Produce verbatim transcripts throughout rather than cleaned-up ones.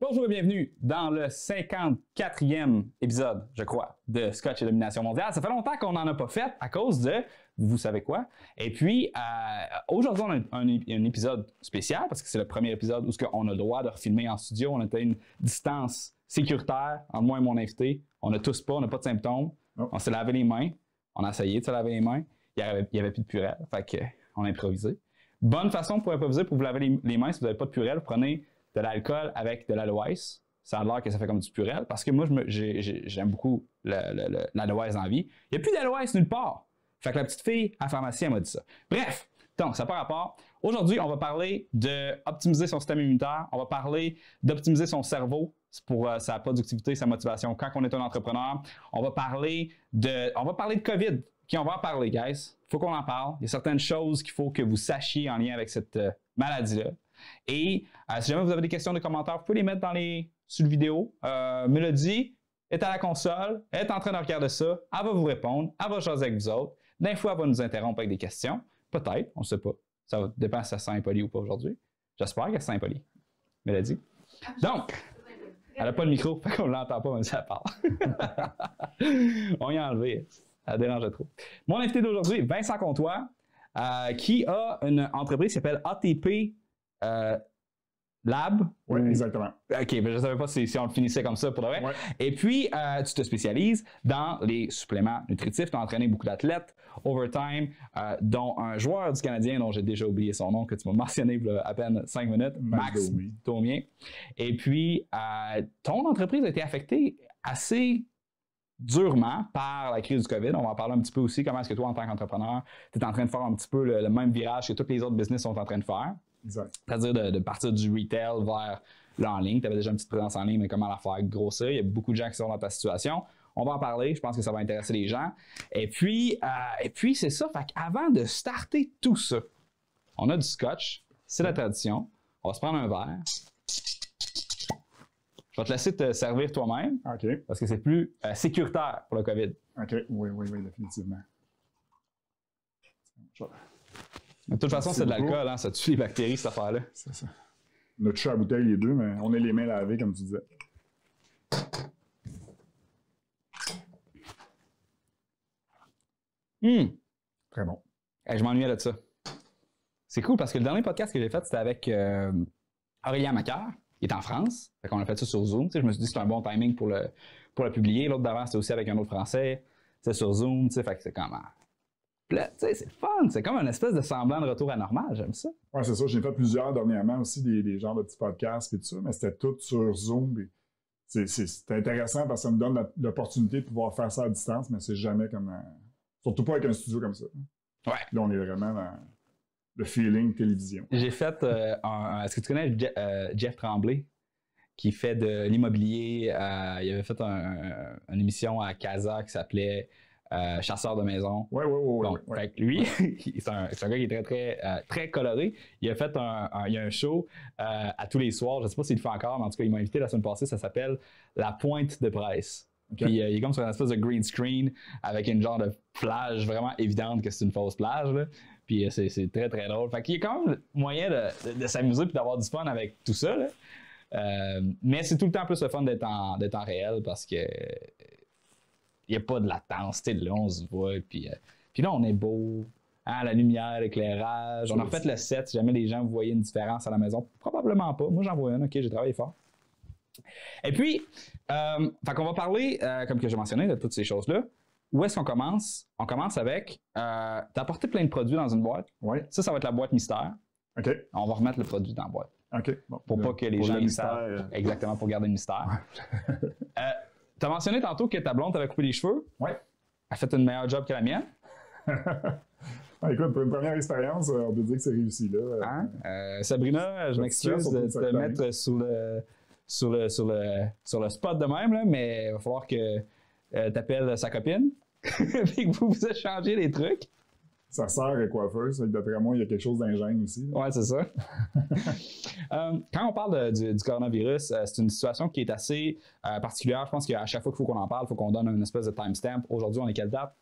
Bonjour et bienvenue dans le cinquante-quatrième épisode, je crois, de Scotch et Domination mondiale. Ça fait longtemps qu'on n'en a pas fait à cause de vous savez quoi. Et puis, euh, aujourd'hui, on a un, un, un épisode spécial parce que c'est le premier épisode où on a le droit de refilmer en studio. On a une distance sécuritaire entre moi et mon invité. On ne tousse pas, on n'a pas de symptômes. Oh. On s'est lavé les mains. On a essayé de se laver les mains. Il n'y avait, avait plus de purée, fait qu'on a improvisé. Bonne façon pour improviser, pour vous laver les, les mains, si vous n'avez pas de purée, vous prenez de l'alcool avec de l'aloès. Ça a l'air que ça fait comme du purée, parce que moi, j'aime beaucoup l'aloès dans la vie. Il n'y a plus d'aloès nulle part. Fait que la petite fille à la pharmacie, elle m'a dit ça. Bref, donc, ça n'a pas rapport. Aujourd'hui, on va parler d'optimiser son système immunitaire. On va parler d'optimiser son cerveau pour euh, sa productivité, sa motivation quand on est un entrepreneur. On va parler de, on va parler de COVID. Okay, on va en parler, guys. Il faut qu'on en parle. Il y a certaines choses qu'il faut que vous sachiez en lien avec cette euh, maladie-là. Et euh, si jamais vous avez des questions, des commentaires, vous pouvez les mettre dans les, sous la vidéo. Euh, Mélodie est à la console, elle est en train de regarder ça. Elle va vous répondre, elle va jaser avec vous autres. Des fois, elle va nous interrompre avec des questions. Peut-être, on ne sait pas. Ça dépend si elle sent impolie ou pas aujourd'hui. J'espère qu'elle sent impolie. Mélodie. Donc, elle n'a pas le micro, fait qu'on ne l'entend pas même si elle parle. On y a enlevé, elle dérangeait trop. Mon invité d'aujourd'hui, Vincent Comtois, euh, qui a une entreprise qui s'appelle A T P euh, Lab. Oui, exactement. OK, mais je ne savais pas si, si on le finissait comme ça pour de vrai. Ouais. Et puis, euh, tu te spécialises dans les suppléments nutritifs. Tu as entraîné beaucoup d'athlètes over time, euh, dont un joueur du Canadien dont j'ai déjà oublié son nom, que tu m'as mentionné il y a à peine cinq minutes, Max Domi. Et puis, euh, ton entreprise a été affectée assez durement par la crise du COVID. On va en parler un petit peu aussi. Comment est-ce que toi, en tant qu'entrepreneur, tu es en train de faire un petit peu le, le même virage que tous les autres business sont en train de faire? C'est-à-dire de, de partir du retail vers l'en ligne. Tu avais déjà une petite présence en ligne, mais comment la faire grossir? Il y a beaucoup de gens qui sont dans ta situation. On va en parler. Je pense que ça va intéresser les gens. Et puis, euh, et puis c'est ça. Fait qu'avant de starter tout ça, on a du scotch. C'est la tradition. On va se prendre un verre. Je vais te laisser te servir toi-même. OK. Parce que c'est plus euh, sécuritaire pour le COVID. OK. Oui, oui, oui, définitivement. Je vais... De toute façon, c'est de l'alcool, hein? Ça tue les bactéries, cette affaire-là. C'est ça. On a touché à la bouteille les deux, mais on est les mains lavées, comme tu disais. Hum! Mmh. Très bon. Hey, je m'ennuyais de ça. C'est cool parce que le dernier podcast que j'ai fait, c'était avec euh, Aurélien Macaire, qui est en France. Fait qu'on a fait ça sur Zoom. Tu sais, je me suis dit que c'était un bon timing pour le, pour le publier. L'autre d'avant, c'était aussi avec un autre Français. C'est sur Zoom, tu sais, fait que c'est quand même... C'est fun, c'est comme une espèce de semblant de retour à normal, j'aime ça. Oui, c'est ça, j'ai fait plusieurs dernièrement aussi, des, des genres de petits podcasts et tout ça, mais c'était tout sur Zoom. C'est intéressant parce que ça me donne l'opportunité de pouvoir faire ça à distance, mais c'est jamais comme... Un... Surtout pas avec un studio comme ça. Ouais. Là, on est vraiment dans le feeling télévision. J'ai fait... Euh, un, est-ce que tu connais Je, euh, Jeff Tremblay, qui fait de l'immobilier? Euh, il avait fait un, un, une émission à Casa qui s'appelait... Euh, chasseur de maison. Oui, oui, oui. Bon, ouais, ouais. Lui, c'est un, un gars qui est très, très, euh, très coloré. Il a fait un, un, il a un show euh, à tous les soirs. Je ne sais pas s'il le fait encore, mais en tout cas, il m'a invité la semaine passée. Ça s'appelle La Pointe de Presse. Okay. Puis, euh, il est comme sur une espèce de green screen avec une genre de plage vraiment évidente que c'est une fausse plage. Là. Puis, euh, c'est très, très drôle. Fait qu'il y a quand même moyen de, de, de s'amuser et d'avoir du fun avec tout ça. Là. Euh, mais c'est tout le temps plus le fun d'être en, d'être en réel parce que. Il n'y a pas de latence, tu sais, là, on se voit, puis, euh, puis là, on est beau, hein, la lumière, l'éclairage, on a refait le set, si jamais les gens voyaient une différence à la maison, probablement pas, moi j'en vois une, ok, j'ai travaillé fort. Et puis, euh, fait qu'on va parler, euh, comme que j'ai mentionné, de toutes ces choses-là. Où est-ce qu'on commence? On commence avec, euh, t'as apporté plein de produits dans une boîte, ouais. Ça, ça va être la boîte mystère, okay. On va remettre le produit dans la boîte, okay. Bon, pour bien, pas que les gens le savent, euh... exactement, pour garder le mystère. euh, Tu as mentionné tantôt que ta blonde t'avait coupé les cheveux. Oui. Elle fait une meilleure job que la mienne. Écoute, pour une première expérience, on peut dire que c'est réussi. Là. Hein? Euh, Sabrina, je m'excuse de te mettre sur le, sur, le, sur, le, sur le spot de même, là, mais il va falloir que euh, tu appelles sa copine et que vous vous échangez les trucs. Sa sœur est coiffeuse, d'après moi, il y a quelque chose d'ingénieux aussi. Oui, c'est ça. euh, quand on parle de, du, du coronavirus, euh, c'est une situation qui est assez euh, particulière. Je pense qu'à chaque fois qu'il faut qu'on en parle, il faut qu'on donne une espèce de timestamp. Aujourd'hui, on est quelle date?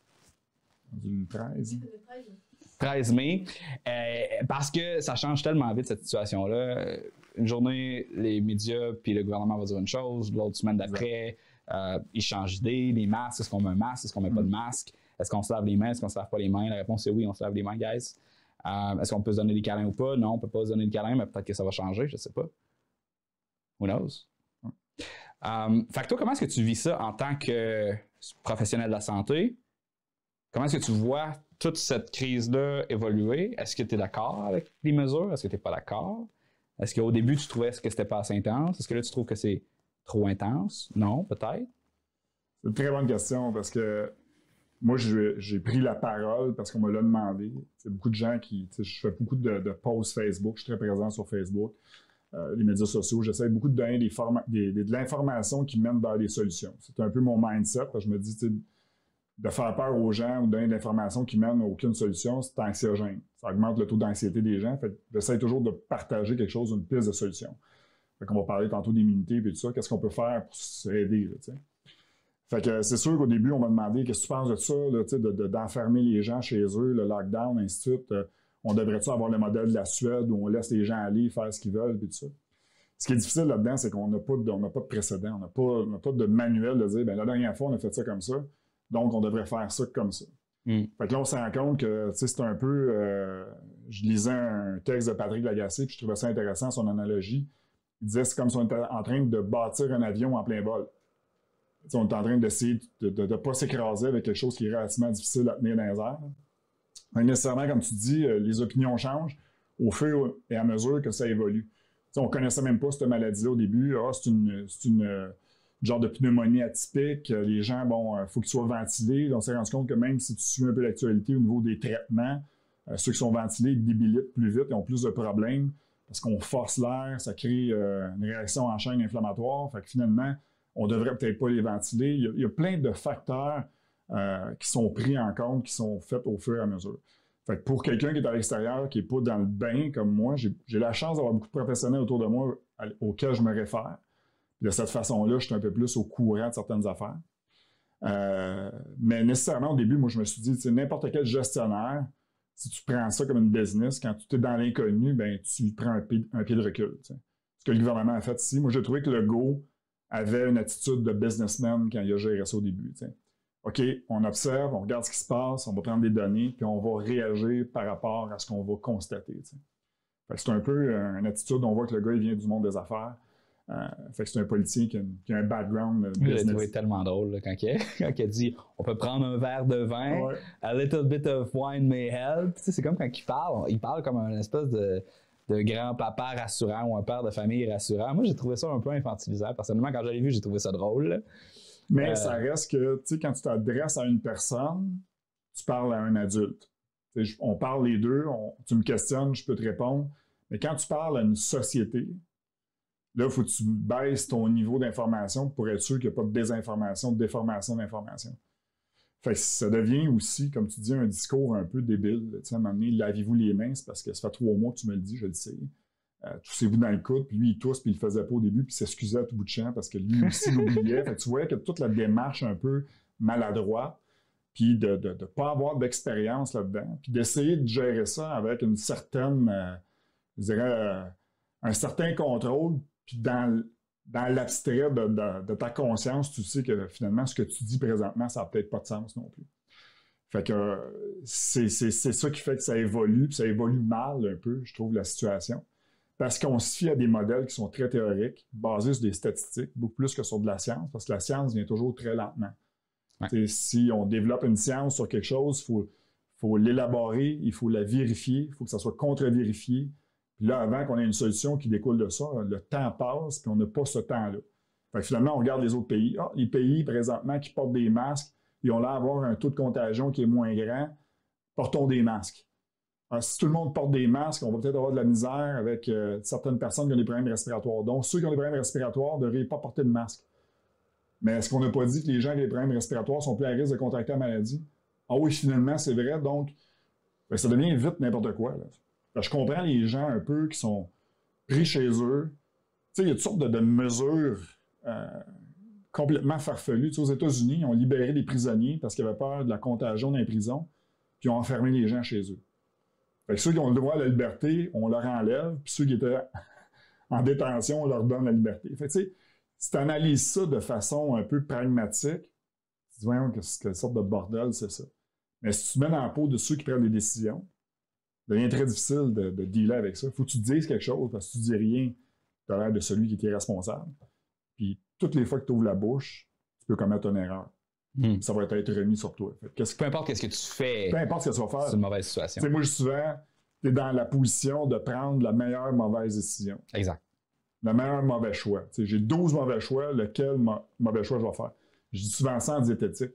Du treize. treize mai, euh, parce que ça change tellement vite cette situation-là. Une journée, les médias puis le gouvernement va dire une chose, l'autre semaine d'après, euh, ils changent d'idée, les masques, est-ce qu'on met un masque, est-ce qu'on met mm. pas de masque, est-ce qu'on se lave les mains, est-ce qu'on se lave pas les mains? La réponse est oui, on se lave les mains, guys. Euh, est-ce qu'on peut se donner des câlins ou pas? Non, on peut pas se donner des câlins, mais peut-être que ça va changer, je sais pas. Who knows? Mm. Um, fait que toi, comment est-ce que tu vis ça en tant que professionnel de la santé? Comment est-ce que tu vois toute cette crise-là évoluer? Est-ce que tu es d'accord avec les mesures? Est-ce que tu n'es pas d'accord? Est-ce qu'au début, tu trouvais que c'était pas assez intense? Est-ce que là, tu trouves que c'est trop intense? Non, peut-être? C'est une très bonne question parce que moi, j'ai pris la parole parce qu'on me l'a demandé. C'est beaucoup de gens qui... Je fais beaucoup de, de posts Facebook. Je suis très présent sur Facebook, euh, les médias sociaux. J'essaie beaucoup de donner des des, des, de l'information qui mène vers des solutions. C'est un peu mon mindset parce que je me dis... de faire peur aux gens ou de donner de l'information qui mène à aucune solution, c'est anxiogène. Ça augmente le taux d'anxiété des gens. Fait que j'essaie toujours de partager quelque chose, une piste de solution. Fait qu'on va parler tantôt d'immunité et tout ça. Qu'est-ce qu'on peut faire pour s'aider, là, tu sais? Fait que c'est sûr qu'au début, on m'a demandé qu'est-ce que tu penses de ça, là, tu sais, de, de, d'enfermer les gens chez eux, le lockdown, ainsi de suite. Euh, on devrait-tu avoir le modèle de la Suède où on laisse les gens aller, faire ce qu'ils veulent, puis tout ça? Ce qui est difficile là-dedans, c'est qu'on n'a pas, pas de précédent, on n'a pas, on n'a pas de manuel de dire, bien, la dernière fois, on a fait ça comme ça. Donc, on devrait faire ça comme ça. Mm. Fait que là, on se rend compte que c'est un peu... Euh, je lisais un texte de Patrick Lagacé, puis je trouvais ça intéressant, son analogie. Il disait c'est comme si on était en train de bâtir un avion en plein vol. T'sais, on est en train d'essayer de ne pas s'écraser avec quelque chose qui est relativement difficile à tenir dans les airs. Donc, nécessairement, comme tu dis, les opinions changent au fur et à mesure que ça évolue. T'sais, on ne connaissait même pas cette maladie-là au début. Ah, c'est une... C'est une genre de pneumonie atypique, les gens, bon, il faut qu'ils soient ventilés. On s'est rendu compte que même si tu suis un peu l'actualité au niveau des traitements, euh, ceux qui sont ventilés débilitent plus vite et ont plus de problèmes parce qu'on force l'air, ça crée euh, une réaction en chaîne inflammatoire. Fait que finalement, on ne devrait peut-être pas les ventiler. Il y a, il y a plein de facteurs euh, qui sont pris en compte, qui sont faits au fur et à mesure. Fait que pour quelqu'un qui est à l'extérieur, qui n'est pas dans le bain comme moi, j'ai la chance d'avoir beaucoup de professionnels autour de moi auxquels je me réfère. De cette façon-là, je suis un peu plus au courant de certaines affaires. Euh, mais nécessairement, au début, moi, je me suis dit, tu sais, n'importe quel gestionnaire, si tu prends ça comme une business, quand tu es dans l'inconnu, ben tu prends un pied, un pied de recul. Tu sais. Ce que le gouvernement a fait ici, moi, j'ai trouvé que Legault avait une attitude de businessman quand il a géré ça au début. Tu sais. OK, on observe, on regarde ce qui se passe, on va prendre des données, puis on va réagir par rapport à ce qu'on va constater. Tu sais. C'est un peu une attitude, on voit que le gars, il vient du monde des affaires. Euh, fait que c'est un politicien qui a, qui a un background business. Il a trouvé tellement drôle là, quand, il a, quand il a dit on peut prendre un verre de vin, ouais. A little bit of wine may help. Tu sais, c'est comme quand il parle, il parle comme un espèce de, de grand-papa rassurant ou un père de famille rassurant. Moi, j'ai trouvé ça un peu infantilisant. Personnellement, quand je l'ai vu, j'ai trouvé ça drôle. Mais euh, ça reste que, tu sais, quand tu t'adresses à une personne, tu parles à un adulte. Je, on parle les deux, on, tu me questionnes, je peux te répondre. Mais quand tu parles à une société, là, il faut que tu baisses ton niveau d'information pour être sûr qu'il n'y a pas de désinformation, de déformation d'information. Fait que ça devient aussi, comme tu dis, un discours un peu débile. Tu sais, à un moment donné, lavez-vous les mains, c'est parce que ça fait trois mois que tu me le dis, je le sais. Euh, toussez-vous dans le coude, puis lui, il tousse, puis il ne le faisait pas au début, puis il s'excusait à tout bout de champ parce que lui aussi l'oubliait. Fait que tu voyais que toute la démarche un peu maladroite, puis de ne pas avoir d'expérience là-dedans, puis d'essayer de gérer ça avec une certaine, euh, je dirais, euh, un certain contrôle. Puis dans, dans l'abstrait de, de, de ta conscience, tu sais que finalement, ce que tu dis présentement, ça n'a peut-être pas de sens non plus. Fait que c'est ça qui fait que ça évolue, puis ça évolue mal un peu, je trouve, la situation. Parce qu'on se fie à des modèles qui sont très théoriques, basés sur des statistiques, beaucoup plus que sur de la science, parce que la science vient toujours très lentement. Ouais. Si on développe une science sur quelque chose, il faut, faut l'élaborer, il faut la vérifier, il faut que ça soit contre-vérifié. Puis là, avant qu'on ait une solution qui découle de ça, le temps passe, puis on n'a pas ce temps-là. Fait que finalement, on regarde les autres pays. Ah, les pays, présentement, qui portent des masques, ils ont l'air d'avoir un taux de contagion qui est moins grand. Portons des masques. Alors, si tout le monde porte des masques, on va peut-être avoir de la misère avec euh, certaines personnes qui ont des problèmes respiratoires. Donc, ceux qui ont des problèmes respiratoires ne devraient pas porter de masque. Mais est-ce qu'on n'a pas dit que les gens qui ont des problèmes respiratoires sont plus à risque de contracter la maladie? Ah oui, finalement, c'est vrai. Donc, ben, ça devient vite n'importe quoi, là. Je comprends les gens un peu qui sont pris chez eux. Tu sais, il y a toutes sortes de, de mesures euh, complètement farfelues. Tu sais, aux États-Unis, ils ont libéré les prisonniers parce qu'ils avaient peur de la contagion dans les prisons, puis ils ont enfermé les gens chez eux. Fait que ceux qui ont le droit à la liberté, on leur enlève, puis ceux qui étaient en détention, on leur donne la liberté. Fait que tu sais, si tu analyses ça de façon un peu pragmatique, tu te dis, voyons, quelle sorte de bordel, c'est ça. Mais si tu te mets dans la peau de ceux qui prennent des décisions, ça devient très difficile de, de dealer avec ça. Il faut que tu te dises quelque chose, parce que si tu dis rien, tu as l'air de celui qui est irresponsable. Puis toutes les fois que tu ouvres la bouche, tu peux commettre une erreur. Mmh. Ça va être remis sur toi. Fait, qu'est-ce que, peu importe ce que tu fais, peu importe ce que tu vas faire, c'est une mauvaise situation. T'sais, moi, je suis souvent, tu es dans la position de prendre la meilleure mauvaise décision. Exact. Le meilleur mauvais choix. T'sais, j'ai douze mauvais choix, lequel mauvais choix je vais faire? Je dis souvent ça en diététique.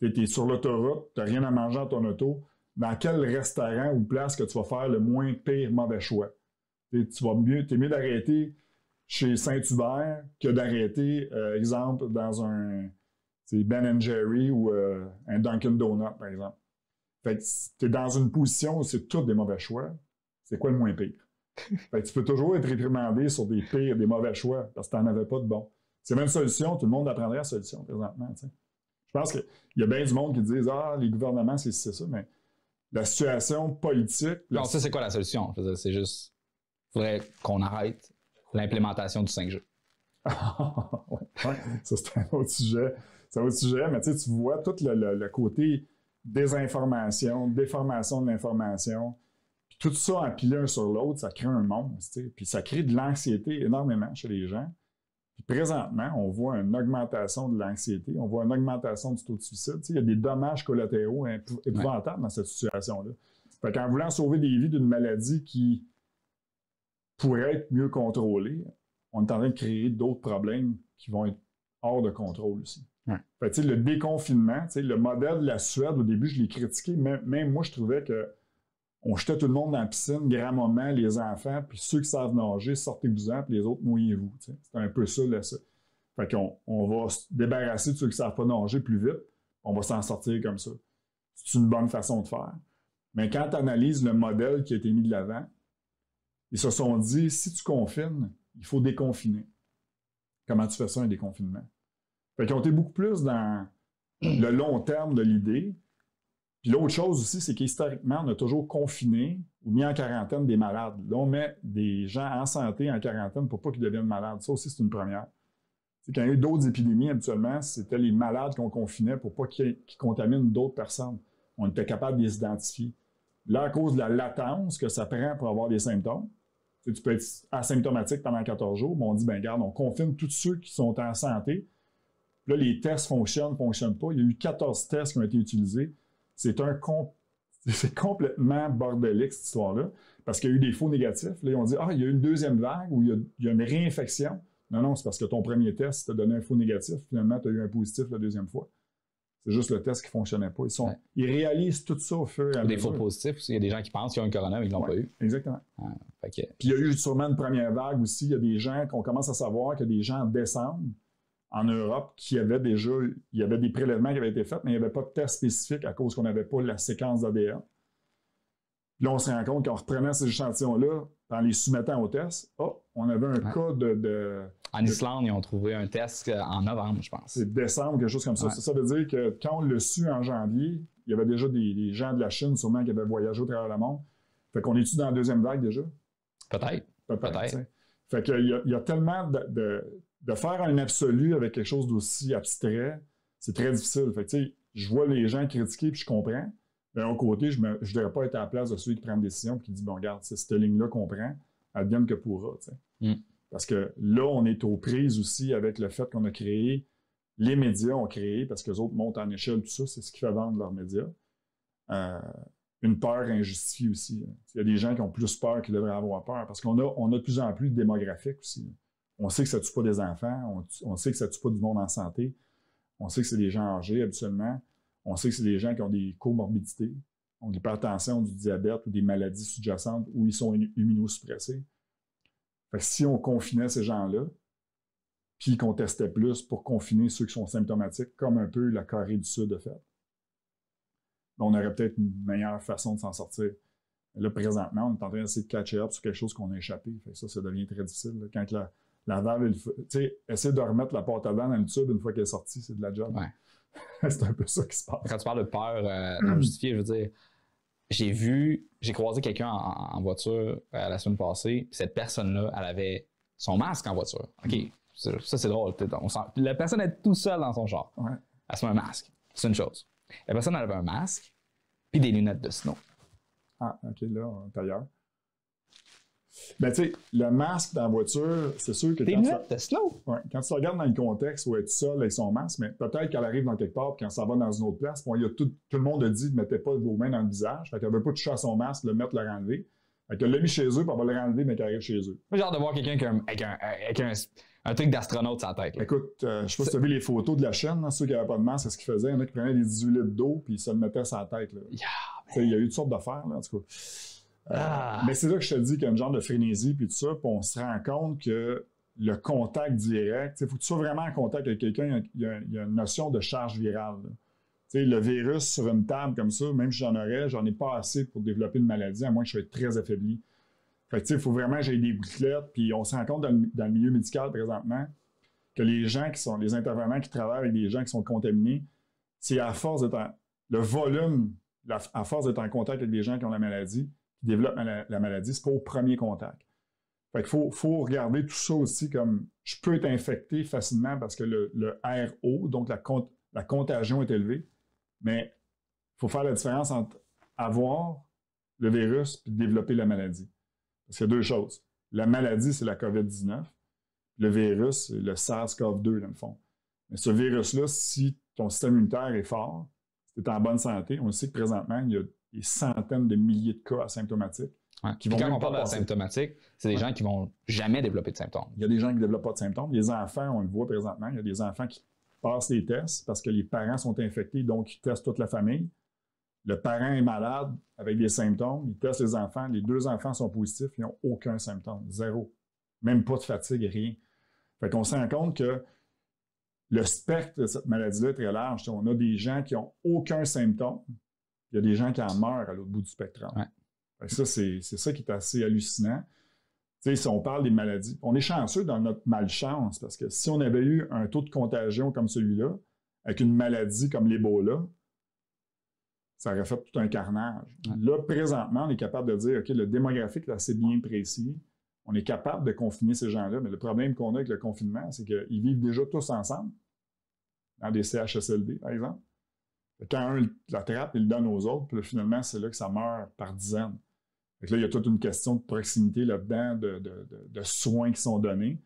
Tu es sur l'autoroute, tu n'as rien à manger dans ton auto. Dans quel restaurant ou place que tu vas faire le moins pire mauvais choix? T'es, tu vas mieux, t'es mieux d'arrêter chez Saint-Hubert que d'arrêter, euh, exemple, dans un Ben and Jerry ou euh, un Dunkin' Donut, par exemple. Fait que tu es dans une position où c'est tous des mauvais choix. C'est quoi le moins pire? Fait que tu peux toujours être réprimandé sur des pires, des mauvais choix, parce que tu n'en avais pas de bon. C'est même une solution, tout le monde apprendrait la solution présentement. T'sais. Je pense qu'il y a bien du monde qui disent « Ah, les gouvernements, c'est, c'est ça », mais la situation politique... La... Non, ça, c'est quoi la solution? Je veux dire, c'est juste, il faudrait qu'on arrête l'implémentation du cinq G. Ouais. Ça, c'est un autre sujet. C'est un autre sujet, mais tu vois tout le, le, le côté désinformation, déformation de l'information. Puis tout ça empilé un sur l'autre, ça crée un monde. T'sais. Puis ça crée de l'anxiété énormément chez les gens. Puis présentement, on voit une augmentation de l'anxiété, on voit une augmentation du taux de suicide. T'sais. Il y a des dommages collatéraux épou- épouvantables ouais. dans cette situation-là. Fait qu'en voulant sauver des vies d'une maladie qui pourrait être mieux contrôlée, on est en train de créer d'autres problèmes qui vont être hors de contrôle aussi. Ouais. Fait que, le déconfinement, le modèle de la Suède, au début, je l'ai critiqué. Même, même moi, je trouvais qu'on jetait tout le monde dans la piscine, grand-maman, les enfants, puis ceux qui savent nager, sortez-vous-en, puis les autres, mouillez-vous. T'sais. C'est un peu ça, là, ça. Fait qu'on on va se débarrasser de ceux qui ne savent pas nager plus vite. On va s'en sortir comme ça. C'est une bonne façon de faire. Mais quand tu analyses le modèle qui a été mis de l'avant, ils se sont dit, si tu confines, il faut déconfiner. Comment tu fais ça, un déconfinement? Fait qu'ils ont été beaucoup plus dans le long terme de l'idée. Puis l'autre chose aussi, c'est qu'historiquement, on a toujours confiné ou mis en quarantaine des malades. Là, on met des gens en santé en quarantaine pour pas qu'ils deviennent malades. Ça aussi, c'est une première. C'est quand il y a eu d'autres épidémies, habituellement, c'était les malades qu'on confinait pour pas qu'ils, qu'ils contaminent d'autres personnes. On était capable de les identifier. Là, à cause de la latence que ça prend pour avoir des symptômes, tu sais, tu peux être asymptomatique pendant quatorze jours, mais on dit, ben regarde, on confine tous ceux qui sont en santé. Puis là, les tests fonctionnent, ne fonctionnent pas. Il y a eu quatorze tests qui ont été utilisés. C'est un com... c'est complètement bordélique, cette histoire-là, parce qu'il y a eu des faux négatifs. Là, ils ont dit, ah, il y a eu une deuxième vague ou il y a, il y a une réinfection. Non, non, c'est parce que ton premier test, t'a donné un faux négatif. Finalement, tu as eu un positif la deuxième fois. C'est juste le test qui ne fonctionnait pas. Ils, sont, ouais. ils réalisent tout ça au fur et à mesure. Des faux positifs aussi. Il y a des gens qui pensent qu'ils ont un corona, mais ils ne l'ont ouais, pas eu. Exactement. Ah, fait que... Puis il y a eu sûrement une première vague aussi. Il y a des gens qu'on commence à savoir qu'il y a des gens en décembre en Europe qui avaient déjà... Il y avait des prélèvements qui avaient été faits, mais il n'y avait pas de test spécifique à cause qu'on n'avait pas la séquence d'A D N. Puis là, on se rend compte qu'en reprenant ces échantillons-là, en les soumettant au test, oh, on avait un ouais. cas de... de En Islande, ils ont trouvé un test en novembre, je pense. C'est décembre, quelque chose comme ça. Ouais. Ça, ça veut dire que quand on l'a su en janvier, il y avait déjà des, des gens de la Chine, sûrement, qui avaient voyagé au travers le monde. Fait qu'on est-tu dans la deuxième vague déjà? Peut-être. Peut-être. Peut-être. Fait qu'il y a, il y a tellement de, de... De faire un absolu avec quelque chose d'aussi abstrait, c'est très difficile. Fait que, tu sais, je vois les gens critiquer, puis je comprends. D'un autre côté, je ne je devrais pas être à la place de celui qui prend une décision et qui dit, bon, regarde, c'est cette ligne-là qu'on prend, advienne que pourra, tu sais. Mm. Parce que là, on est aux prises aussi avec le fait qu'on a créé, les médias ont créé, parce qu'eux autres montent en échelle, tout ça, c'est ce qui fait vendre leurs médias. Euh, une peur injustifiée aussi. Hein. Il y a des gens qui ont plus peur qu'ils devraient avoir peur, parce qu'on a, on a de plus en plus de démographiques aussi. Hein. On sait que ça ne tue pas des enfants, on, on sait que ça ne tue pas du monde en santé, on sait que c'est des gens âgés habituellement, on sait que c'est des gens qui ont des comorbidités, ont de l'hypertension, du diabète ou des maladies sous-jacentes où ils sont immunosuppressés. Fait que si on confinait ces gens-là, puis qu'on testait plus pour confiner ceux qui sont symptomatiques, comme un peu la Corée du Sud a fait, on aurait peut-être une meilleure façon de s'en sortir. Là, présentement, on est en train d'essayer de catcher up sur quelque chose qu'on a échappé. Fait que ça, ça devient très difficile. Là. Quand la La valve, tu sais, essayer de remettre la pâte à dents dans le tube une fois qu'elle est sortie, c'est de la job. Ouais. C'est un peu ça qui se passe. Quand tu parles de peur euh, non justifiée, je veux dire, j'ai vu, j'ai croisé quelqu'un en, en voiture euh, la semaine passée, puis cette personne-là, elle avait son masque en voiture. OK, ça, ça c'est drôle. On sent, la personne est tout seule dans son char. Ouais. Elle se met un masque, c'est une chose. La personne, elle avait un masque, puis des lunettes de snow. Ah, OK, là, on est ailleurs. Ben, tu sais, le masque dans la voiture, c'est sûr que... Des lunettes de snow? Ouais, quand tu regardes dans le contexte où elle est seule avec son masque, mais peut-être qu'elle arrive dans quelque part, puis quand ça va dans une autre place, bon, y a tout, tout le monde a dit ne mettez pas vos mains dans le visage, fait qu'elle ne veut pas toucher à son masque, le mettre, le renlever. Fait qu'elle l'a mis chez eux, puis elle va le renlever, mais qu'elle arrive chez eux. J'ai hâte de voir quelqu'un avec, un, avec un, un truc d'astronaute sur la tête. Là. Écoute, euh, je sais pas si tu as vu les photos de la chaîne, hein, ceux qui n'avaient pas de masque, c'est ce qu'ils faisaient, il y en a qui prenaient des dix-huit litres d'eau, puis ils se le mettaient sur la tête. Il yeah, y a eu toutes sortes d'affaires, là, en tout cas. Euh, ah. Mais c'est là que je te dis qu'il y a une genre de frénésie puis tout ça, puis on se rend compte que le contact direct, il faut que tu sois vraiment en contact avec quelqu'un, il y, y, y a une notion de charge virale. Le virus sur une table comme ça, même si j'en aurais, j'en ai pas assez pour développer une maladie, à moins que je sois très affaibli. Fait que il faut vraiment que j'aie des gouttelettes, puis on se rend compte dans le, dans le milieu médical présentement que les gens qui sont, les intervenants qui travaillent avec des gens qui sont contaminés, c'est à force d'être en, le volume, la, à force d'être en contact avec des gens qui ont la maladie, qui développe la, la maladie, c'est pas au premier contact. Fait qu'il faut, faut regarder tout ça aussi comme je peux être infecté facilement parce que le, le R O, donc la, cont, la contagion est élevée, mais il faut faire la différence entre avoir le virus et développer la maladie. Parce qu'il y a deux choses. La maladie, c'est la COVID dix-neuf. Le virus, c'est le SARS CoV deux, dans le fond. Mais ce virus-là, si ton système immunitaire est fort, si tu es en bonne santé, on sait que présentement, il y a des centaines de milliers de cas asymptomatiques. Ouais. Qui vont quand on parle d'asymptomatiques, c'est des ouais. gens qui vont jamais développer de symptômes. Il y a des gens qui ne développent pas de symptômes. Les enfants, on le voit présentement, il y a des enfants qui passent les tests parce que les parents sont infectés, donc ils testent toute la famille. Le parent est malade avec des symptômes, ils testent les enfants. Les deux enfants sont positifs, ils n'ont aucun symptôme, zéro. Même pas de fatigue, rien. Fait qu'on se rend compte que le spectre de cette maladie-là est très large. On a des gens qui n'ont aucun symptôme. Il y a des gens qui en meurent à l'autre bout du spectre. Ouais. Ça, c'est ça qui est assez hallucinant. Tu sais, si on parle des maladies, on est chanceux dans notre malchance, parce que si on avait eu un taux de contagion comme celui-là, avec une maladie comme l'Ebola, ça aurait fait tout un carnage. Ouais. Là, présentement, on est capable de dire, OK, le démographique est assez bien précis, on est capable de confiner ces gens-là, mais le problème qu'on a avec le confinement, c'est qu'ils vivent déjà tous ensemble, dans des C H S L D, par exemple. Quand un l'attrape, il le donne aux autres, puis là, finalement, c'est là que ça meurt par dizaines. Là, il y a toute une question de proximité là-dedans, de, de, de, de soins qui sont donnés.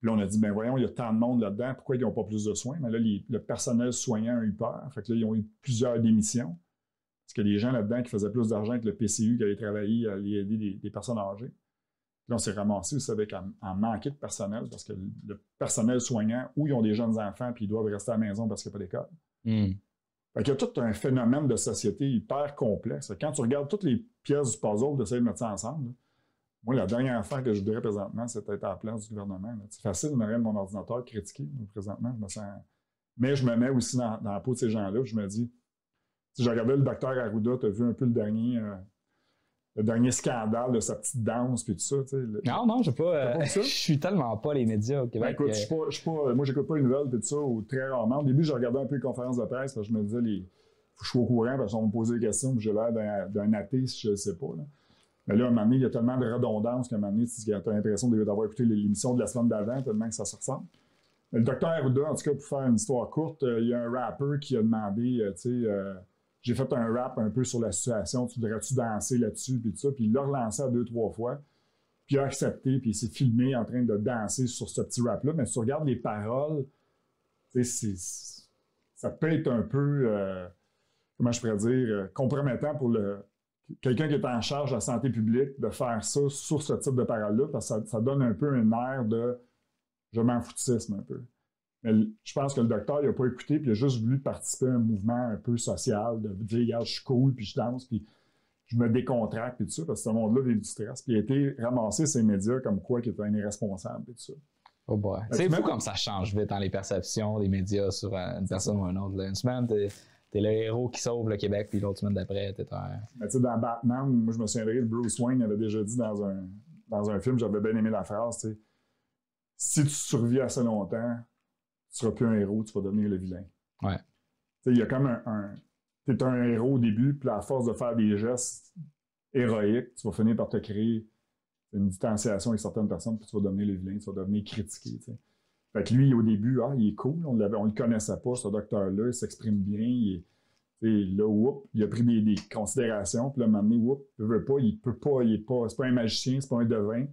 Puis là, on a dit, bien voyons, il y a tant de monde là-dedans, pourquoi ils n'ont pas plus de soins? Mais là, les, le personnel soignant a eu peur. Fait que là, ils ont eu plusieurs démissions. Parce que les gens là-dedans qui faisaient plus d'argent que le P C U qui allait travailler, allaient aider des, des personnes âgées. Puis là, on s'est ramassé, vous savez, qu'en manquait de personnel, parce que le personnel soignant, ou ils ont des jeunes enfants, puis ils doivent rester à la maison parce qu'il n'y a pas d'école. Mm. Fait qu'il y a tout un phénomène de société hyper complexe. Quand tu regardes toutes les pièces du puzzle, d'essayer de mettre ça ensemble, là, moi, la dernière affaire que je voudrais présentement, c'est d'être à la place du gouvernement. C'est facile de me mettre mon ordinateur critiqué. Présentement, je me sens... Mais je me mets aussi dans, dans la peau de ces gens-là. Je me dis, si je regardais le docteur Arruda, tu as vu un peu le dernier, euh, le dernier scandale de sa petite danse, puis tout ça. Le... Non, non, je euh, je suis tellement pas les médias au Québec. Ben, écoute, je suis pas, je suis pas, moi, j'écoute pas les nouvelles, puis tout ça, ou très rarement. Au début, je regardais un peu les conférences de presse, parce que je me disais, les... je suis au courant, parce qu'on me posait des questions, puis j'ai l'air d'un athée, si je ne sais pas. Là. Mais là, à un moment donné, il y a tellement de redondance qu'à un moment donné, tu as l'impression d'avoir écouté l'émission de la semaine d'avant, tellement que ça se ressemble. Mais le docteur Arruda, en tout cas, pour faire une histoire courte, euh, il y a un rappeur qui a demandé, euh, tu sais, euh, j'ai fait un rap un peu sur la situation, tu voudrais-tu danser là-dessus, puis tout ça, puis il l'a relancé à deux, trois fois, puis il a accepté, puis il s'est filmé en train de danser sur ce petit rap-là, mais si tu regardes les paroles, tu sais, ça peut être un peu, euh, comment je pourrais dire, euh, compromettant pour le quelqu'un qui est en charge de la santé publique de faire ça sur ce type de paroles-là, parce que ça, ça donne un peu un air de je m'en foutisme un peu. Mais je pense que le docteur, il n'a pas écouté, puis il a juste voulu participer à un mouvement un peu social, de dire, regarde, je suis cool, puis je danse, puis je me décontracte, puis tout ça, parce que ce monde-là vit du stress. Puis il a été ramassé ces médias comme quoi qu'il était un irresponsable, puis tout ça. Oh boy. C'est fou comme ça change vite dans les perceptions des médias sur une personne ou un autre. Une semaine, t'es es le héros qui sauve le Québec, puis l'autre semaine d'après, t'es un. Mais tu sais, dans Batman, moi, je me souviendrai, Bruce Wayne avait déjà dit dans un, dans un film, j'avais bien aimé la phrase, tu sais, si tu survis assez longtemps, tu ne seras plus un héros, tu vas devenir le vilain. Ouais. Il y a comme un, un tu es un héros au début, puis à force de faire des gestes héroïques, tu vas finir par te créer une distanciation avec certaines personnes, puis tu vas devenir le vilain, tu vas devenir critiqué. T'sais. Fait que lui, au début, ah, il est cool, on ne le connaissait pas, ce docteur-là, il s'exprime bien, il est, là, whoop, il a pris des, des considérations, puis là, à un moment donné, whoop, il veut pas, il peut pas, il est pas, c'est pas un magicien, c'est pas un devin.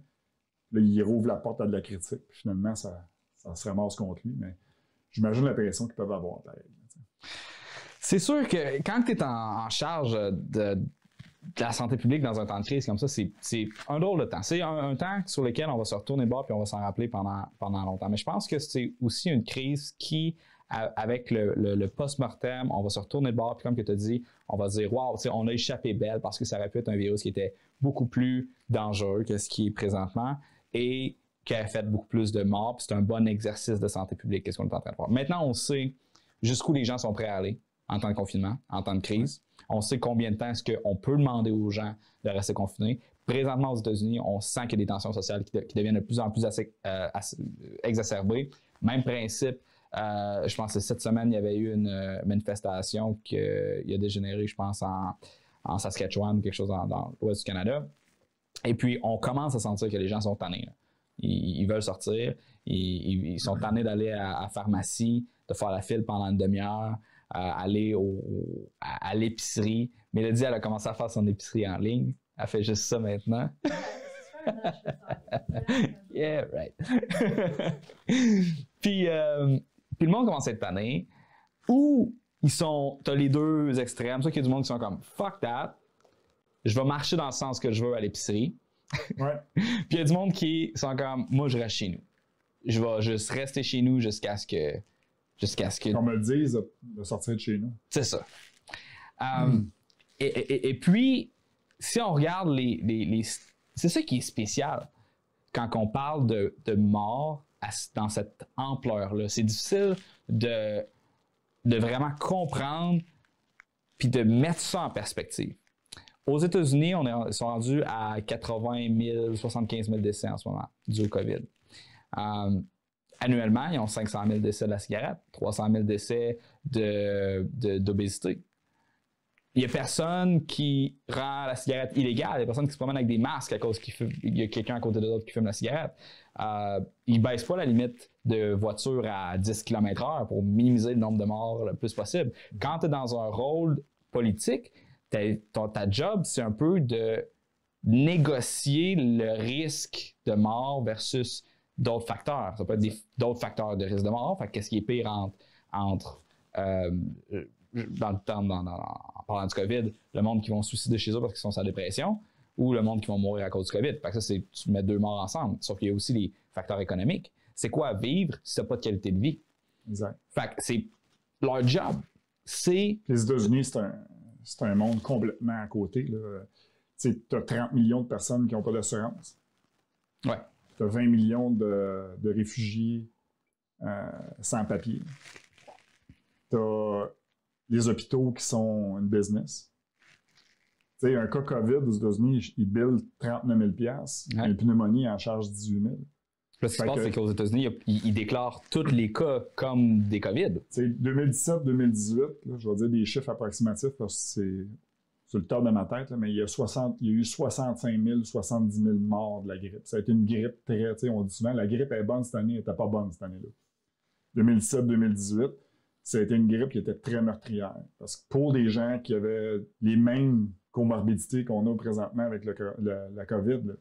Là, il rouvre la porte à de la critique, puis finalement, ça, ça se ramasse contre lui, mais j'imagine la pression qu'ils peuvent avoir. C'est sûr que quand tu es en, en charge de, de la santé publique dans un temps de crise comme ça, c'est un drôle de temps. C'est un, un temps sur lequel on va se retourner bas puis on va s'en rappeler pendant, pendant longtemps. Mais je pense que c'est aussi une crise qui, avec le, le, le post-mortem, on va se retourner de bord, puis comme tu as dit, on va se dire « wow, on a échappé belle parce que ça aurait pu être un virus qui était beaucoup plus dangereux que ce qui est présentement et qui a fait beaucoup plus de morts, puis c'est un bon exercice de santé publique, qu'est-ce qu'on est en train de faire. » Maintenant, on sait jusqu'où les gens sont prêts à aller en temps de confinement, en temps de crise. On sait combien de temps est-ce qu'on peut demander aux gens de rester confinés. Présentement, aux États-Unis, on sent qu'il y a des tensions sociales qui, de, qui deviennent de plus en plus assez, euh, assez exacerbées. Même principe. Euh, je pense que cette semaine, il y avait eu une manifestation qui euh, a dégénéré, je pense, en, en Saskatchewan, quelque chose dans, dans l'ouest du Canada. Et puis, on commence à sentir que les gens sont tannés. Là. Ils, ils veulent sortir, ils, ils sont tannés d'aller à la pharmacie, de faire la file pendant une demi-heure, euh, aller au, à, à l'épicerie. Mélodie, elle a commencé à faire son épicerie en ligne. Elle fait juste ça maintenant. Yeah, right. Puis... Euh, Puis le monde commence à être tanné. Ou ils sont, t'as les deux extrêmes. Ça, qu'il y a du monde qui sont comme fuck that, je vais marcher dans le sens que je veux à l'épicerie. Ouais. Puis il y a du monde qui sont comme moi, je reste chez nous. Je vais juste rester chez nous jusqu'à ce que. Jusqu'à ce que. Qu'on me dise de sortir de chez nous. C'est ça. Um, mm. et, et, et puis, si on regarde les. les, les c'est ça qui est spécial quand on parle de, de mort. Dans cette ampleur-là. C'est difficile de, de vraiment comprendre puis de mettre ça en perspective. Aux États-Unis, on est, ils sont rendus à quatre-vingt mille, soixante-quinze mille décès en ce moment, dû au COVID. Euh, annuellement, ils ont cinq cent mille décès de la cigarette, trois cent mille décès de, de, d'obésité. Il n'y a personne qui rend la cigarette illégale. Il y a personne qui se promène avec des masques à cause qu'il y a quelqu'un à côté de l'autre qui fume la cigarette. Euh, ils ne baissent pas la limite de voiture à dix kilomètres heure pour minimiser le nombre de morts le plus possible. Quand tu es dans un rôle politique, ton, ta job, c'est un peu de négocier le risque de mort versus d'autres facteurs. Ça peut être d'autres facteurs de risque de mort. Fait qu'est-ce qui est pire entre... entre euh, Dans le temps, dans, dans, en parlant du COVID, le monde qui vont se suicider chez eux parce qu'ils sont sur la dépression ou le monde qui vont mourir à cause du COVID. Parce que ça, c'est, tu mets deux morts ensemble. Sauf qu'il y a aussi les facteurs économiques. C'est quoi vivre si tu n'as pas de qualité de vie? Exact. Fait que c'est leur job. C'est. Les États-Unis, c'est un, c'est un monde complètement à côté. Tu as trente millions de personnes qui n'ont pas d'assurance. Ouais. Tu as vingt millions de, de réfugiés euh, sans papier. Tu as. Les hôpitaux qui sont une business. Tu sais, un cas COVID aux États-Unis, ils billent trente-neuf mille piastres, ouais. Une pneumonie en charge dix-huit mille. Ce qui se passe, c'est qu'aux États-Unis, ils déclarent tous les cas comme des COVID. Tu sais, deux mille dix-sept deux mille dix-huit, là, je vais dire des chiffres approximatifs parce que c'est sur le top de ma tête, là, mais il y a soixante, il y a eu soixante-cinq mille, soixante-dix mille morts de la grippe. Ça a été une grippe très, tu sais, on dit souvent, la grippe est bonne cette année, elle n'était pas bonne cette année-là. deux mille dix-sept deux mille dix-huit, ça a été une grippe qui était très meurtrière. Parce que pour des gens qui avaient les mêmes comorbidités qu'on a présentement avec le, le, la COVID, là,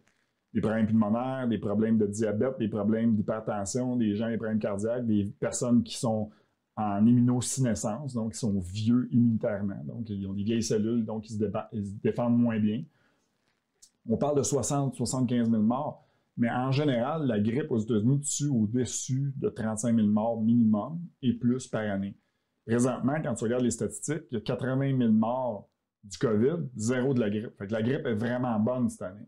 des problèmes pulmonaires, des problèmes de diabète, des problèmes d'hypertension, des gens avec des problèmes cardiaques, des personnes qui sont en immunosénescence, donc qui sont vieux immunitairement, donc ils ont des vieilles cellules, donc ils se, déba- ils se défendent moins bien. On parle de soixante à soixante-quinze mille morts, mais en général, la grippe aux États-Unis tue au-dessus de trente-cinq mille morts minimum et plus par année. Présentement, quand tu regardes les statistiques, il y a quatre-vingt mille morts du COVID, zéro de la grippe. Fait que la grippe est vraiment bonne cette année.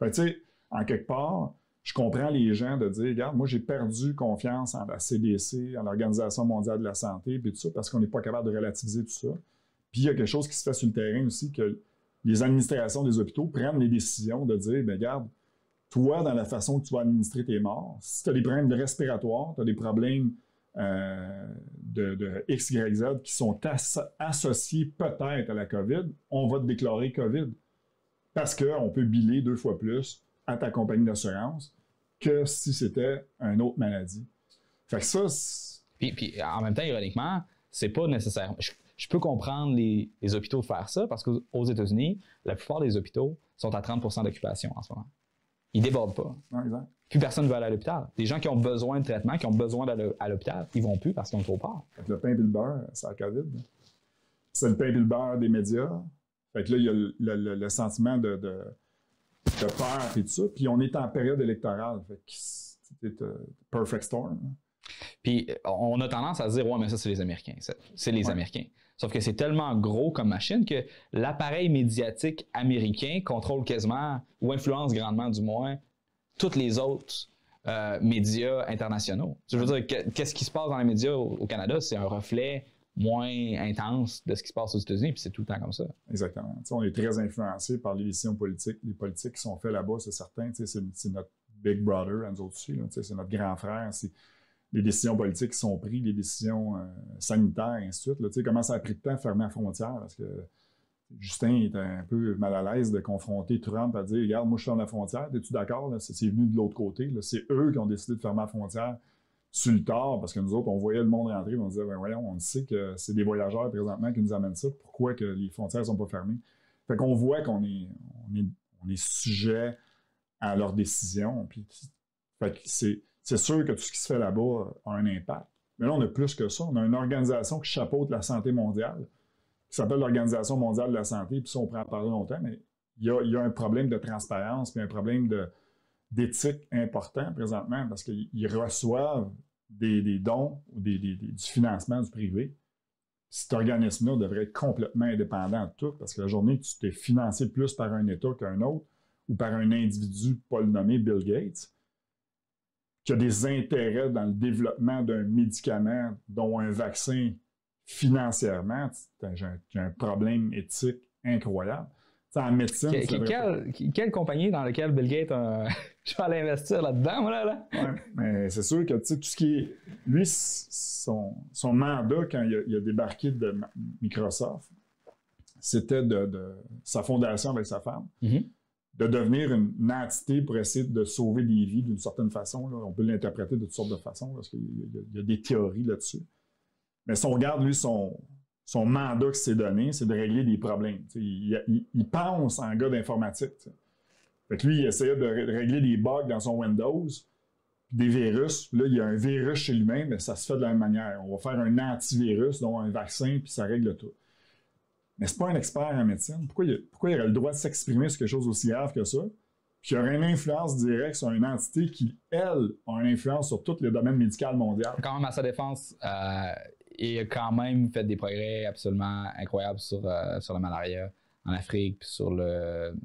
Fait que tu sais, en quelque part, je comprends les gens de dire, regarde, moi j'ai perdu confiance en la C D C, en l'Organisation mondiale de la santé, puis tout ça, parce qu'on n'est pas capable de relativiser tout ça. Puis il y a quelque chose qui se fait sur le terrain aussi, que les administrations des hôpitaux prennent les décisions de dire, bien, regarde, toi, dans la façon que tu vas administrer tes morts, si tu as des problèmes respiratoires, tu as des problèmes euh, de, de X, Y, Z qui sont as associés peut-être à la COVID, on va te déclarer COVID. Parce qu'on peut biller deux fois plus à ta compagnie d'assurance que si c'était une autre maladie. Fait que ça... Puis, puis en même temps, ironiquement, c'est pas nécessaire. Je, je peux comprendre les, les hôpitaux faire ça parce qu'aux États-Unis, la plupart des hôpitaux sont à trente pour cent d'occupation en ce moment. Ils débordent pas. Non, exact. Plus personne ne veut aller à l'hôpital. Les gens qui ont besoin de traitement, qui ont besoin d'aller à l'hôpital, ils vont plus parce qu'ils ont trop peur. Fait que le pain et le beurre, c'est la COVID. C'est le pain et le beurre des médias. Fait que là, il y a le, le, le sentiment de, de, de peur et tout ça. Puis on est en période électorale. Fait que c'est uh, perfect storm. Puis on a tendance à se dire « Ouais, mais ça, c'est les Américains. C'est les ouais. Américains. » Sauf que c'est tellement gros comme machine que l'appareil médiatique américain contrôle quasiment, ou influence grandement du moins, tous les autres euh, médias internationaux. Je veux dire, qu'est-ce qui se passe dans les médias au, au Canada, c'est un reflet moins intense de ce qui se passe aux États-Unis, puis c'est tout le temps comme ça. Exactement. T'sais, on est très influencé par les décisions politiques. Les politiques qui sont faites là-bas, c'est certain. C'est notre big brother à nous autres aussi. C'est notre grand frère. Les décisions politiques qui sont prises, les décisions euh, sanitaires, et ainsi de suite. Là, comment ça a pris de temps de fermer la frontière? Parce que Justin était un peu mal à l'aise de confronter Trump à dire « Regarde, moi, je ferme la frontière. Es-tu d'accord? » C'est venu de l'autre côté. C'est eux qui ont décidé de fermer la frontière sur le tard, parce que nous autres, on voyait le monde rentrer et on disait « Ben voyons, on sait que c'est des voyageurs présentement qui nous amènent ça. Pourquoi que les frontières ne sont pas fermées? » Fait qu'on voit qu'on est, on est, on est sujet à leurs décisions. Puis, fait que c'est... C'est sûr que tout ce qui se fait là-bas a un impact. Mais là, on a plus que ça. On a une organisation qui chapeaute la santé mondiale, qui s'appelle l'Organisation mondiale de la santé, puis ça, on prend à parler longtemps, mais il y a, il y a un problème de transparence, puis un problème d'éthique important présentement, parce qu'ils reçoivent des, des dons ou des, des, des, du financement du privé. Cet organisme-là devrait être complètement indépendant de tout, parce que la journée que tu t'es financé plus par un État qu'un autre, ou par un individu, pas le nommé Bill Gates, qui a des intérêts dans le développement d'un médicament, dont un vaccin financièrement, j'ai un, un problème éthique incroyable. T'sais, en médecine, que, que, quelle, que, quelle compagnie dans laquelle Bill Gates a... je vais aller investir là-dedans, voilà, là. Ouais, mais c'est sûr que tout ce qui est... Lui, son, son mandat, quand il a, il a débarqué de Microsoft, c'était de, de sa fondation avec sa femme. Mm-hmm. De devenir une entité pour essayer de sauver des vies d'une certaine façon. Là. On peut l'interpréter de toutes sortes de façons, parce qu'il y, y a des théories là-dessus. Mais si on regarde, lui, son, son mandat qu'il s'est donné, c'est de régler des problèmes. Il, il, il pense en gars d'informatique. Fait que lui, il essayait de régler des bugs dans son Windows, des virus. Là, il y a un virus chez lui-même, mais ça se fait de la même manière. On va faire un antivirus, dont un vaccin, puis ça règle tout. Mais c'est pas un expert en médecine. Pourquoi il, pourquoi il aurait le droit de s'exprimer sur quelque chose aussi grave que ça? Puis il aurait une influence directe sur une entité qui, elle, a une influence sur tous les domaines médicaux mondiaux. Quand même, à sa défense, euh, il a quand même fait des progrès absolument incroyables sur, euh, sur la malaria en Afrique, puis sur le...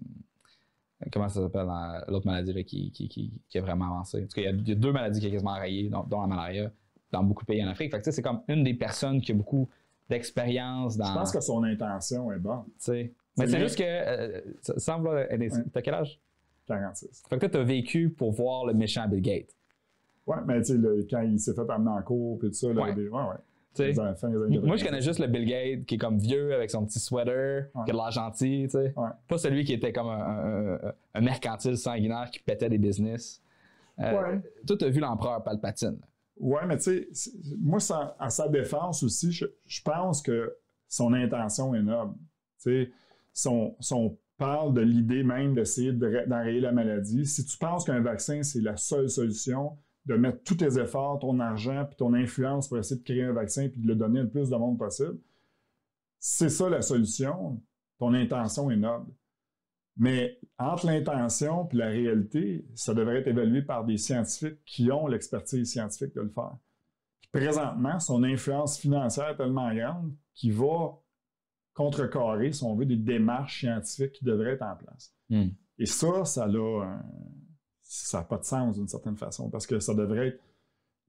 Comment ça s'appelle? L'autre maladie là, qui, qui, qui, qui a vraiment avancé. En tout cas, il y a, il y a deux maladies qui ont quasiment enrayé, dont, dont la malaria, dans beaucoup de pays en Afrique. Fait que tu sais, c'est comme une des personnes qui a beaucoup... d'expérience dans... Je pense que son intention est bonne. T'sais. Mais c'est juste que, euh, sans vouloir aider, ouais. T'as quel âge? quarante-six. Fait que toi, t'as vécu pour voir le méchant Bill Gates. Ouais, mais tu sais, quand il s'est fait amener en cours, puis tout ça, là, ouais, des, ouais. ouais. Dans la fin des années quatre-vingt-dix. Moi, je connais juste le Bill Gates qui est comme vieux, avec son petit sweater, ouais. qui a de l'air gentil, tu sais. Ouais. Pas celui qui était comme un, un, un mercantile sanguinaire qui pétait des business. Euh, ouais. Toi, t'as vu l'empereur Palpatine. Oui, mais tu sais, moi, ça, à sa défense aussi, je, je pense que son intention est noble. Tu sais, si on parle de l'idée même d'essayer d'enrayer la maladie, si tu penses qu'un vaccin, c'est la seule solution, de mettre tous tes efforts, ton argent, puis ton influence pour essayer de créer un vaccin, puis de le donner le plus de monde possible, c'est ça la solution, ton intention est noble. Mais entre l'intention et la réalité, ça devrait être évalué par des scientifiques qui ont l'expertise scientifique de le faire. Présentement, son influence financière est tellement grande qu'il va contrecarrer, si on veut, des démarches scientifiques qui devraient être en place. Mm. Et ça, ça n'a pas de sens d'une certaine façon, parce que ça devrait être...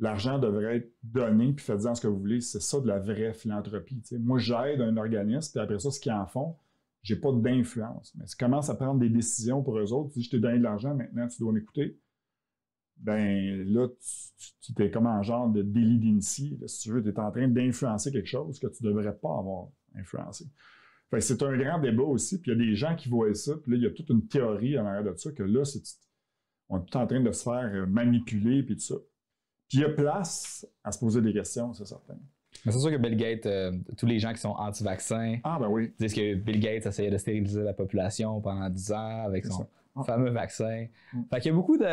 L'argent devrait être donné, puis faites-en ce que vous voulez. C'est ça de la vraie philanthropie. T'sais. Moi, j'aide un organisme, puis après ça, ce qu'ils en font, j'ai pas d'influence. Mais tu commences à prendre des décisions pour eux autres. Tu dis, je t'ai donné de l'argent, maintenant tu dois m'écouter. ben là, tu t'es comme en genre de délit d'initié. Si tu veux, tu es en train d'influencer quelque chose que tu ne devrais pas avoir influencé. C'est un grand débat aussi, puis il y a des gens qui voient ça, puis là, il y a toute une théorie en arrière de ça, que là, c'est, on est tout en train de se faire manipuler, puis tout ça. Puis il y a place à se poser des questions, c'est certain. Mais c'est sûr que Bill Gates, euh, tous les gens qui sont anti-vaccins, ah, ben oui. disent que Bill Gates essayait de stériliser la population pendant dix ans avec son ah. fameux vaccin. Hum. Fait qu'il y a beaucoup de...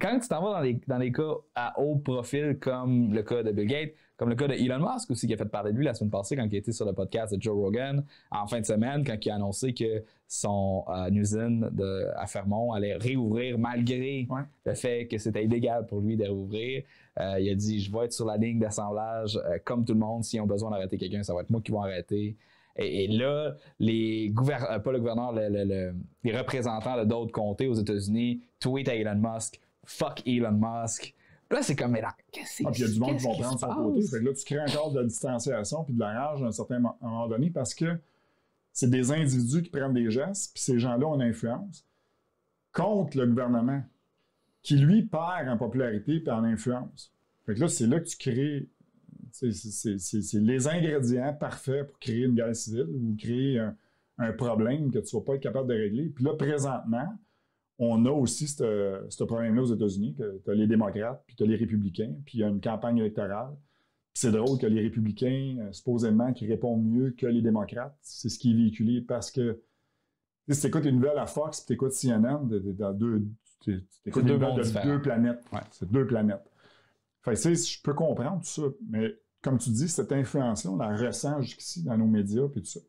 Quand tu t'en vas dans des, dans des cas à haut profil, comme le cas de Bill Gates, comme le cas de Elon Musk aussi, qui a fait parler de lui la semaine passée quand il était sur le podcast de Joe Rogan, en fin de semaine, quand il a annoncé que son euh, usine de, à Fermont allait réouvrir malgré ouais. le fait que c'était illégal pour lui de réouvrir. Euh, il a dit « Je vais être sur la ligne d'assemblage euh, comme tout le monde. S'ils ont besoin d'arrêter quelqu'un, ça va être moi qui vais arrêter. » Et, et là, les gouverneurs, pas le gouverneur, le, le, le, les représentants de d'autres comtés aux États-Unis tweetent à Elon Musk « Fuck Elon Musk ». Là, c'est comme, mais là, qu'est-ce que c'est? Ah, puis il y a du monde qui vont prendre son côté. Fait que là, tu crées un cadre de distanciation puis de la rage à un certain moment donné parce que c'est des individus qui prennent des gestes, puis ces gens-là ont une influence contre le gouvernement qui, lui, perd en popularité puis en influence. Fait que là, c'est là que tu crées... C'est, c'est, c'est, c'est les ingrédients parfaits pour créer une guerre civile ou créer un, un problème que tu ne vas pas être capable de régler. Puis là, présentement, on a aussi ce problème-là aux États-Unis, que tu as les démocrates, puis tu as les républicains, puis il y a une campagne électorale. C'est drôle que les républicains, supposément, qui répondent mieux que les démocrates. C'est ce qui est véhiculé parce que si tu écoutes les nouvelles à Fox, puis tu écoutes C N N, tu écoutes les nouvelles de deux planètes. Ouais, c'est deux planètes. Enfin, tu sais, je peux comprendre tout ça, mais comme tu dis, cette influence-là, on la ressent jusqu'ici dans nos médias, puis tout ça.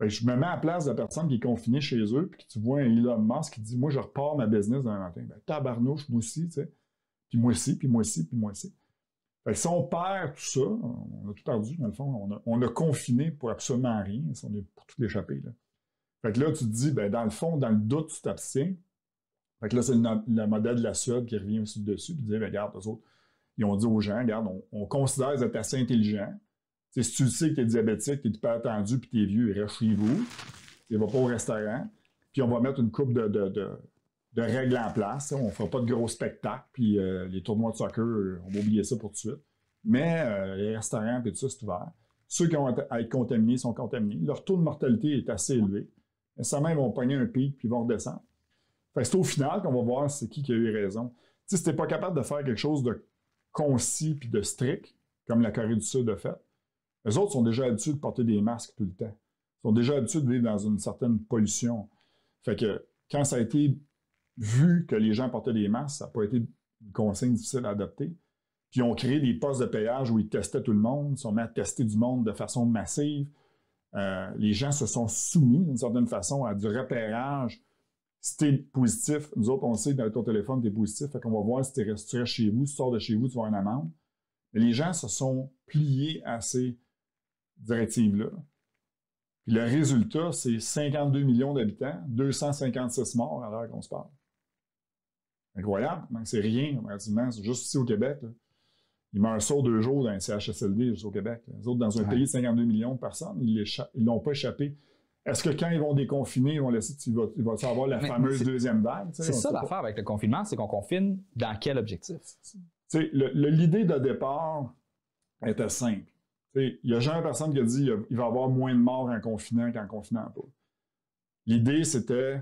Je me mets à la place de la personne qui est confinée chez eux, puis que tu vois un Elon Musk qui dit « Moi, je repars ma business d'un matin. » Ben, tabarnouche, moi aussi, tu sais. Puis moi aussi, puis moi aussi, puis moi aussi. Ben, si on perd tout ça, on a tout perdu, dans le fond. On a, on a confiné pour absolument rien. On est pour tout échapper, là. Fait que là, tu te dis, ben, dans le fond, dans le doute, tu t'abstiens. Fait que là, c'est le modèle de la Suède qui revient aussi dessus, puis dit, ben, regarde, eux autres, ils ont dit aux gens, regarde, on, on considère qu'ils sont assez intelligents. T'sais, si tu le sais que tu es diabétique, tu es hypertendu puis tu es vieux, reste chez vous. Tu ne vas pas au restaurant. Puis on va mettre une couple de, de, de, de règles en place. Hein. On ne fera pas de gros spectacles. Puis euh, les tournois de soccer, on va oublier ça pour tout de suite. Mais euh, les restaurants et tout ça, c'est ouvert. Ceux qui ont à être contaminés sont contaminés. Leur taux de mortalité est assez élevé. Nécessairement, ils vont pogner un pic puis ils vont redescendre. Fait que c'est au final qu'on va voir c'est qui qui a eu raison. T'sais, si tu n'es pas capable de faire quelque chose de concis puis de strict, comme la Corée du Sud a fait, les autres sont déjà habitués de porter des masques tout le temps. Ils sont déjà habitués de vivre dans une certaine pollution. Fait que quand ça a été vu que les gens portaient des masques, ça n'a pas été une consigne difficile à adopter. Puis ils ont créé des postes de péage où ils testaient tout le monde, ils se sont mis à tester du monde de façon massive. Euh, les gens se sont soumis d'une certaine façon à du repérage. Si t'es positif, nous autres, on sait que dans ton téléphone, t'es positif. Fait qu'on va voir si tu restes chez vous, si tu sors de chez vous, tu vas avoir une amende. Mais les gens se sont pliés à ces directive-là. Puis le résultat, c'est cinquante-deux millions d'habitants, deux cent cinquante-six morts à l'heure qu'on se parle. Incroyable, c'est rien, relativement, c'est juste ici au Québec. Là. Ils meurent sur deux jours dans un C H S L D juste au Québec. Là. Les autres, dans un ouais. pays de cinquante-deux millions de personnes, ils ne l'ont pas échappé. Est-ce que quand ils vont déconfiner, ils vont laisser, ils vont, ils vont avoir la mais, fameuse mais deuxième vague? C'est ça l'affaire avec le confinement, c'est qu'on confine dans quel objectif? Le, le, l'idée de départ était simple. Il y a jamais personne qui a dit qu'il va y avoir moins de morts en confinant qu'en confinant pas. L'idée, c'était,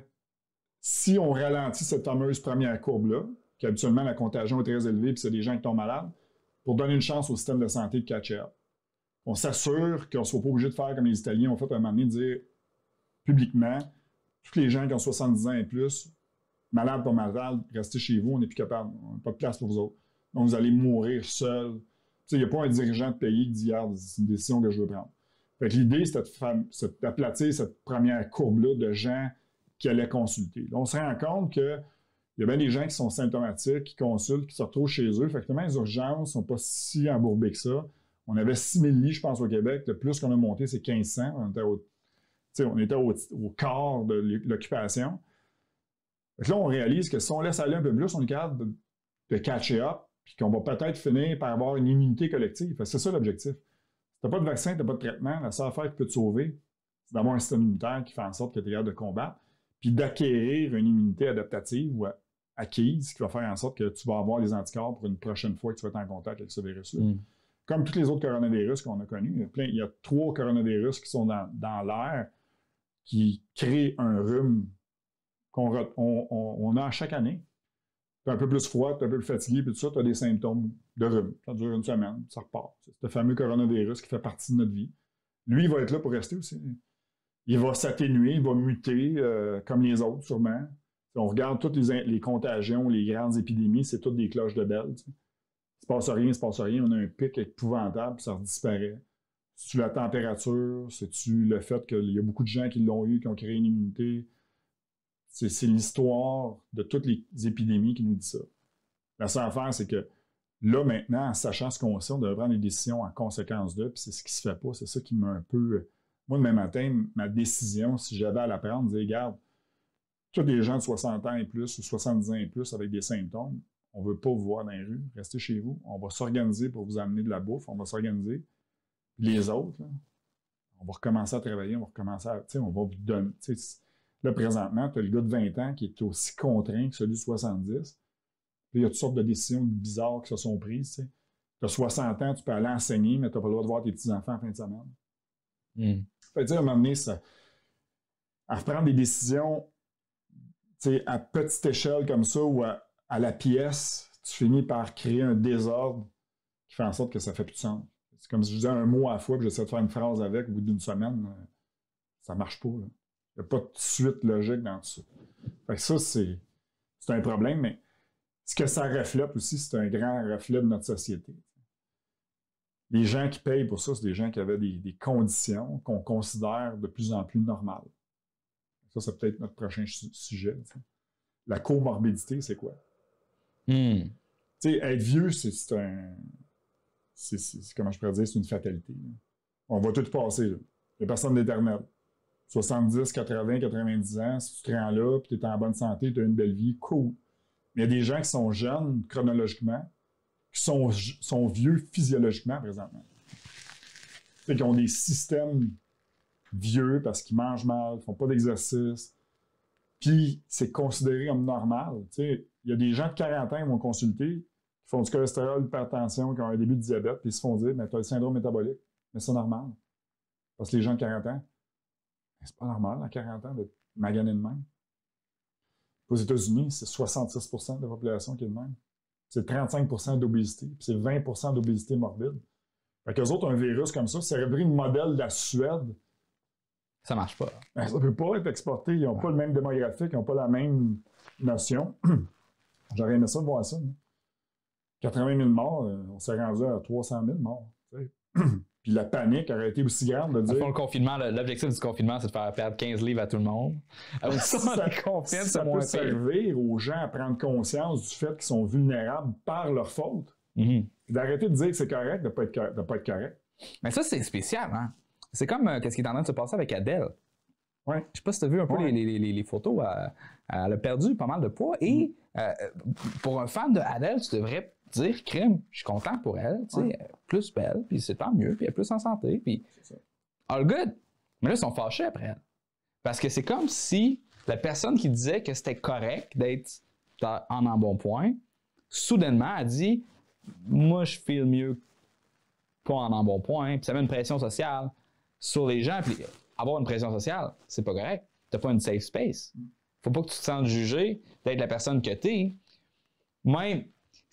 si on ralentit cette fameuse première courbe-là, qu'habituellement la contagion est très élevée et c'est des gens qui tombent malades, pour donner une chance au système de santé de catch up. On s'assure qu'on ne soit pas obligé de faire comme les Italiens ont fait à un moment donné, dire publiquement, tous les gens qui ont soixante-dix ans et plus, malades pas malades, restez chez vous, on n'est plus capable, on n'a pas de place pour vous autres. Donc vous allez mourir seuls. Il n'y a pas un dirigeant de pays qui dit ah, « c'est une décision que je veux prendre ». Fait que l'idée, c'était d'aplatir cette première courbe-là de gens qui allaient consulter. Là, on se rend compte qu'il y a bien des gens qui sont symptomatiques, qui consultent, qui se retrouvent chez eux. Fait que les urgences ne sont pas si embourbées que ça. On avait six mille lits, je pense, au Québec. Le plus qu'on a monté, c'est mille cinq cents. On était au, on était au, au quart de l'occupation. Fait que là, on réalise que si on laisse aller un peu plus, on est capable de, de catcher up. Puis qu'on va peut-être finir par avoir une immunité collective. C'est ça l'objectif. Si tu n'as pas de vaccin, tu n'as pas de traitement, la seule affaire qui peut te sauver, c'est d'avoir un système immunitaire qui fait en sorte que tu es capable de combattre, puis d'acquérir une immunité adaptative ou acquise qui va faire en sorte que tu vas avoir les anticorps pour une prochaine fois que tu vas être en contact avec ce virus-là. Mm. Comme tous les autres coronavirus qu'on a connus, il y a, plein, il y a trois coronavirus qui sont dans, dans l'air qui créent un rhume qu'on on, on, on a chaque année. Tu es un peu plus froid, tu es un peu plus fatigué, puis tout ça, tu as des symptômes de rhume. Ça dure une semaine, ça repart. C'est ce fameux coronavirus qui fait partie de notre vie. Lui, il va être là pour rester aussi. Il va s'atténuer, il va muter euh, comme les autres, sûrement. Si on regarde toutes les, les contagions, les grandes épidémies, c'est toutes des cloches de belles. Tu sais. Il ne se passe rien, il ne se passe rien. On a un pic épouvantable, puis ça disparaît. C'est-tu la température? C'est-tu le fait qu'il y a beaucoup de gens qui l'ont eu, qui ont créé une immunité? C'est l'histoire de toutes les épidémies qui nous dit ça. La seule affaire, c'est que là, maintenant, en sachant ce qu'on sait, on devrait prendre des décisions en conséquence d'eux, puis c'est ce qui se fait pas. C'est ça qui m'a un peu... Moi, demain matin, ma décision, si j'avais à la prendre, c'est, regarde, tous les gens de soixante ans et plus ou soixante-dix ans et plus avec des symptômes, on ne veut pas vous voir dans les rues, restez chez vous. On va s'organiser pour vous amener de la bouffe, on va s'organiser. Les autres, là, on va recommencer à travailler, on va recommencer à... On va vous donner... Là, présentement, tu as le gars de vingt ans qui est aussi contraint que celui de soixante-dix. Puis, il y a toutes sortes de décisions bizarres qui se sont prises. Tu as soixante ans, tu peux aller enseigner, mais tu n'as pas le droit de voir tes petits-enfants en fin de semaine. Mm. Fait que, à un moment donné, ça, à prendre des décisions à petite échelle comme ça ou à, à la pièce, tu finis par créer un désordre qui fait en sorte que ça ne fait plus de sens. C'est comme si je disais un mot à la fois et que j'essaie de faire une phrase avec au bout d'une semaine. Ça ne marche pas, là. Il n'y a pas de suite logique dans tout ça. Fait que ça, c'est un problème, mais ce que ça reflète aussi, c'est un grand reflet de notre société. Les gens qui payent pour ça, c'est des gens qui avaient des, des conditions qu'on considère de plus en plus normales. Ça, c'est peut-être notre prochain sujet. T'sais. La comorbidité, c'est quoi? Mm. Tu sais, être vieux, c'est un... C'est, c'est, comment je pourrais dire, c'est une fatalité. Là. On va tout passer. Il n'y a personne d'éternel. soixante-dix, quatre-vingts, quatre-vingt-dix ans, si tu te rends là, puis tu es en bonne santé, tu as une belle vie, cool. Mais il y a des gens qui sont jeunes chronologiquement, qui sont, sont vieux physiologiquement présentement. C'est qu'ils ont des systèmes vieux parce qu'ils mangent mal, ils font pas d'exercice. Puis c'est considéré comme normal. T'sais, il y a des gens de quarante ans qui vont consulter, qui font du cholestérol, l'hypertension, qui ont un début de diabète, puis ils se font dire, mais tu as le syndrome métabolique. Mais c'est normal. Parce que les gens de quarante ans, c'est pas normal, à quarante ans, d'être magané de même. Aux États-Unis, c'est soixante-six pour cent de la population qui est de même. C'est trente-cinq pour cent d'obésité, puis c'est vingt pour cent d'obésité morbide. Fait qu'eux autres, un virus comme ça, ça aurait pris le modèle de la Suède. Ça marche pas. Ben, ça peut pas être exporté. Ils n'ont ouais. pas le même démographique, ils n'ont pas la même notion. J'aurais aimé ça de voir ça. Non? quatre-vingt mille morts, on s'est rendu à trois cent mille morts. Puis la panique aurait été aussi grande de dire... Après, le confinement, l'objectif du confinement, c'est de faire perdre quinze livres à tout le monde. Alors, si ça, confine, si ça peut servir aux gens à prendre conscience du fait qu'ils sont vulnérables par leur faute. Mm-hmm. D'arrêter de dire que c'est correct de ne pas, pas être correct. Mais ça, c'est spécial. Hein? C'est comme euh, qu'est-ce qui est en train de se passer avec Adèle. Ouais. Je ne sais pas si tu as vu un peu ouais. les, les, les photos. Euh, elle a perdu pas mal de poids. Et euh, pour un fan de Adèle, tu devrais... dire crime, je suis content pour elle, tu sais, ouais. elle est plus belle, puis c'est tant mieux, puis elle est plus en santé, puis all good. Mais là, ils sont fâchés après elle. Parce que c'est comme si la personne qui disait que c'était correct d'être en embonpoint, soudainement, a dit « Moi, je feel mieux pas en embonpoint », puis ça met une pression sociale sur les gens, puis avoir une pression sociale, c'est pas correct. T'as pas une safe space. Faut pas que tu te sentes jugé d'être la personne que t'es. Même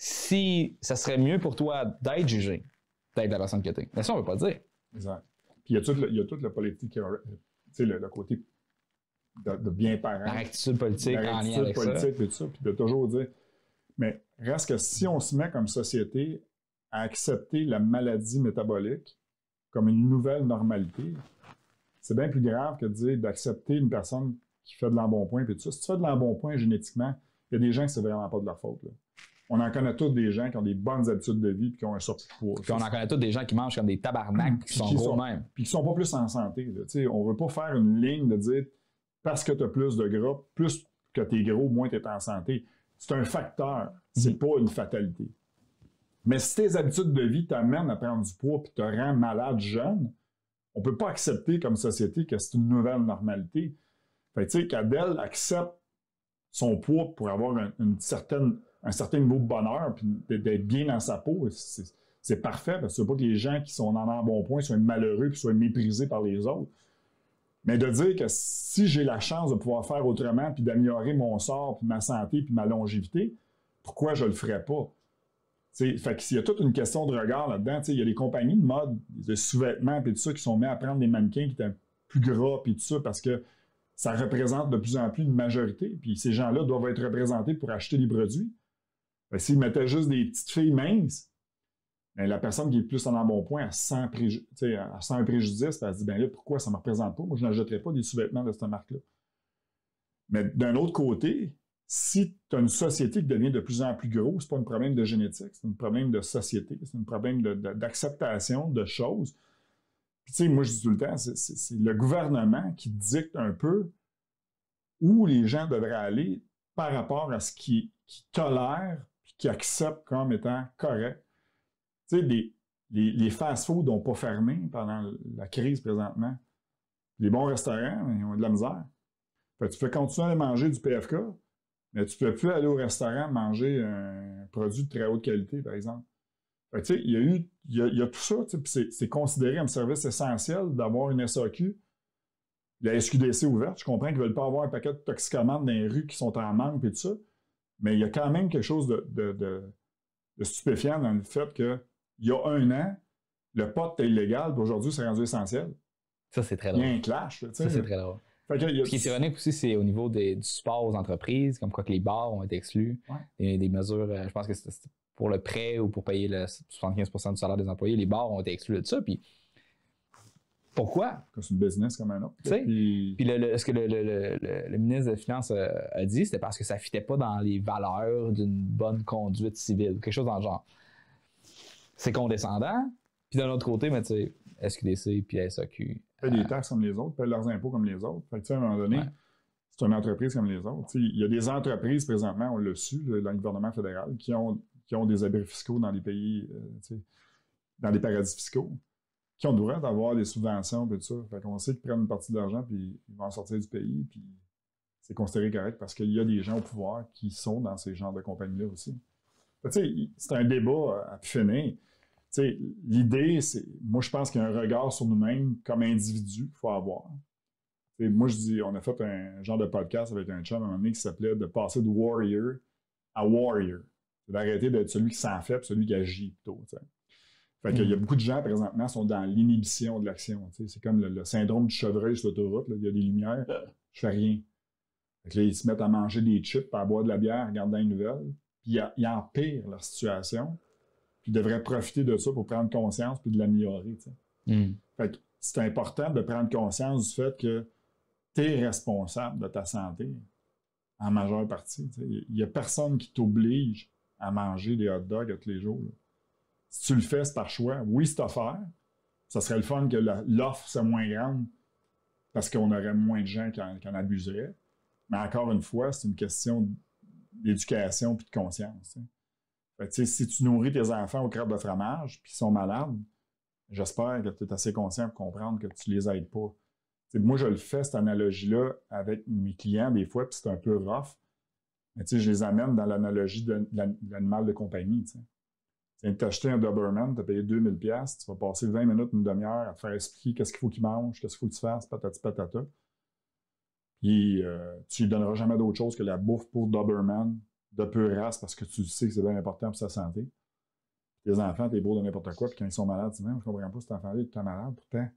si ça serait mieux pour toi d'être jugé, d'être la personne que t'es. Mais ça, on ne veut pas le dire. Exact. Puis il y a tout le, il y a toute la politique, tu sais, le, le côté de, de bien parent. La rectitude politique la en lien avec ça. La rectitude politique et tout ça, puis de toujours dire... Mais reste que si on se met comme société à accepter la maladie métabolique comme une nouvelle normalité, c'est bien plus grave que de dire d'accepter une personne qui fait de l'embonpoint et tout ça. Si tu fais de l'embonpoint génétiquement, il y a des gens qui c'est vraiment pas de leur faute, là. On en connaît tous des gens qui ont des bonnes habitudes de vie et qui ont un surplus de poids. Puis on en connaît tous des gens qui mangent comme des tabarnaks, qui sont gros même. Puis qui sont pas plus en santé. On ne veut pas faire une ligne de dire parce que tu as plus de gras, plus que tu es gros, moins tu es en santé. C'est un facteur, c'est pas une fatalité. Mais si tes habitudes de vie t'amènent à prendre du poids et te rend malade jeune, on ne peut pas accepter comme société que c'est une nouvelle normalité. Fait que tu sais, qu'Adèle accepte son poids pour avoir un, une certaine, un certain niveau de bonheur, puis d'être bien dans sa peau, c'est parfait, parce que c'est pas que les gens qui sont en embonpoint soient malheureux et soient méprisés par les autres. Mais de dire que si j'ai la chance de pouvoir faire autrement, puis d'améliorer mon sort, puis ma santé, puis ma longévité, pourquoi je le ferais pas? T'sais, fait qu'il y a toute une question de regard là-dedans. Il y a des compagnies de mode, de sous-vêtements, puis tout ça, qui sont mis à prendre des mannequins qui étaient plus gras, puis tout ça, parce que ça représente de plus en plus une majorité. Puis ces gens-là doivent être représentés pour acheter des produits. S'ils mettaient juste des petites filles minces, bien, la personne qui est plus en embonpoint, elle sent, préju elle sent un préjudice, puis elle se dit, bien là, pourquoi ça ne me représente pas? Moi, je n'achèterais pas des sous-vêtements de cette marque-là. Mais d'un autre côté, si tu as une société qui devient de plus en plus grosse, c'est pas un problème de génétique, c'est un problème de société, c'est un problème d'acceptation de, de, de choses. Puis, tu sais, moi, je dis tout le temps, c'est le gouvernement qui dicte un peu où les gens devraient aller par rapport à ce qu'ils qui tolèrent et qu'ils acceptent comme étant correct. Tu sais, les, les, les fast-foods n'ont pas fermé pendant la crise présentement. Les bons restaurants, ils ont de la misère. Fait, tu peux continuer à manger du P F K, mais tu ne peux plus aller au restaurant manger un produit de très haute qualité, par exemple. Fait que, il y a eu, il y a, il y a tout ça, c'est considéré un service essentiel d'avoir une S A Q. La S Q D C ouverte, je comprends qu'ils ne veulent pas avoir un paquet de toxicomanes dans les rues qui sont en manque et tout ça, mais il y a quand même quelque chose de, de, de, de stupéfiant dans le fait qu'il y a un an, le pot était illégal, puis aujourd'hui, c'est rendu essentiel. Ça, c'est très drôle. Il y a un clash. Là, ça, c'est très drôle. Que, a... Ce qui est ironique aussi, c'est au niveau des, du support aux entreprises, comme quoi que les bars ont été exclus, ouais. des, des mesures, euh, je pense que c'était pour le prêt ou pour payer le soixante-quinze pour cent du salaire des employés, les bars ont été exclus de ça. Puis pourquoi? C'est une business comme un autre. Puis le, le, ce que le, le, le, le ministre des Finances a, a dit, c'était parce que ça ne fitait pas dans les valeurs d'une bonne conduite civile, quelque chose dans le genre. C'est condescendant. Puis d'un autre côté, mais tu sais, S Q D C puis S A Q. Paye des taxes comme les autres, paye leurs impôts comme les autres. Fait que, à un moment donné, ouais. c'est une entreprise comme les autres. T'sais, il y a des entreprises présentement, on l'a su, là, dans le gouvernement fédéral, qui ont, qui ont des abris fiscaux dans les pays, euh, dans les paradis fiscaux, qui ont le droit d'avoir des subventions et tout ça. Fait qu'on sait qu'ils prennent une partie de l'argent puis ils vont sortir du pays. Puis c'est considéré correct parce qu'il y a des gens au pouvoir qui sont dans ces genres de compagnies-là aussi. C'est un débat à finir. L'idée, c'est, moi je pense qu'il y a un regard sur nous-mêmes comme individu qu'il faut avoir. T'sais, moi je dis, on a fait un genre de podcast avec un chum à un moment donné qui s'appelait de passer de warrior à warrior. D'arrêter d'être celui qui s'en fait et celui qui agit plutôt. T'sais. Fait qu'il y a beaucoup de gens présentement qui sont dans l'inhibition de l'action. C'est comme le, le syndrome du chevreuil sur l'autoroute, il y a des lumières, je fais rien. Fait que là, ils se mettent à manger des chips, à boire de la bière, à regarder les nouvelles, puis ils empirent leur situation. Puis devraient profiter de ça pour prendre conscience puis de l'améliorer. Mm. Fait que c'est important de prendre conscience du fait que tu es responsable de ta santé en majeure partie. Il n'y a personne qui t'oblige à manger des hot dogs tous les jours. Là. Si tu le fais, c'est par choix. Oui, c'est offert. Ça serait le fun que l'offre soit moins grande parce qu'on aurait moins de gens qui en, qui en abuseraient. Mais encore une fois, c'est une question d'éducation puis de conscience. T'sais. Fait, si tu nourris tes enfants aux crêpes de fromage puis ils sont malades, j'espère que tu es assez conscient pour comprendre que tu ne les aides pas. T'sais, moi, je le fais, cette analogie-là, avec mes clients des fois, puis c'est un peu rough. Mais je les amène dans l'analogie de, de l'animal de compagnie. Tu as acheté un Doberman, tu as payé deux mille dollars, tu vas passer vingt minutes, une demi-heure à te faire expliquer qu'est-ce qu'il faut qu'il mange, qu'est-ce qu'il faut que tu fasses, patati patata. Puis euh, tu ne lui donneras jamais d'autre chose que la bouffe pour Doberman. De peu race parce que tu sais que c'est bien important pour sa santé. Tes enfants, t'es beau de n'importe quoi, puis quand ils sont malades, tu dis, non, je comprends pas, cet enfant-là, tu es malade, pourtant,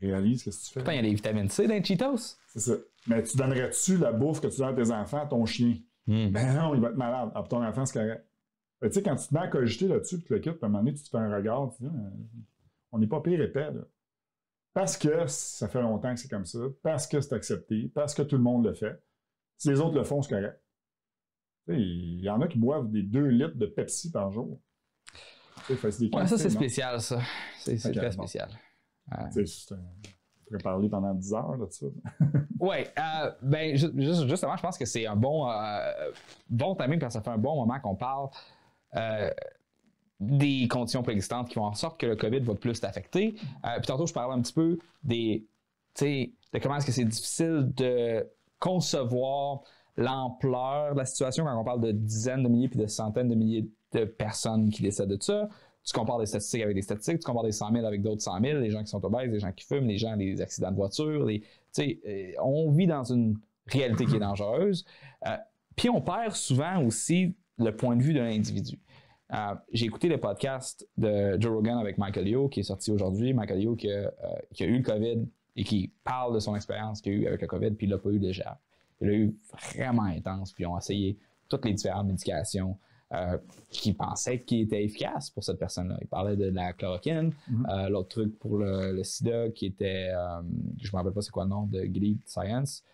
réalise ce que tu fais. Pourtant, il y a des vitamines C dans les Cheetos. C'est ça. Mais tu donnerais-tu la bouffe que tu donnes à tes enfants à ton chien? Mm. Ben non, il va être malade. Ah, ton enfant, c'est correct. Tu sais, quand tu te mets à cogiter là-dessus, puis tu le quittes, puis à un moment donné, tu te fais un regard, tu dis, on n'est pas pire épais, là. Parce que ça fait longtemps que c'est comme ça, parce que c'est accepté, parce que tout le monde le fait. Si les autres le font, c'est correct. Il y en a qui boivent des deux litres de Pepsi par jour. Fait, des ouais, ça, c'est spécial, ça. C'est okay, très spécial. Bon. Ouais. Juste, euh, je pourrais parler pendant dix heures là-dessus. Oui. Euh, ben, ju ju justement, je pense que c'est un bon, euh, bon timing parce que ça fait un bon moment qu'on parle euh, des conditions préexistantes qui font en sorte que le COVID va plus t'affecter. Euh, puis tantôt, je parlais un petit peu des, de comment est-ce que c'est difficile de concevoir l'ampleur de la situation quand on parle de dizaines de milliers puis de centaines de milliers de personnes qui décèdent de ça. Tu compares des statistiques avec des statistiques, tu compares des cent mille avec d'autres cent mille, les gens qui sont obèses, les gens qui fument, les gens, les accidents de voiture. Les, on vit dans une réalité qui est dangereuse. Euh, puis on perd souvent aussi le point de vue de l'individu. Euh, J'ai écouté le podcast de Joe Rogan avec Michael Yo qui est sorti aujourd'hui. Michael Yo qui a, euh, qui a eu le COVID et qui parle de son expérience qu'il a eu avec le COVID, puis il l'a pas eu légère. Il l'a eu vraiment intense, puis ils ont essayé toutes les différentes médications euh, qu'ils pensaient qui étaient efficaces pour cette personne-là. Il parlait de la chloroquine, mm-hmm. euh, l'autre truc pour le, le sida qui était, euh, je ne me rappelle pas c'est quoi le nom, de Gilead Science.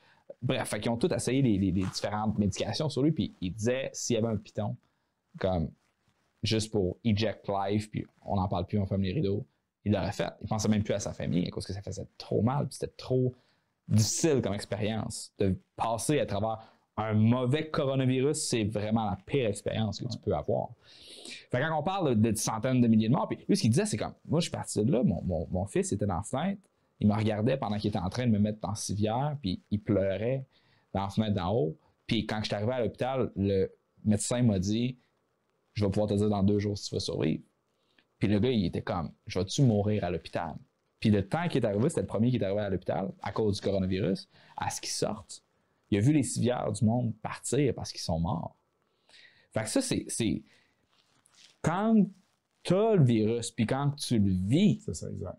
Bref, ils ont tous essayé les, les, les différentes médications sur lui, puis il disait s'il y avait un piton, comme juste pour eject life, puis on n'en parle plus, on ferme les rideaux, il l'aurait fait. Il pensait même plus à sa famille à cause que ça faisait trop mal, puis c'était trop difficile comme expérience. De passer à travers un mauvais coronavirus, c'est vraiment la pire expérience que tu peux avoir. Fait quand on parle de, de centaines de milliers de morts, puis lui, ce qu'il disait, c'est comme, moi, je suis parti de là, mon, mon, mon fils était dans la fenêtre, il me regardait pendant qu'il était en train de me mettre dans la civière, puis il pleurait dans la fenêtre d'en haut. Puis quand je suis arrivé à l'hôpital, le médecin m'a dit, je vais pouvoir te dire dans deux jours si tu vas survivre. Puis le gars, il était comme, je vais-tu mourir à l'hôpital? Puis le temps qui est arrivé, c'était le premier qui est arrivé à l'hôpital à cause du coronavirus, à ce qu'ils sortent. Il a vu les civières du monde partir parce qu'ils sont morts. Fait que ça, c'est... Quand tu as le virus, puis quand tu le vis, c'est ça, exact.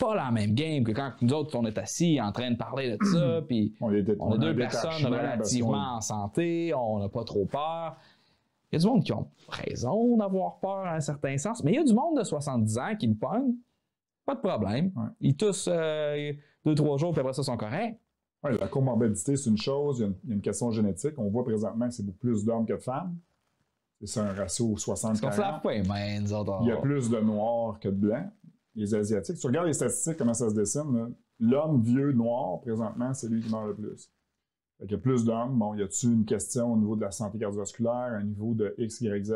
Pas la même game que quand nous autres, on est assis en train de parler de ça, puis on, on a deux personnes relativement en santé, on n'a pas trop peur. Il y a du monde qui ont raison d'avoir peur à un certain sens, mais il y a du monde de soixante-dix ans qui le pogne. Pas de problème. Ouais. Ils toussent euh, deux, trois jours, puis après ça, ils sont corrects. Oui, la comorbidité, c'est une chose. Il y a une, il y a une question génétique. On voit présentement que c'est beaucoup plus d'hommes que de femmes. C'est un ratio soixante quarante. Parce qu'on se lave pas les mains, nous autres. Il y a plus de noirs que de blancs. Les Asiatiques, tu regardes les statistiques, comment ça se dessine. L'homme vieux noir, présentement, c'est lui qui meurt le plus. Fait il y a plus d'hommes. Bon, y a-t-il une question au niveau de la santé cardiovasculaire, au niveau de X, Y, Z?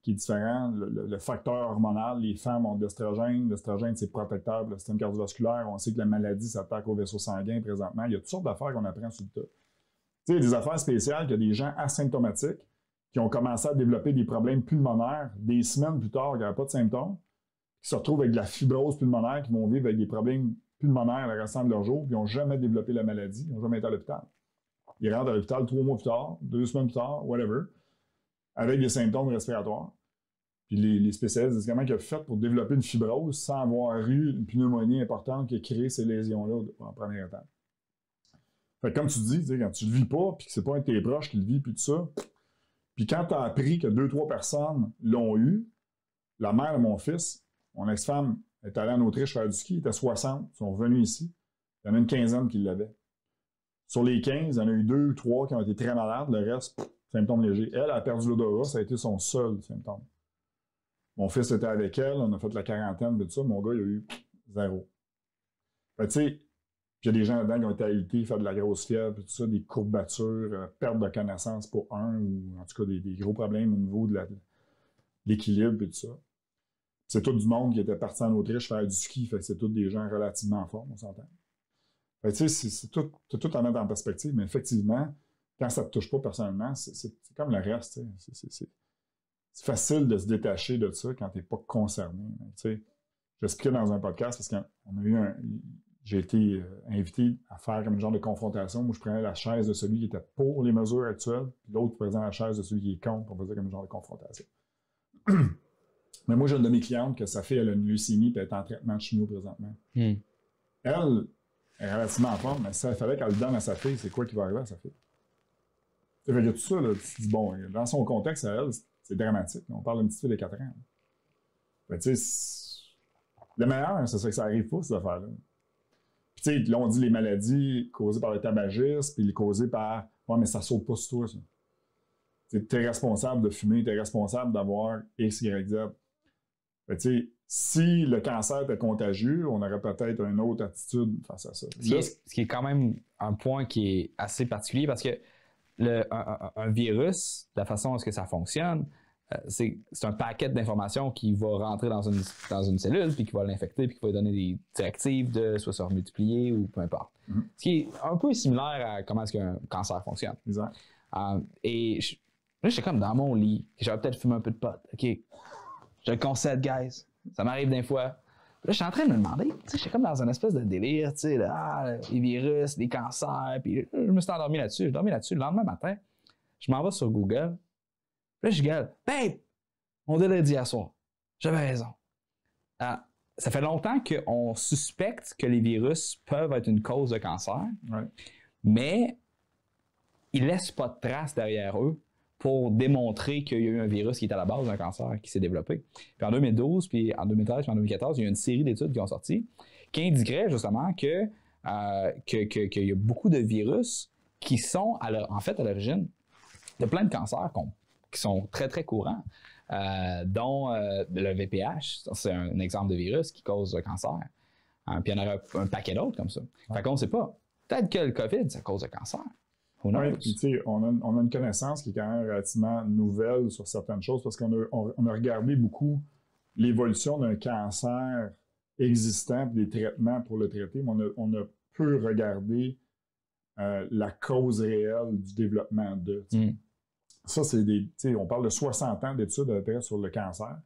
Qui est différent, le, le, le facteur hormonal, les femmes ont de l'œstrogène, l'œstrogène c'est protecteur pour le système cardiovasculaire, on sait que la maladie s'attaque aux vaisseaux sanguins présentement, il y a toutes sortes d'affaires qu'on apprend sur le tas. Tu sais, il y a des affaires spéciales, qu'il y a des gens asymptomatiques qui ont commencé à développer des problèmes pulmonaires des semaines plus tard, qui n'avaient pas de symptômes, qui se retrouvent avec de la fibrose pulmonaire, qui vont vivre avec des problèmes pulmonaires le restant de leur jour, puis ils n'ont jamais développé la maladie, ils n'ont jamais été à l'hôpital. Ils rentrent à l'hôpital trois mois plus tard, deux semaines plus tard, whatever, avec des symptômes respiratoires. Puis les, les spécialistes disent comment ils ont fait pour développer une fibrose sans avoir eu une pneumonie importante qui a créé ces lésions-là en première étape. Fait que comme tu dis, quand tu ne le vis pas, puis que c'est pas un de tes proches qui le vit, puis tout ça, puis quand tu as appris que deux, trois personnes l'ont eu, la mère de mon fils, mon ex-femme, est allée en Autriche faire du ski, elle était soixante, ils sont venus ici, il y en a une quinzaine qui l'avaient. Sur les quinze, il y en a eu deux ou trois qui ont été très malades, le reste... symptômes légers. Elle a perdu l'odorat, ça a été son seul symptôme. Mon fils était avec elle, on a fait la quarantaine, tout ça, mon gars, il a eu zéro. Fait tu sais, puis il y a des gens là-dedans qui ont été agités, faire de la grosse fièvre, tout ça, des courbatures, euh, perte de connaissance pour un, ou en tout cas des, des gros problèmes au niveau de l'équilibre, tout ça. C'est tout du monde qui était parti en Autriche faire du ski, fait que c'est tous des gens relativement forts, on s'entend. Fait tu sais, c'est tout, tout à mettre en perspective, mais effectivement, quand ça ne te touche pas personnellement, c'est comme le reste. C'est facile de se détacher de ça quand tu n'es pas concerné. J'expliquais dans un podcast parce qu'on a eu un. J'ai été invité à faire comme une genre de confrontation où je prenais la chaise de celui qui était pour les mesures actuelles, puis l'autre prenait la chaise de celui qui est contre pour faire comme une genre de confrontation. Mais moi, j'ai une de mes clientes que sa fille, elle a une leucémie et elle est en traitement de chimio présentement. Mm. Elle est relativement en forme, mais ça, il fallait qu'elle le donne à sa fille, c'est quoi qui va arriver à sa fille? Fait que tout ça, là, tu te dis, bon, dans son contexte, à elle, c'est dramatique. On parle d'une petite fille de quatre ans. Ben, tu sais, le meilleur, c'est ça que ça arrive pas, ces affaires-là. Puis, tu sais, là, on dit les maladies causées par le tabagisme, puis les causées par. Ouais, mais ça saute pas sur toi, ça. Tu es responsable de fumer, tu es responsable d'avoir X, Y, Z. Ben, tu sais, si le cancer était contagieux, on aurait peut-être une autre attitude face à ça. Ce qui, là, est, ce qui est quand même un point qui est assez particulier parce que. Le, un, un virus, la façon dont ça fonctionne, c'est un paquet d'informations qui va rentrer dans une, dans une cellule, puis qui va l'infecter, puis qui va lui donner des directives de soit se remultiplier ou peu importe. Mm-hmm. Ce qui est un peu similaire à comment est-ce qu'un cancer fonctionne. Exact. Euh, et je, là, j'étais comme dans mon lit, j'avais peut-être fumé un peu de pot. OK, je le concède, guys. Ça m'arrive des fois. Là, je suis en train de me demander, tu sais, j'étais comme dans une espèce de délire, tu sais, là, ah, les virus, les cancers, puis je me suis endormi là-dessus. Je dormais là-dessus. Le lendemain matin, je m'en vais sur Google. Là, je gueule, babe, on devait dire hier soir. J'avais raison. Ah, ça fait longtemps qu'on suspecte que les virus peuvent être une cause de cancer, right. Mais ils ne laissent pas de traces derrière eux pour démontrer qu'il y a eu un virus qui est à la base d'un cancer qui s'est développé. Puis en deux mille douze, puis en deux mille treize, puis en deux mille quatorze, il y a une série d'études qui ont sorti qui indiqueraient justement que, euh, que, que, qu'il y a beaucoup de virus qui sont à leur, en fait à l'origine de plein de cancers qu'on qui sont très, très courants, euh, dont euh, le V P H, c'est un, un exemple de virus qui cause le cancer. Hein, puis il y en aurait un, un paquet d'autres comme ça. Ouais. Fait qu'on ne sait pas. Peut-être que le COVID, ça cause le cancer. Oui, puis tu sais, on a, on a une connaissance qui est quand même relativement nouvelle sur certaines choses parce qu'on a, on, on a regardé beaucoup l'évolution d'un cancer existant, des traitements pour le traiter, mais on a, on a peu regardé euh, la cause réelle du développement de. Ça, c'est des, tu sais, on parle de soixante ans d'études à travers sur le cancer.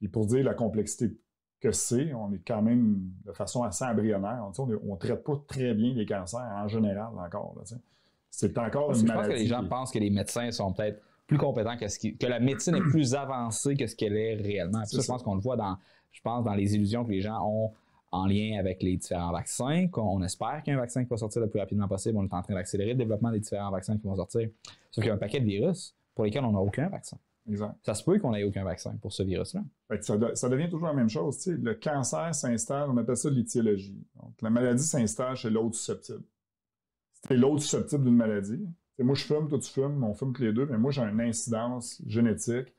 Et pour dire la complexité que c'est, on est quand même de façon assez embryonnaire. On ne traite pas très bien les cancers en général encore. Là, c'est encore Parce une que maladie. Je pense que les gens qui... pensent que les médecins sont peut-être plus compétents que ce qui, que la médecine est plus avancée que ce qu'elle est réellement. Ça, ça. Je pense qu'on le voit dans, je pense, dans les illusions que les gens ont en lien avec les différents vaccins. On espère qu'il y a un vaccin qui va sortir le plus rapidement possible. On est en train d'accélérer le développement des différents vaccins qui vont sortir. Sauf qu'il y a un paquet de virus pour lesquels on n'a aucun vaccin. Exact. Ça se peut qu'on n'ait aucun vaccin pour ce virus-là. Ça, de, ça devient toujours la même chose. Tu sais, le cancer s'installe, on appelle ça l'étiologie. Donc, la maladie s'installe chez l'autre susceptible. C'est l'autre susceptible d'une maladie. T'sais, moi, je fume, toi, tu fumes, on fume tous les deux, mais moi, j'ai une incidence génétique.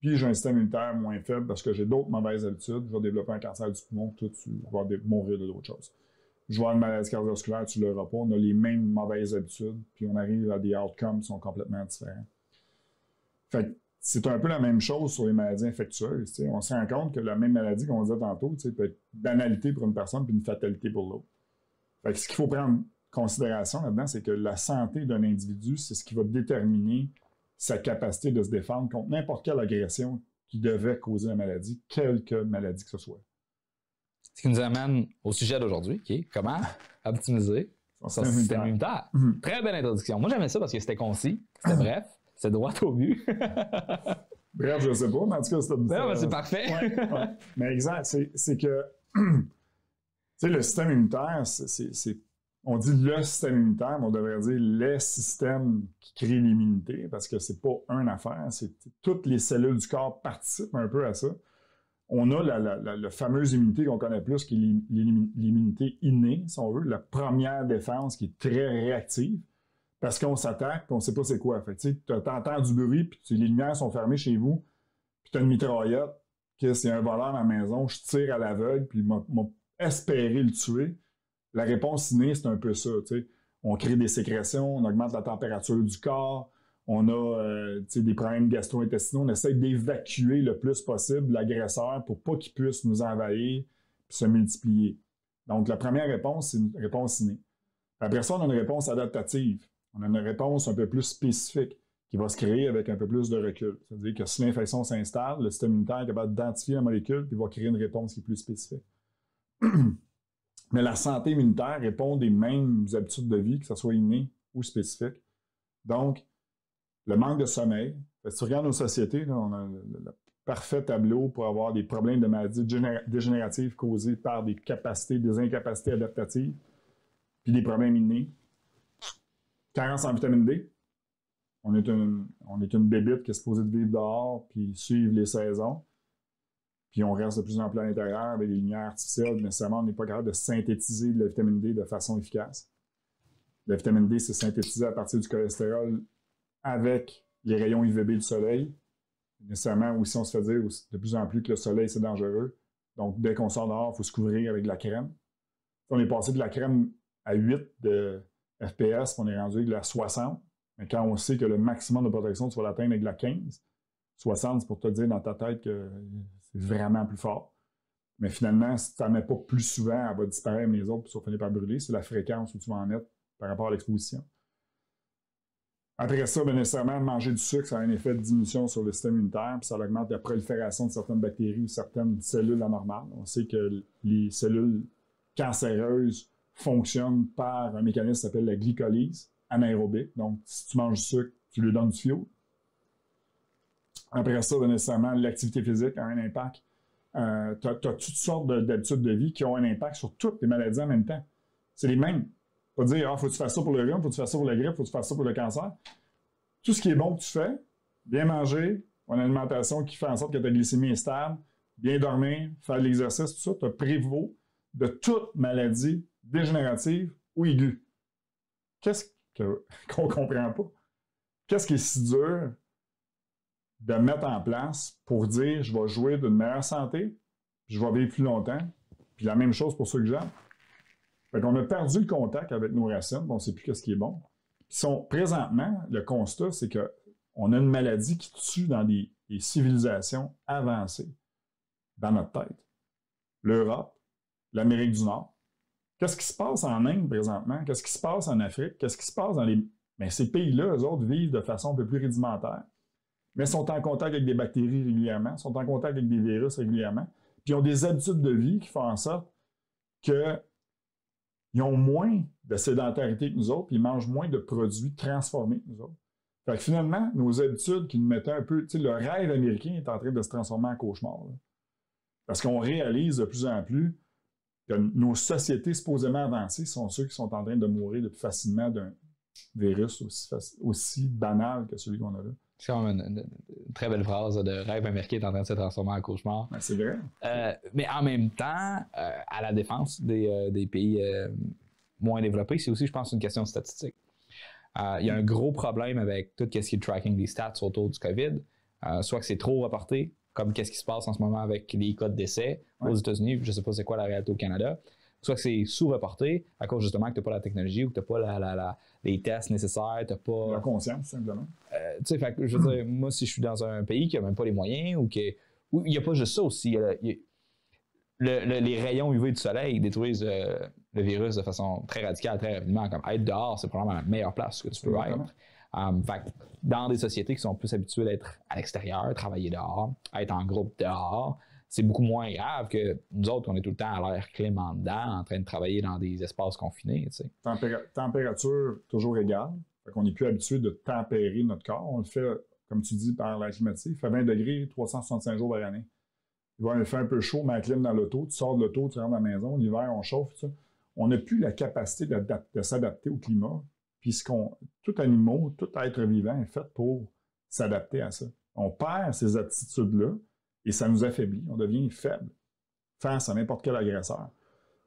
Puis j'ai un système immunitaire moins faible parce que j'ai d'autres mauvaises habitudes. Je vais développer un cancer du poumon, toi, tu vas mourir de d'autres choses. Je vais avoir une maladie cardiovasculaire, tu ne l'auras pas. On a les mêmes mauvaises habitudes, puis on arrive à des outcomes qui sont complètement différents. Fait que c'est un peu la même chose sur les maladies infectieuses. T'sais. On se rend compte que la même maladie qu'on disait tantôt peut être banalité pour une personne puis une fatalité pour l'autre. Fait que ce qu'il faut prendre en considération là-dedans, c'est que la santé d'un individu, c'est ce qui va déterminer sa capacité de se défendre contre n'importe quelle agression qui devait causer la maladie, quelque maladie que ce soit. Ce qui nous amène au sujet d'aujourd'hui, qui est comment optimiser son système, système immunitaire. Mmh. Très belle introduction. Moi, j'aimais ça parce que c'était concis, c'était bref, c'était droit au but. Bref, je ne sais pas, mais en tout cas, c'est ben, euh, parfait. Ouais, ouais. Mais exact, c'est que le système immunitaire, c'est... On dit le système immunitaire, mais on devrait dire les systèmes qui créent l'immunité, parce que c'est pas une affaire, c'est toutes les cellules du corps participent un peu à ça. On a la, la, la, la fameuse immunité qu'on connaît plus, qui est l'immunité innée, si on veut, la première défense qui est très réactive, parce qu'on s'attaque et on ne sait pas c'est quoi. Fait, tu entends du bruit, puis les lumières sont fermées chez vous, puis tu as une mitraillette, que c'est un voleur à la maison, je tire à l'aveugle, puis m'a espéré le tuer. La réponse innée, c'est un peu ça. T'sais. On crée des sécrétions, on augmente la température du corps, on a euh, des problèmes gastro-intestinaux, on essaie d'évacuer le plus possible l'agresseur pour pas qu'il puisse nous envahir et se multiplier. Donc, la première réponse, c'est une réponse innée. Après ça, on a une réponse adaptative. On a une réponse un peu plus spécifique qui va se créer avec un peu plus de recul. C'est-à-dire que si l'infection s'installe, le système immunitaire est capable d'identifier la molécule et va créer une réponse qui est plus spécifique. Mais la santé immunitaire répond des mêmes habitudes de vie, que ce soit inné ou spécifique. Donc, le manque de sommeil. Si tu regardes nos sociétés, là, on a le, le parfait tableau pour avoir des problèmes de maladies dégénératives causés par des capacités, des incapacités adaptatives, puis des problèmes innés. Carence en vitamine D. On est une, on est une bébite qui est supposée de vivre dehors, puis suivre les saisons. Puis on reste de plus en plus à l'intérieur avec les lumières artificielles. Nécessairement, on n'est pas capable de synthétiser de la vitamine D de façon efficace. La vitamine D, c'est synthétisé à partir du cholestérol avec les rayons U V B du soleil. Nécessairement, aussi, on se fait dire de plus en plus que le soleil, c'est dangereux. Donc, dès qu'on sort dehors, il faut se couvrir avec de la crème. On est passé de la crème à huit de F P S, on est rendu avec de la soixante. Mais quand on sait que le maximum de protection, tu vas l'atteindre avec de la quinze, soixante, c'est pour te dire dans ta tête que c'est vraiment plus fort. Mais finalement, si tu n'en mets pas plus souvent, elle va disparaître comme les autres, puis ça va finir par brûler. C'est la fréquence où tu vas en mettre par rapport à l'exposition. Après ça, bien nécessairement, manger du sucre, ça a un effet de diminution sur le système immunitaire, puis ça augmente la prolifération de certaines bactéries ou certaines cellules anormales. On sait que les cellules cancéreuses fonctionnent par un mécanisme qui s'appelle la glycolyse anaérobique. Donc, si tu manges du sucre, tu lui donnes du fioul. Après ça, bien nécessairement, l'activité physique a un impact. Euh, tu as, as toutes sortes d'habitudes de vie qui ont un impact sur toutes les maladies en même temps. C'est les mêmes. Pas dire, ah, faut que tu fasses ça pour le rhume, faut que tu fasses ça pour la grippe, faut que tu fasses ça pour le cancer. Tout ce qui est bon que tu fais, bien manger, une alimentation qui fait en sorte que ta glycémie est stable, bien dormir, faire de l'exercice, tout ça, te prévaut de toute maladie dégénérative ou aiguë. Qu'est-ce qu'on ne comprend pas? Qu'est-ce qui est si dur de mettre en place pour dire, je vais jouer d'une meilleure santé, je vais vivre plus longtemps, puis la même chose pour ceux que j'aime? Fait qu'on a perdu le contact avec nos racines, on ne sait plus qu'est-ce qui est bon. Puis sont, présentement, le constat, c'est qu'on a une maladie qui tue dans des, des civilisations avancées, dans notre tête. L'Europe, l'Amérique du Nord. Qu'est-ce qui se passe en Inde présentement? Qu'est-ce qui se passe en Afrique? Qu'est-ce qui se passe dans les... Bien, ces pays-là, eux autres, vivent de façon un peu plus rudimentaire, mais sont en contact avec des bactéries régulièrement, sont en contact avec des virus régulièrement, puis ont des habitudes de vie qui font en sorte que ils ont moins de sédentarité que nous autres, puis ils mangent moins de produits transformés que nous autres. Fait que finalement, nos habitudes qui nous mettaient un peu... Tu sais, le rêve américain est en train de se transformer en cauchemar. Là. Parce qu'on réalise de plus en plus que nos sociétés supposément avancées sont ceux qui sont en train de mourir le plus facilement d'un virus aussi, aussi banal que celui qu'on a là. C'est quand même une, une très belle phrase de rêve américain est en train de se transformer en cauchemar. Ben, c'est vrai. Euh, mais en même temps, euh, à la défense des, euh, des pays euh, moins développés, c'est aussi, je pense, une question de statistique. Euh, il y a un gros problème avec tout ce qui est le tracking des stats autour du COVID. Euh, soit que c'est trop reporté, comme qu'est-ce qui se passe en ce moment avec les cas de décès ouais. aux États-Unis, je ne sais pas c'est quoi la réalité au Canada. Soit que c'est sous-reporté à cause justement que tu n'as pas la technologie ou que tu n'as pas la, la, la, les tests nécessaires, tu n'as pas... La conscience, simplement. Euh, tu sais, fait que, je veux dire, moi, si je suis dans un pays qui n'a même pas les moyens ou qui... Il n'y a pas juste ça aussi. Y a, y a, le, le, les rayons U V du soleil détruisent euh, le virus de façon très radicale, très rapidement. Comme être dehors, c'est probablement la meilleure place que tu peux Exactement. être. Um, fait que dans des sociétés qui sont plus habituées à être à l'extérieur, travailler dehors, être en groupe dehors... C'est beaucoup moins grave que nous autres, on est tout le temps à l'air clément dedans, en train de travailler dans des espaces confinés. Tu sais. Tempéra température toujours égale. On n'est plus habitué de tempérer notre corps. On le fait, comme tu dis, par la climatique. Il fait vingt degrés, trois cent soixante-cinq jours par année. Il va faire un peu chaud, mais la clim dans l'auto. Tu sors de l'auto, tu rentres à la maison. L'hiver, on chauffe. Ça. On n'a plus la capacité de s'adapter au climat. Puisqu'on, tout animal, tout être vivant est fait pour s'adapter à ça. On perd ces aptitudes-là. Et ça nous affaiblit, on devient faible face à n'importe quel agresseur.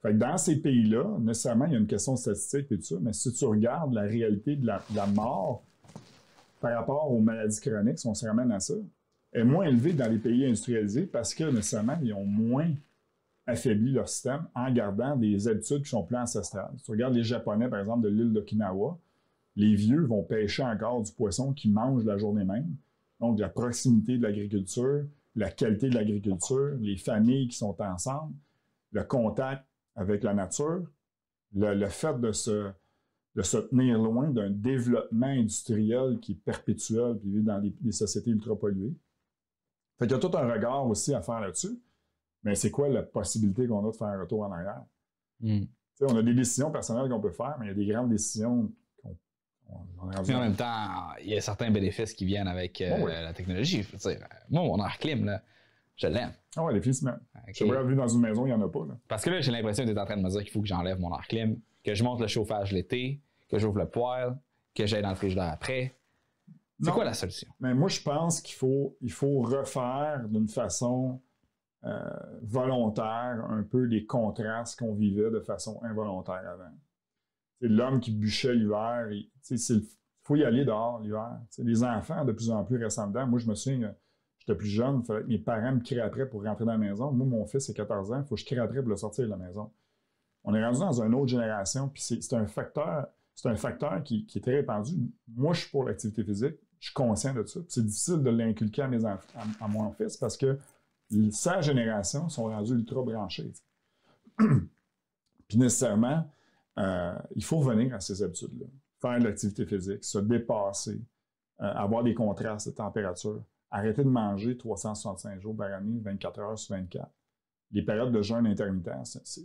Fait que dans ces pays-là, nécessairement, il y a une question de statistique et tout ça, mais si tu regardes la réalité de la, de la mort par rapport aux maladies chroniques, si on se ramène à ça, est moins élevée dans les pays industrialisés parce que, nécessairement, ils ont moins affaibli leur système en gardant des habitudes qui sont plus ancestrales. Si tu regardes les Japonais, par exemple, de l'île d'Okinawa, les vieux vont pêcher encore du poisson qu'ils mangent la journée même. Donc, la proximité de l'agriculture, la qualité de l'agriculture, les familles qui sont ensemble, le contact avec la nature, le, le fait de se, de se tenir loin d'un développement industriel qui est perpétuel, puis dans les, les sociétés ultra-polluées. Fait qu'il y a tout un regard aussi à faire là-dessus, mais c'est quoi la possibilité qu'on a de faire un retour en arrière? Mm. On a des décisions personnelles qu'on peut faire, mais il y a des grandes décisions... Mais en même temps, il y a certains bénéfices qui viennent avec euh, oh oui. la technologie. Je veux dire, moi, mon air clim, là, je l'aime. Ah oh, ouais, définitivement. Okay. J'ai pas vu dans une maison, il n'y en a pas. Là. Parce que là, j'ai l'impression que tu es en train de me dire qu'il faut que j'enlève mon air clim, que je monte le chauffage l'été, que j'ouvre le poêle, que j'aille dans le frigidaire après. C'est quoi la solution? Mais moi, je pense qu'il faut, il faut refaire d'une façon euh, volontaire un peu les contrastes qu'on vivait de façon involontaire avant. L'homme qui bûchait l'hiver, il faut y aller dehors l'hiver. Les enfants, de plus en plus récents dedans, moi je me souviens, j'étais plus jeune, il fallait que mes parents me criaient après pour rentrer dans la maison. Moi, mon fils, c'est quatorze ans, il faut que je crie après pour le sortir de la maison. On est rendu dans une autre génération, puis c'est un facteur, c'est un facteur qui, qui est très répandu. Moi, je suis pour l'activité physique, Je suis conscient de ça. C'est difficile de l'inculquer à, mes enf- à, à mon fils parce que sa génération sont rendus ultra branchés. Puis nécessairement, euh, il faut revenir à ces habitudes-là. Faire de l'activité physique, se dépasser, euh, avoir des contrastes de température, arrêter de manger trois cent soixante-cinq jours par année, vingt-quatre heures sur vingt-quatre. Les périodes de jeûne intermittent, c'est, c'est,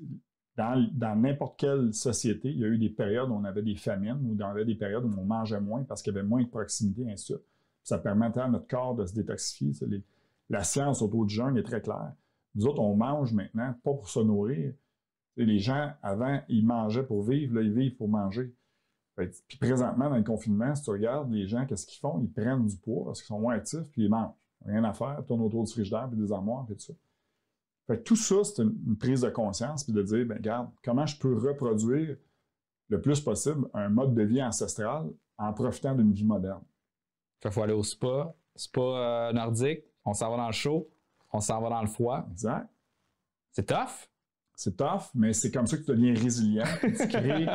dans, dans n'importe quelle société, il y a eu des périodes où on avait des famines ou dans des périodes où on mangeait moins parce qu'il y avait moins de proximité, ainsi de suite. Ça permettait à notre corps de se détoxifier. Les, la science autour du jeûne est très claire. Nous autres, on mange maintenant, pas pour se nourrir. Les gens, avant, ils mangeaient pour vivre, là, ils vivent pour manger. Puis présentement, dans le confinement, si tu regardes les gens, qu'est-ce qu'ils font? Ils prennent du poids parce qu'ils sont moins actifs, puis ils mangent. Rien à faire, ils tournent autour du frigidaire, puis des armoires, puis tout ça. Fait que tout ça, c'est une prise de conscience, puis de dire, bien, regarde, comment je peux reproduire le plus possible un mode de vie ancestral en profitant d'une vie moderne? Il faut aller au spa, spa euh, nordique, on s'en va dans le chaud, on s'en va dans le froid. Exact. C'est tough. C'est tough, mais c'est comme ça que tu deviens résilient. Tu crées,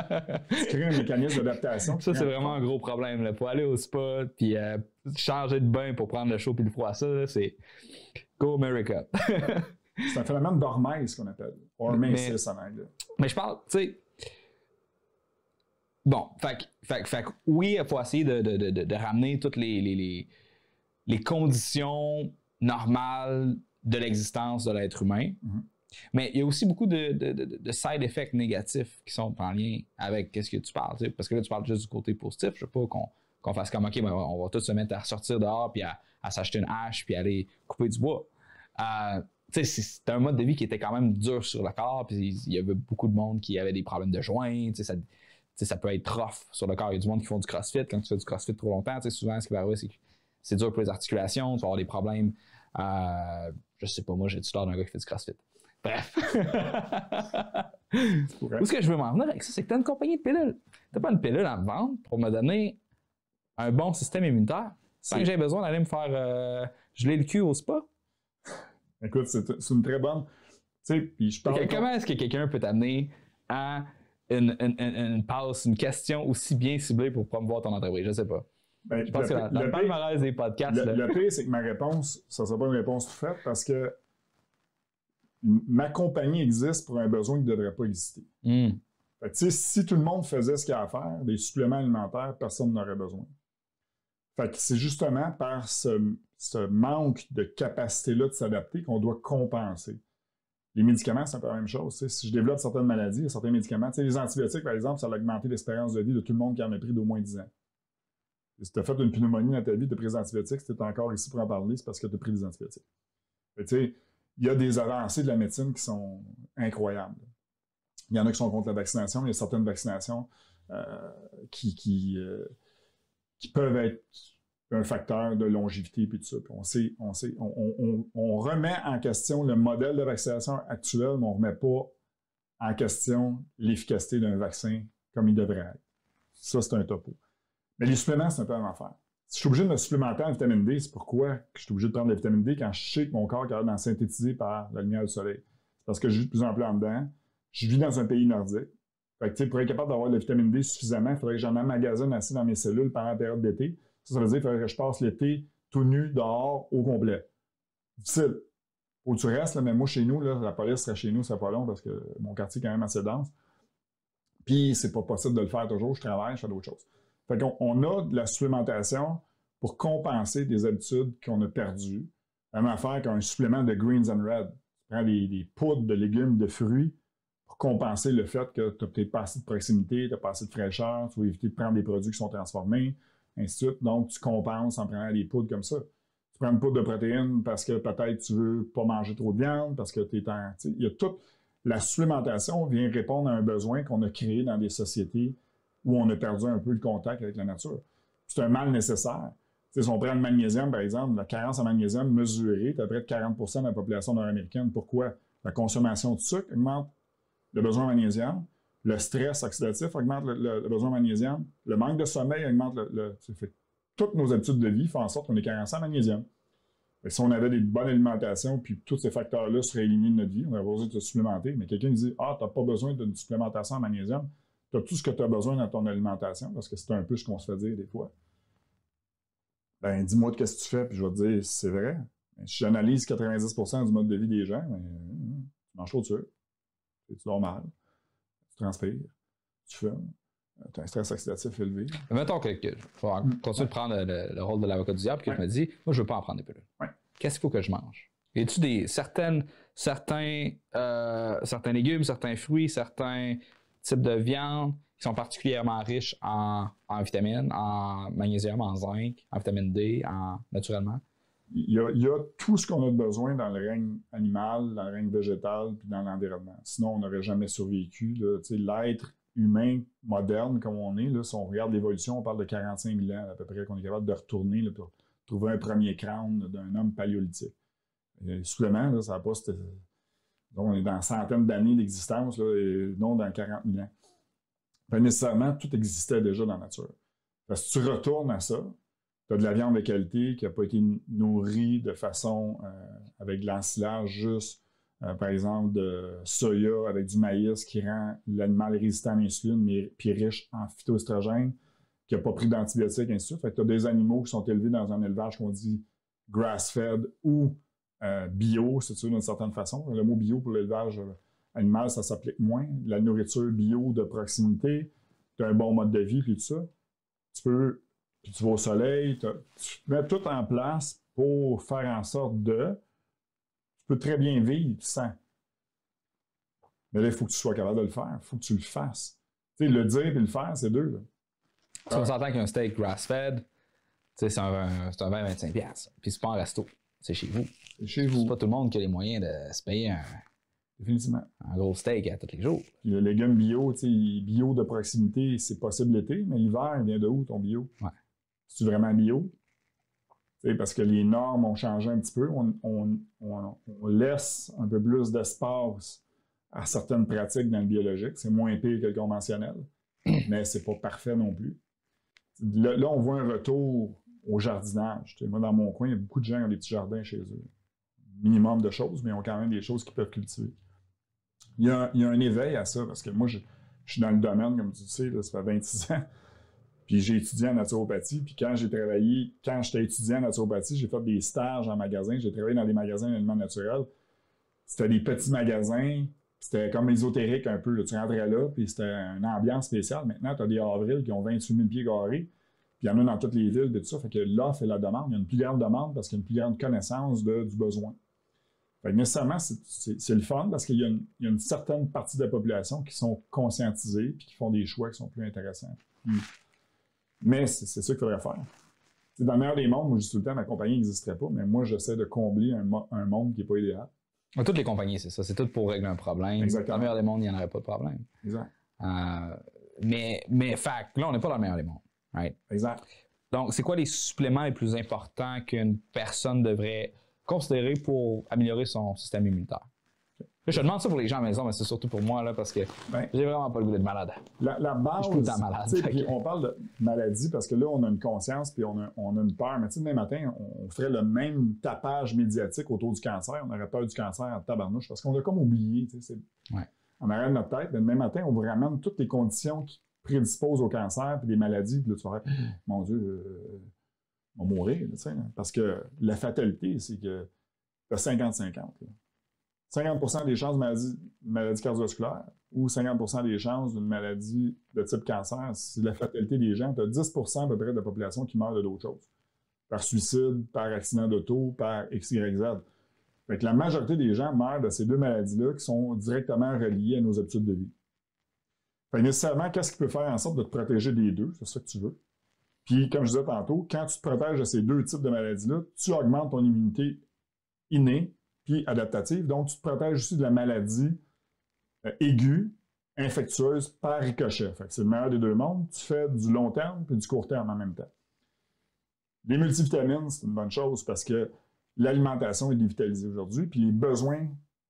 tu crées un mécanisme d'adaptation. Ça, c'est vraiment un gros problème. Là. Pour aller au spa, puis euh, changer de bain pour prendre le chaud et le froid, ça, là, c'est go America. C'est un phénomène d'hormèse qu'on appelle. Hormesis en anglais. Mais je parle, tu sais. Bon, fait que oui, il faut essayer de, de, de, de ramener toutes les, les, les, les conditions normales de l'existence de l'être humain. Mm-hmm. Mais il y a aussi beaucoup de, de, de, de side effects négatifs qui sont en lien avec ce que tu parles. T'sais. Parce que là, tu parles juste du côté positif. Je ne veux pas qu'on, qu'on fasse comme, OK, ben, on va tous se mettre à sortir dehors, puis à, à s'acheter une hache, puis aller couper du bois. Euh, c'est, c'est un mode de vie qui était quand même dur sur le corps. Puis il y avait beaucoup de monde qui avait des problèmes de joints. T'sais, ça, t'sais, ça peut être rough sur le corps. Il y a du monde qui font du crossfit. Quand tu fais du crossfit trop longtemps, souvent, ce qui va arriver, c'est que c'est dur pour les articulations. Tu vas avoir des problèmes. Euh, je sais pas, moi, j'ai du tort d'un gars qui fait du crossfit. Bref. Où est-ce que je veux m'en venir avec ça? C'est que tu as une compagnie de pilules. Tu n'as pas une pilule à me vendre pour me donner un bon système immunitaire. Si j'ai besoin d'aller me faire euh, geler le cul au spa. Écoute, c'est, c'est une très bonne. Puis je parle comment est-ce que quelqu'un peut t'amener à une, une, une, une passe, une question aussi bien ciblée pour promouvoir ton entreprise? Je ne sais pas. Ben, je pense le, que la, la le palmarès des podcasts. Le, le pire, c'est que ma réponse, ça ne sera pas une réponse toute faite parce que. Ma compagnie existe pour un besoin qui ne devrait pas exister. Mm. Fait que, si tout le monde faisait ce qu'il y a à faire, des suppléments alimentaires, personne n'aurait besoin. Fait que c'est justement par ce, ce manque de capacité-là de s'adapter qu'on doit compenser. Les médicaments, c'est un peu la même chose. T'sais. Si je développe certaines maladies, il y a certains médicaments. Les antibiotiques, par exemple, ça a augmenté l'espérance de vie de tout le monde qui en a pris d'au moins dix ans. Et si tu as fait une pneumonie dans ta vie, tu as pris des antibiotiques, si tu es encore ici pour en parler, c'est parce que tu as pris des antibiotiques. Tu sais, il y a des avancées de la médecine qui sont incroyables. Il y en a qui sont contre la vaccination, mais il y a certaines vaccinations euh, qui, qui, euh, qui peuvent être un facteur de longévité et tout ça. Puis on, sait, on, sait, on, on, on remet en question le modèle de vaccination actuel, mais on ne remet pas en question l'efficacité d'un vaccin comme il devrait être. Ça, c'est un topo. Mais les suppléments, c'est un peu la même affaire. Si je suis obligé de me supplémenter en vitamine D, c'est pourquoi je suis obligé de prendre de la vitamine D quand je sais que mon corps est capable d'en synthétiser par la lumière du soleil. C'est parce que je vis de plus en plus en dedans. Je vis dans un pays nordique. Fait que, pour être capable d'avoir de la vitamine D suffisamment, il faudrait que j'en emmagasine assez dans mes cellules pendant la période d'été. Ça, ça veut dire qu'il faudrait que je passe l'été tout nu, dehors, au complet. Difficile. Où tu restes, là, mais moi, chez nous, là, la police serait chez nous, c'est pas long parce que mon quartier est quand même assez dense. Puis, c'est pas possible de le faire toujours. Je travaille, je fais d'autres choses. Fait qu'on on a de la supplémentation pour compenser des habitudes qu'on a perdues. La même affaire qu'un supplément de greens and reds. Tu prends des, des poudres de légumes, de fruits pour compenser le fait que tu n'as peut-être pas assez de proximité, tu n'as pas assez de fraîcheur, tu vas éviter de prendre des produits qui sont transformés, ainsi de suite. Donc, tu compenses en prenant des poudres comme ça. Tu prends une poudre de protéines parce que peut-être tu veux pas manger trop de viande, parce que tu es en... Il y a toute... La supplémentation vient répondre à un besoin qu'on a créé dans des sociétés où on a perdu un peu le contact avec la nature. C'est un mal nécessaire. T'sais, si on prend le magnésium, par exemple, la carence en magnésium mesurée, tu as près de quarante pour cent de la population nord-américaine. Pourquoi? La consommation de sucre augmente le besoin en magnésium, le stress oxydatif augmente le, le, le besoin en magnésium, le manque de sommeil augmente le... le c'est fait. Toutes nos habitudes de vie font en sorte qu'on est carencé en magnésium. Et si on avait des bonnes alimentations, puis tous ces facteurs-là seraient éliminés de notre vie, on aurait besoin de se supplémenter, mais quelqu'un dit « Ah, tu n'as pas besoin d'une supplémentation en magnésium », tu as tout ce que tu as besoin dans ton alimentation, parce que c'est un peu ce qu'on se fait dire des fois. ben dis-moi de qu'est-ce que tu fais, puis je vais te dire si c'est vrai. Si j'analyse quatre-vingt-dix pour cent du mode de vie des gens, ben, tu manges chaude-dessus, tu dors mal, tu transpires, tu fumes, tu as un stress oxydatif élevé. Mais mettons que, que je vais continuer de prendre le, le rôle de l'avocat du diable, puis que ouais. je me dis, moi, je ne veux pas en prendre des pilules. Ouais. Qu'est-ce qu'il faut que je mange? Y a-tu des certaines, certains, euh, certains légumes, certains fruits, certains types de viande qui sont particulièrement riches en, en vitamines, en magnésium, en zinc, en vitamine D, en, naturellement? Il y a, il y a tout ce qu'on a besoin dans le règne animal, dans le règne végétal, puis dans l'environnement. Sinon, on n'aurait jamais survécu. L'être humain moderne comme on est, là, si on regarde l'évolution, on parle de quarante-cinq mille ans à peu près qu'on est capable de retourner là, pour trouver un premier crâne d'un homme paléolithique. Et soudainement, là, ça a pas, on est dans centaines d'années d'existence, et non dans quarante mille ans. Fait, nécessairement, tout existait déjà dans la nature. Fait, si tu retournes à ça, tu as de la viande de qualité qui n'a pas été nourrie de façon euh, avec de l'ensilage juste, euh, par exemple, de soya avec du maïs qui rend l'animal résistant à l'insuline, mais puis riche en phytoestrogènes, qui n'a pas pris d'antibiotiques, ainsi de suite. Tu as des animaux qui sont élevés dans un élevage qu'on dit grass-fed ou Euh, bio, si tu veux, d'une certaine façon. Le mot bio pour l'élevage animal, ça s'applique moins. La nourriture bio de proximité, tu as un bon mode de vie, puis tout ça. Tu peux, puis tu vas au soleil, tu mets tout en place pour faire en sorte de... Tu peux très bien vivre sans. Mais là, il faut que tu sois capable de le faire. Il faut que tu le fasses. Tu sais, le dire et le faire, c'est deux. Là. Si on s'entend qu'un steak grass-fed, c'est un vingt à vingt-cinq piastres. Puis c'est pas en resto. C'est chez vous. C'est chez vous. C'est pas tout le monde qui a les moyens de se payer un, Définitivement. un gros steak à tous les jours. Puis le légume bio, tu sais, bio de proximité, c'est possible l'été, mais l'hiver, il vient de où ton bio? Ouais. C'est-tu vraiment bio? T'sais, parce que les normes ont changé un petit peu. On, on, on, on laisse un peu plus d'espace à certaines pratiques dans le biologique. C'est moins pire que le conventionnel, mais c'est pas parfait non plus. Là, là on voit un retour au jardinage. T'sais, moi, dans mon coin, il y a beaucoup de gens qui ont des petits jardins chez eux. Minimum de choses, mais ils ont quand même des choses qu'ils peuvent cultiver. Il y a, il y a un éveil à ça, parce que moi, je, je suis dans le domaine, comme tu sais, là, ça fait vingt-six ans, puis j'ai étudié en naturopathie, puis quand j'ai travaillé, quand j'étais étudiant en naturopathie, j'ai fait des stages en magasin, j'ai travaillé dans des magasins d'aliments naturels. C'était des petits magasins, c'était comme ésotérique un peu. Là. Tu rentrais là, puis c'était une ambiance spéciale. Maintenant, tu as des avrils qui ont vingt-huit mille pieds carrés, il y en a dans toutes les villes, de tout ça. Fait que l'offre et la demande, il y a une plus grande demande parce qu'il y a une plus grande connaissance de, du besoin. Fait que nécessairement, c'est le fun parce qu'il y, y a une certaine partie de la population qui sont conscientisées et qui font des choix qui sont plus intéressants. Mm. Mais c'est ça qu'il faudrait faire. T'sais, dans le meilleur des mondes, moi, je dis tout le temps, ma compagnie n'existerait pas, mais moi, j'essaie de combler un, un monde qui n'est pas idéal. Toutes les compagnies, c'est ça. C'est tout pour régler un problème. Exactement. Dans le meilleur des mondes, il n'y en aurait pas de problème. Exact. Euh, mais, mais fait, là, on n'est pas dans le meilleur des mondes. Right. Exact. Donc, c'est quoi les suppléments les plus importants qu'une personne devrait considérer pour améliorer son système immunitaire? Okay. Là, je te demande ça pour les gens à la maison, mais c'est surtout pour moi, là, parce que ben, j'ai vraiment pas le goût d'être malade. La, la base, je suis tout le temps malade. Okay. On parle de maladie parce que là, on a une conscience puis on a, on a une peur. Mais tu sais, demain matin, on ferait le même tapage médiatique autour du cancer. On aurait peur du cancer en tabarnouche parce qu'on a comme oublié. Ouais. On arrête notre tête, mais demain matin, on vous ramène toutes les conditions qui prédispose au cancer puis des maladies, puis là, tu vas dire, mon Dieu, euh, on va mourir, tu sais, hein? Parce que la fatalité, c'est que tu as cinquante cinquante. cinquante pour cent des chances de maladie, maladie cardiovasculaire ou cinquante pour cent des chances d'une maladie de type cancer, c'est la fatalité des gens. Tu as dix pour cent à peu près de la population qui meurt de d'autres choses. Par suicide, par accident d'auto, par X Y Z. Fait que la majorité des gens meurent de ces deux maladies-là qui sont directement reliées à nos habitudes de vie. Fait nécessairement, qu'est-ce qui peut faire en sorte de te protéger des deux? C'est ça que tu veux. Puis, comme je disais tantôt, quand tu te protèges de ces deux types de maladies-là, tu augmentes ton immunité innée puis adaptative. Donc, tu te protèges aussi de la maladie aiguë, infectieuse, par ricochet. Fait que c'est le meilleur des deux mondes. Tu fais du long terme puis du court terme en même temps. Les multivitamines, c'est une bonne chose parce que l'alimentation est dévitalisée aujourd'hui puis les besoins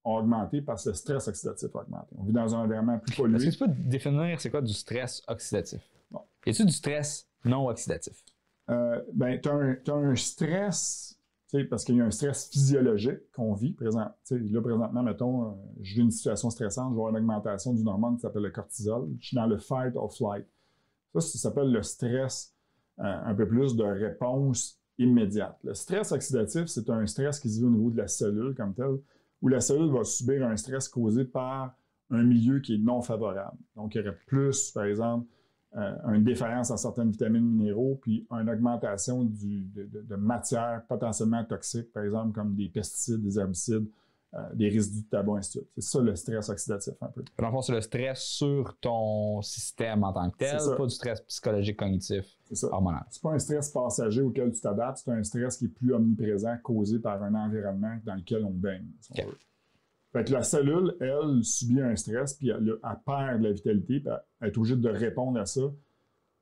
ont augmenté parce que le stress oxydatif a augmenté. On vit dans un environnement plus pollué. Est-ce que tu peux définir c'est quoi du stress oxydatif? Bon. Y a-t-il du stress non oxydatif? Euh, ben, tu as, as un stress, parce qu'il y a un stress physiologique qu'on vit. Présent, là, présentement, mettons, je vis une situation stressante, je vais avoir une augmentation d'une hormone qui s'appelle le cortisol. Je suis dans le fight or flight. Ça, ça s'appelle le stress euh, un peu plus de réponse immédiate. Le stress oxydatif, c'est un stress qui se vit au niveau de la cellule comme tel, où la cellule va subir un stress causé par un milieu qui est non favorable. Donc, il y aurait plus, par exemple, euh, une défaillance en certaines vitamines minéraux, puis une augmentation du, de, de, de matières potentiellement toxiques, par exemple, comme des pesticides, des herbicides, euh, des résidus de tabac, ainsi de suite. C'est ça le stress oxydatif, un peu. Dans le fond, c'est le stress sur ton système en tant que tel, pas du stress psychologique, cognitif, hormonal. C'est pas un stress passager auquel tu t'adaptes, c'est un stress qui est plus omniprésent, causé par un environnement dans lequel on baigne, si on veut. Fait que la cellule, elle, subit un stress, puis elle, elle perd de la vitalité, puis elle est obligée de répondre à ça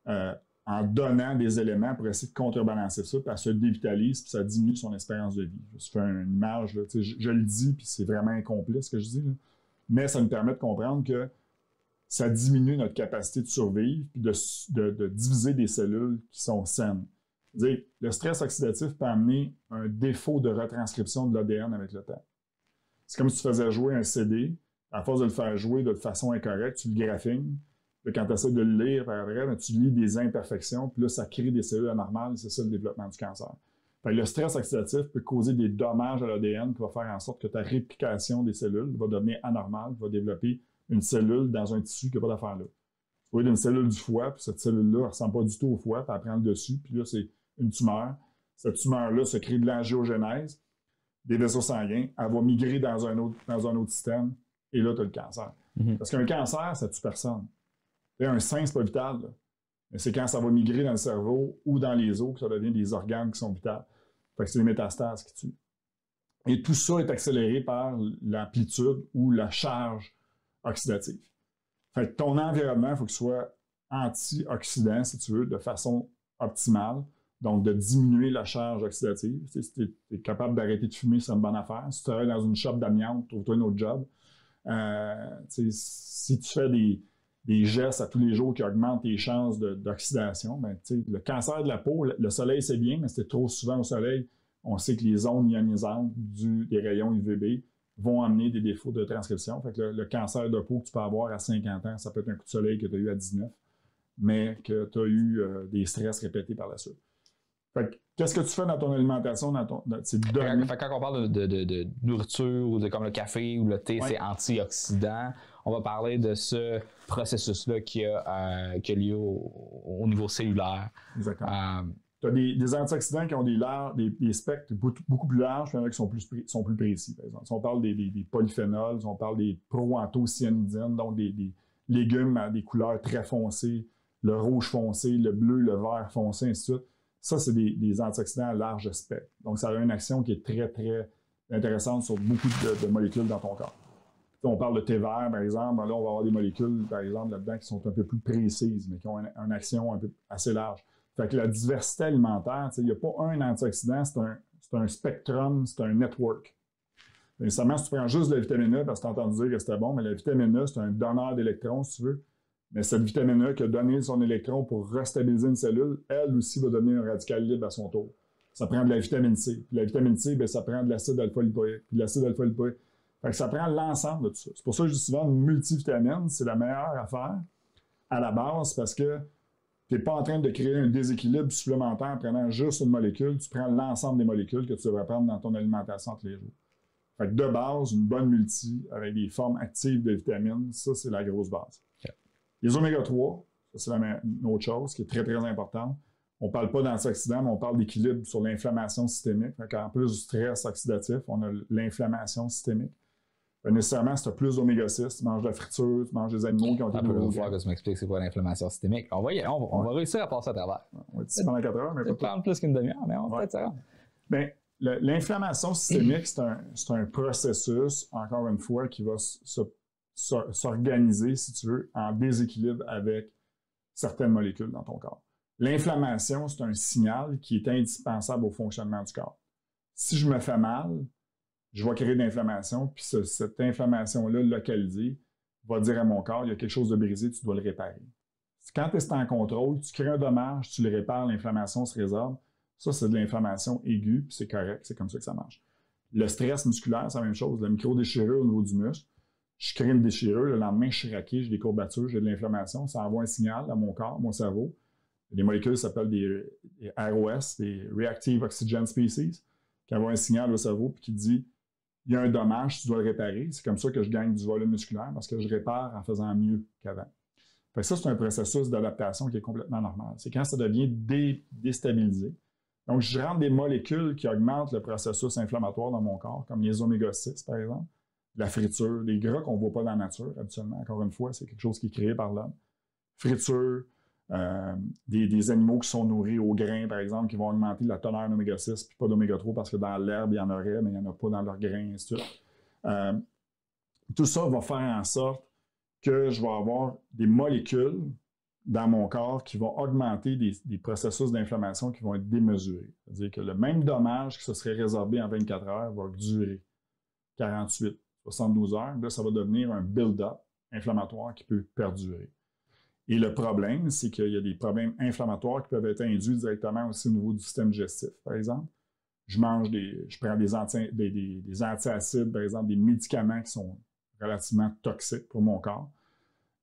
euh, en donnant des éléments pour essayer de contrebalancer ça, puis elle se dévitalise, puis ça diminue son espérance de vie. Je fais une image, là, je, je le dis, puis c'est vraiment incomplet ce que je dis, là. Mais ça nous permet de comprendre que ça diminue notre capacité de survivre, puis de, de, de diviser des cellules qui sont saines. C'est-à-dire, le stress oxydatif peut amener un défaut de retranscription de l'A D N avec le temps. C'est comme si tu faisais jouer un C D, à force de le faire jouer de façon incorrecte, tu le graphines, puis quand tu essaies de le lire par après, tu lis des imperfections, puis là, ça crée des cellules anormales, c'est ça le développement du cancer. Fait que le stress oxydatif peut causer des dommages à l'A D N qui va faire en sorte que ta réplication des cellules va devenir anormale, va développer une cellule dans un tissu qui n'a pas d'affaire là. Tu vas avoir une cellule du foie, puis cette cellule-là ne ressemble pas du tout au foie, puis elle prend le dessus, puis là, c'est une tumeur. Cette tumeur-là se crée de l'angiogénèse, des vaisseaux sanguins, elle va migrer dans un autre, dans un autre système, et là, tu as le cancer. Mm-hmm. Parce qu'un cancer, ça tue personne. Et un sein, c'est pas vital, là. Mais c'est quand ça va migrer dans le cerveau ou dans les os que ça devient des organes qui sont vitaux. Fait que c'est les métastases qui tuent. Et tout ça est accéléré par l'amplitude ou la charge oxydative. Fait que ton environnement, il faut qu'il soit antioxydant, si tu veux, de façon optimale. Donc, de diminuer la charge oxydative. Si tu es capable d'arrêter de fumer, c'est une bonne affaire. Si tu travailles dans une shop d'amiante, trouve-toi un autre job. Euh, si tu fais des, des gestes à tous les jours qui augmentent tes chances d'oxydation, ben, le cancer de la peau, le, le soleil, c'est bien, mais si tu es trop souvent au soleil, on sait que les zones ionisantes du, des rayons U V B vont amener des défauts de transcription. Fait que le, le cancer de peau que tu peux avoir à cinquante ans, ça peut être un coup de soleil que tu as eu à dix-neuf, mais que tu as eu euh, des stress répétés par la suite. Qu'est-ce que tu fais dans ton alimentation? Dans ton, dans, c'est quand, fait, quand on parle de, de, de nourriture, ou de, comme le café ou le thé, ouais. C'est antioxydant. On va parler de ce processus-là qui a, euh, qui a lieu au, au niveau cellulaire. Exactement. Euh, tu as des, des antioxydants qui ont des, larges, des, des spectres beaucoup plus larges, mais qui sont plus, sont plus précis, par exemple. Si on parle des, des, des polyphénols, si on parle des proanthocyanidines, donc des, des légumes à des couleurs très foncées, le rouge foncé, le bleu, le vert foncé, ainsi de suite. Ça, c'est des, des antioxydants à large spectre. Donc, ça a une action qui est très, très intéressante sur beaucoup de, de molécules dans ton corps. Là, on parle de thé vert, par exemple. Là, on va avoir des molécules, par exemple, là-dedans qui sont un peu plus précises, mais qui ont une, une action un peu assez large. Fait que la diversité alimentaire, il n'y a pas un antioxydant, c'est un, c'est un spectrum, c'est un network. Nécessairement, si tu prends juste de la vitamine A, parce que tu as entendu dire que c'était bon, mais la vitamine A, c'est un donneur d'électrons, si tu veux. Mais cette vitamine A qui a donné son électron pour restabiliser une cellule, elle aussi va donner un radical libre à son tour. Ça prend de la vitamine C. Puis la vitamine C, bien, ça prend de l'acide alpha-lipoïque. Puis de l'acide alpha-lipoïque. Fait que ça prend l'ensemble de tout ça. C'est pour ça que je dis souvent, une multivitamine, c'est la meilleure affaire à la base parce que tu n'es pas en train de créer un déséquilibre supplémentaire en prenant juste une molécule. Tu prends l'ensemble des molécules que tu devrais prendre dans ton alimentation entre les jours. Fait que de base, une bonne multi avec des formes actives de vitamines, ça, c'est la grosse base. Les oméga trois, c'est une autre chose qui est très, très importante. On ne parle pas d'antioxydants, mais on parle d'équilibre sur l'inflammation systémique. En plus du stress oxydatif, on a l'inflammation systémique. Fait, nécessairement, si tu as plus d'oméga six, tu manges de la friture, tu manges des animaux qui ont été nourris. On peut voir que tu m'expliques c'est quoi l'inflammation systémique. On va, on va, on va ouais. réussir à passer à travers. On va être pendant quatre heures, mais pas plus qu'une demi-heure, mais on va ouais. peut-être ça rendre. Bien, l'inflammation systémique, c'est un, un processus, encore une fois, qui va se s'organiser, si tu veux, en déséquilibre avec certaines molécules dans ton corps. L'inflammation, c'est un signal qui est indispensable au fonctionnement du corps. Si je me fais mal, je vais créer de l'inflammation, puis ce, cette inflammation-là localisée va dire à mon corps, il y a quelque chose de brisé, tu dois le réparer. Quand tu es en contrôle, tu crées un dommage, tu le répares, l'inflammation se résorbe. Ça, c'est de l'inflammation aiguë, puis c'est correct, c'est comme ça que ça marche. Le stress musculaire, c'est la même chose, la micro-déchirure au niveau du muscle. Je crée une déchirure, le lendemain, je suis raqué, j'ai des courbatures, j'ai de l'inflammation, ça envoie un signal à mon corps, mon cerveau. les molécules s'appellent des, des R O S, des Reactive Oxygen Species, qui envoie un signal au cerveau puis qui dit il y a un dommage, tu dois le réparer. C'est comme ça que je gagne du volume musculaire parce que je répare en faisant mieux qu'avant. Ça, c'est un processus d'adaptation qui est complètement normal. C'est quand ça devient dé déstabilisé. Donc, je rentre des molécules qui augmentent le processus inflammatoire dans mon corps, comme les oméga six, par exemple, la friture, les gras qu'on ne voit pas dans la nature, habituellement. Encore une fois, c'est quelque chose qui est créé par l'homme. Friture, euh, des, des animaux qui sont nourris aux grains, par exemple, qui vont augmenter la teneur d'oméga six, puis pas d'oméga trois, parce que dans l'herbe, il y en aurait, mais il n'y en a pas dans leurs grains, et cetera. Euh, tout ça va faire en sorte que je vais avoir des molécules dans mon corps qui vont augmenter des, des processus d'inflammation qui vont être démesurés. C'est-à-dire que le même dommage qui se serait résorbé en vingt-quatre heures va durer quarante-huit, soixante-douze heures. Là, ça va devenir un build-up inflammatoire qui peut perdurer. Et le problème, c'est qu'il y a des problèmes inflammatoires qui peuvent être induits directement aussi au niveau du système digestif, par exemple. Je mange des, je prends des, anti, des, des, des antiacides, par exemple, des médicaments qui sont relativement toxiques pour mon corps,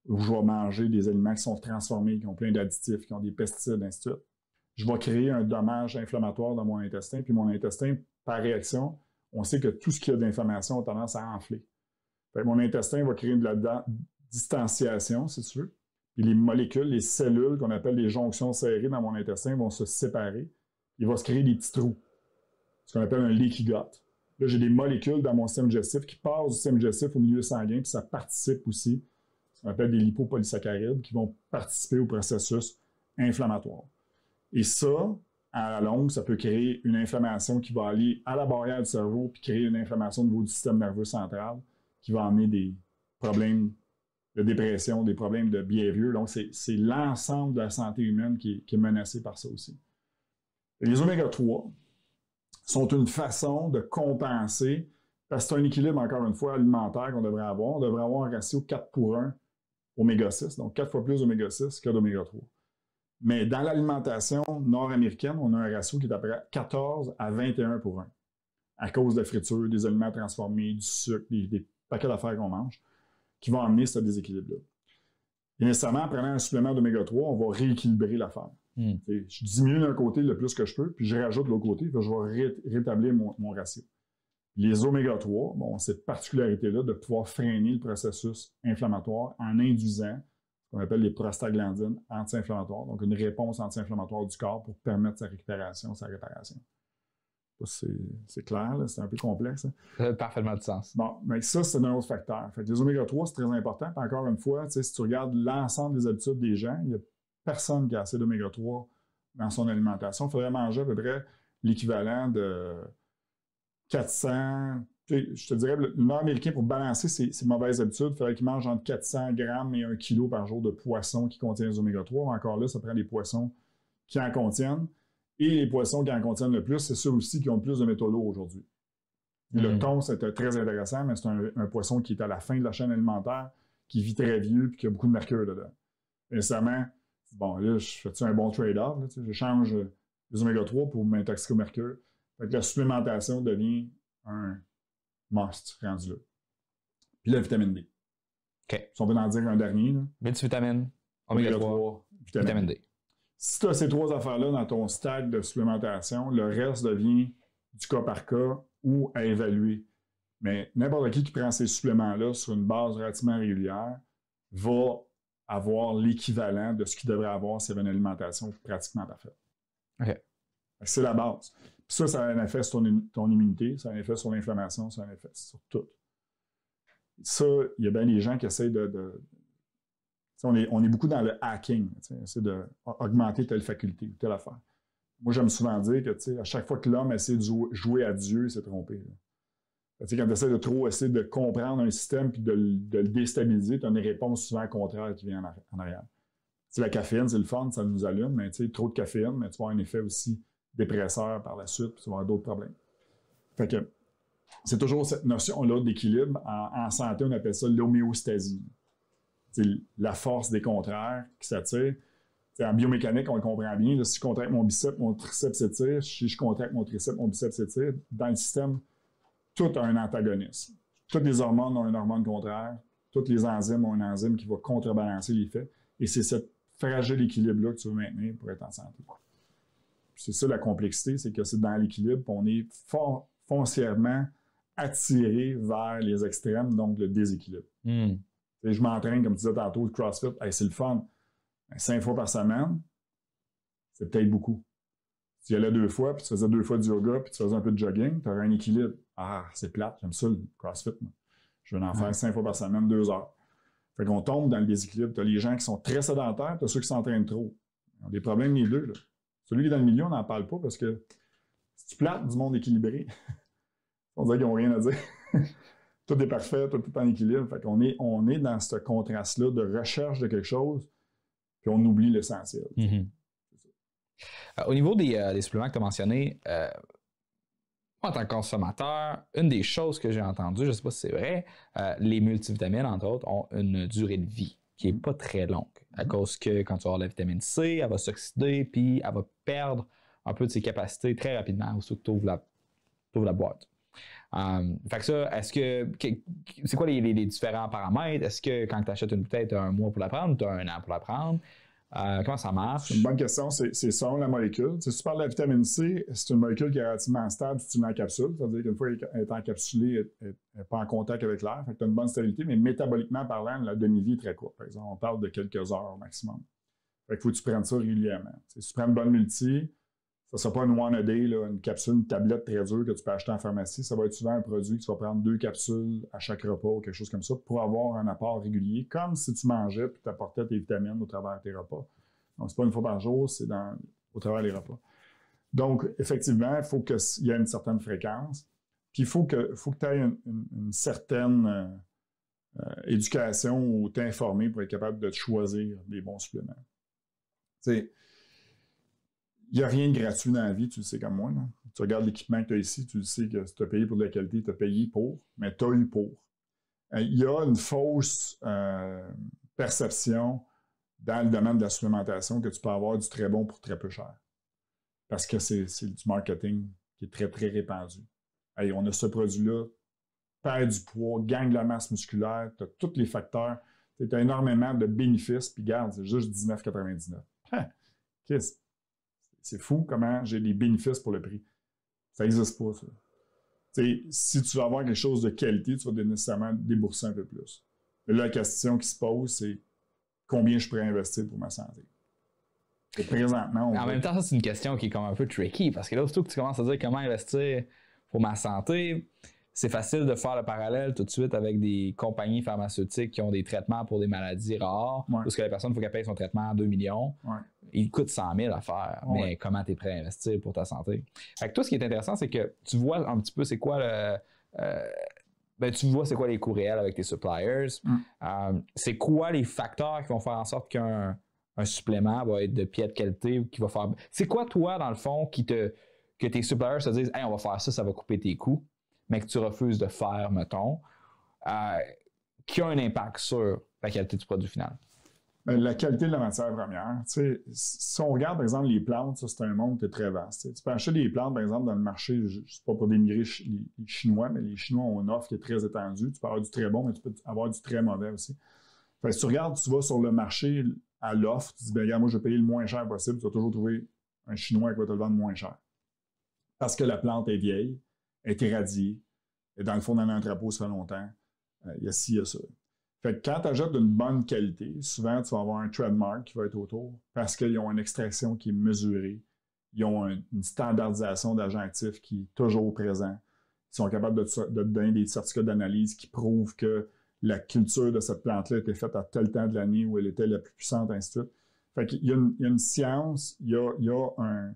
où je vais manger des aliments qui sont transformés, qui ont plein d'additifs, qui ont des pesticides, ainsi de suite. Je vais créer un dommage inflammatoire dans mon intestin, puis mon intestin, par réaction, on sait que tout ce qu'il y a d'inflammation a tendance à enfler. Fait que mon intestin va créer de la distanciation, si tu veux, puis les molécules, les cellules qu'on appelle les jonctions serrées dans mon intestin vont se séparer. Il va se créer des petits trous, ce qu'on appelle un leaky gut. Là, j'ai des molécules dans mon système digestif qui passent du système digestif au milieu sanguin, puis ça participe aussi, ce qu'on appelle des lipopolysaccharides, qui vont participer au processus inflammatoire. Et ça, à la longue, ça peut créer une inflammation qui va aller à la barrière du cerveau, puis créer une inflammation au niveau du système nerveux central, qui va amener des problèmes de dépression, des problèmes de behavior. Donc, c'est l'ensemble de la santé humaine qui est, qui est menacée par ça aussi. Et les oméga trois sont une façon de compenser, parce que c'est un équilibre, encore une fois, alimentaire qu'on devrait avoir. On devrait avoir un ratio quatre pour un oméga six, donc quatre fois plus d'oméga six que d'oméga trois. Mais dans l'alimentation nord-américaine, on a un ratio qui est à peu près quatorze à vingt et un pour un, à cause de la friture, des aliments transformés, du sucre, des, des paquets d'affaires qu'on mange, qui vont amener ce déséquilibre-là. Et nécessairement, en prenant un supplément d'oméga trois, on va rééquilibrer l'affaire. Mmh. Je diminue d'un côté le plus que je peux, puis je rajoute de l'autre côté, puis je vais ré rétablir mon, mon ratio. Les oméga trois bon, ont cette particularité-là de pouvoir freiner le processus inflammatoire en induisant ce qu'on appelle les prostaglandines anti-inflammatoires, donc une réponse anti-inflammatoire du corps pour permettre sa récupération, sa réparation. C'est clair, c'est un peu complexe. Hein? Ça a parfaitement de sens. Bon, mais ça, c'est un autre facteur. Fait que les oméga trois, c'est très important. Puis encore une fois, si tu regardes l'ensemble des habitudes des gens, il n'y a personne qui a assez d'oméga trois dans son alimentation. Il faudrait manger à peu près l'équivalent de quatre cents... Je te dirais, le Nord-Américain, pour balancer ses, ses mauvaises habitudes, il faudrait qu'il mange entre quatre cents grammes et un kilo par jour de poissons qui contiennent les oméga trois. Encore là, ça prend des poissons qui en contiennent. Et les poissons qui en contiennent le plus, c'est ceux aussi qui ont le plus de métaux lourds aujourd'hui. Mmh. Le thon, c'est très intéressant, mais c'est un, un poisson qui est à la fin de la chaîne alimentaire, qui vit très vieux et qui a beaucoup de mercure dedans. Récemment, bon, là, je fais-tu un bon trade-off? Je change les oméga trois pour m'intoxiquer au mercure. Fait que la supplémentation devient un must rendu là. Puis la vitamine D. OK. Si on peut en dire un dernier. Multivitamine, oméga trois, vitamine D. Si tu as ces trois affaires-là dans ton stade de supplémentation, le reste devient du cas par cas ou à évaluer. Mais n'importe qui qui prend ces suppléments-là sur une base relativement régulière va avoir l'équivalent de ce qu'il devrait avoir s'il y avait une alimentation pratiquement parfaite. OK. C'est la base. Puis ça, ça a un effet sur ton, ton immunité, ça a un effet sur l'inflammation, ça a un effet sur tout. Ça, il y a bien des gens qui essaient de... de On est, on est beaucoup dans le hacking, c'est d'augmenter telle faculté ou telle affaire. Moi, j'aime souvent dire que à chaque fois que l'homme essaie de jouer à Dieu, il s'est trompé. Quand tu essaies de trop essayer de comprendre un système et de, de le déstabiliser, tu as une réponse souvent contraire qui vient en arrière. T'sais, la caféine, c'est le fun, ça nous allume, mais trop de caféine, mais tu vas avoir un effet aussi dépresseur par la suite, puis tu vas avoir d'autres problèmes. Fait que c'est toujours cette notion-là d'équilibre. En, en santé, on appelle ça l'homéostasie. C'est la force des contraires qui s'attire. En biomécanique, on le comprend bien. Là, si je contracte mon bicep, mon triceps s'étire. Si je contracte mon triceps, mon bicep s'étire. Dans le système, tout a un antagonisme. Toutes les hormones ont une hormone contraire. Toutes les enzymes ont une enzyme qui va contrebalancer l'effet. Et c'est cette fragile équilibre-là que tu veux maintenir pour être en santé. C'est ça la complexité, c'est que c'est dans l'équilibre qu'on est fort, foncièrement attiré vers les extrêmes, donc le déséquilibre. Mm. Je m'entraîne, comme tu disais tantôt, le CrossFit, hey, c'est le fun. Cinq fois par semaine, c'est peut-être beaucoup. Tu y allais deux fois, puis tu faisais deux fois du yoga, puis tu faisais un peu de jogging, tu aurais un équilibre. Ah, c'est plate, j'aime ça le CrossFit. Moi. Je vais en faire cinq fois par semaine, deux heures. Fait qu'on tombe dans le déséquilibre. Tu as les gens qui sont très sédentaires, tu as ceux qui s'entraînent trop. Ils ont des problèmes les deux. Là. Celui qui est dans le milieu, on n'en parle pas parce que si tu plates du monde équilibré, on dirait qu'ils n'ont rien à dire. Tout est parfait, tout est en équilibre. Fait qu'on est, on est dans ce contraste-là de recherche de quelque chose, puis on oublie l'essentiel. Mm-hmm. euh, au niveau des, euh, des suppléments que tu as mentionnés, euh, moi, en tant que consommateur, une des choses que j'ai entendues, je ne sais pas si c'est vrai, euh, les multivitamines, entre autres, ont une durée de vie qui n'est pas très longue. À cause que quand tu vas avoir la vitamine C, elle va s'oxyder, puis elle va perdre un peu de ses capacités très rapidement, ou surtout tu ouvres la boîte. Um, fait que ça, est-ce que, que c'est quoi les, les, les différents paramètres? Est-ce que quand tu achètes une bouteille, tu as un mois pour la prendre, tu as un an pour la prendre? Euh, comment ça marche? C'est une bonne question. C'est selon la molécule. Tu sais, si tu parles de la vitamine C, c'est une molécule qui est relativement stable si tu mets en capsule. Ça veut dire qu'une fois qu'elle est encapsulée, elle n'est pas en contact avec l'air. Tu as une bonne stabilité, mais métaboliquement parlant, la demi-vie est très courte. Par exemple, on parle de quelques heures au maximum. Fait qu'il faut que tu prennes ça régulièrement. Tu sais, si tu prends une bonne multi, ça ne sera pas une one-a-day, une capsule, une tablette très dure que tu peux acheter en pharmacie. Ça va être souvent un produit que tu vas prendre deux capsules à chaque repas ou quelque chose comme ça pour avoir un apport régulier, comme si tu mangeais et tu apportais tes vitamines au travers de tes repas. Donc, ce n'est pas une fois par jour, c'est au travers des repas. Donc, effectivement, il faut qu'il y ait une certaine fréquence. Puis, il faut que, faut que tu aies une, une, une certaine euh, euh, éducation ou t'informer pour être capable de te choisir des bons suppléments. Tu sais, il n'y a rien de gratuit dans la vie, tu le sais comme moi. Là. Tu regardes l'équipement que tu as ici, tu le sais que si tu as payé pour de la qualité, tu as payé pour, mais tu as eu pour. Il y a une fausse euh, perception dans le domaine de la supplémentation que tu peux avoir du très bon pour très peu cher. Parce que c'est du marketing qui est très, très répandu. Hey, on a ce produit-là, perd du poids, gagne de la masse musculaire, tu as tous les facteurs, tu as énormément de bénéfices, puis garde, c'est juste dix-neuf quatre-vingt-dix-neuf. Hein? Qu'est-ce C'est fou comment j'ai des bénéfices pour le prix. Ça n'existe pas, ça. T'sais, si tu veux avoir quelque chose de qualité, tu vas nécessairement débourser un peu plus. Mais là, la question qui se pose, c'est combien je pourrais investir pour ma santé? Et présentement, on En peut... même temps, ça, c'est une question qui est comme un peu tricky, parce que là, surtout que tu commences à dire comment investir pour ma santé, c'est facile de faire le parallèle tout de suite avec des compagnies pharmaceutiques qui ont des traitements pour des maladies rares, ouais. Parce que la personne, il faut qu'elle paye son traitement à deux millions. Ouais. Il coûte cent mille à faire, mais ouais. Comment tu es prêt à investir pour ta santé? Fait que toi, ce qui est intéressant, c'est que tu vois un petit peu c'est quoi le... Euh, ben, tu vois c'est quoi les coûts réels avec tes suppliers. Mm. Euh, c'est quoi les facteurs qui vont faire en sorte qu'un un supplément va être de pied de qualité, qui va faire... C'est quoi, toi, dans le fond, qui te, que tes suppliers se disent « Hey, on va faire ça, ça va couper tes coûts. » mais que tu refuses de faire, mettons, euh, qui a un impact sur la qualité du produit final? Bien, la qualité de la matière première. Tu sais, si on regarde, par exemple, les plantes, c'est un monde qui est très vaste. Tu sais, tu peux acheter des plantes, par exemple, dans le marché, je ne sais pas pour dénigrer les Chinois, mais les Chinois ont une offre qui est très étendue. Tu peux avoir du très bon, mais tu peux avoir du très mauvais aussi. Enfin, si tu regardes, tu vas sur le marché à l'offre, tu dis, bien, regarde, moi, je vais payer le moins cher possible. Tu vas toujours trouver un Chinois qui va te le vendre moins cher. Parce que la plante est vieille. Est éradié, est dans le fond d'un entrepôt, ça fait longtemps, euh, il y a ci, il y a ça. Fait que quand tu achètes d'une bonne qualité, souvent, tu vas avoir un trademark qui va être autour parce qu'ils ont une extraction qui est mesurée, ils ont un, une standardisation d'agents actifs qui est toujours présent, ils sont capables de te, de te donner des certificats d'analyse qui prouvent que la culture de cette plante-là était faite à tel temps de l'année où elle était la plus puissante, ainsi de suite. Fait qu'il y a une, il y a une science, il y a, il y a un...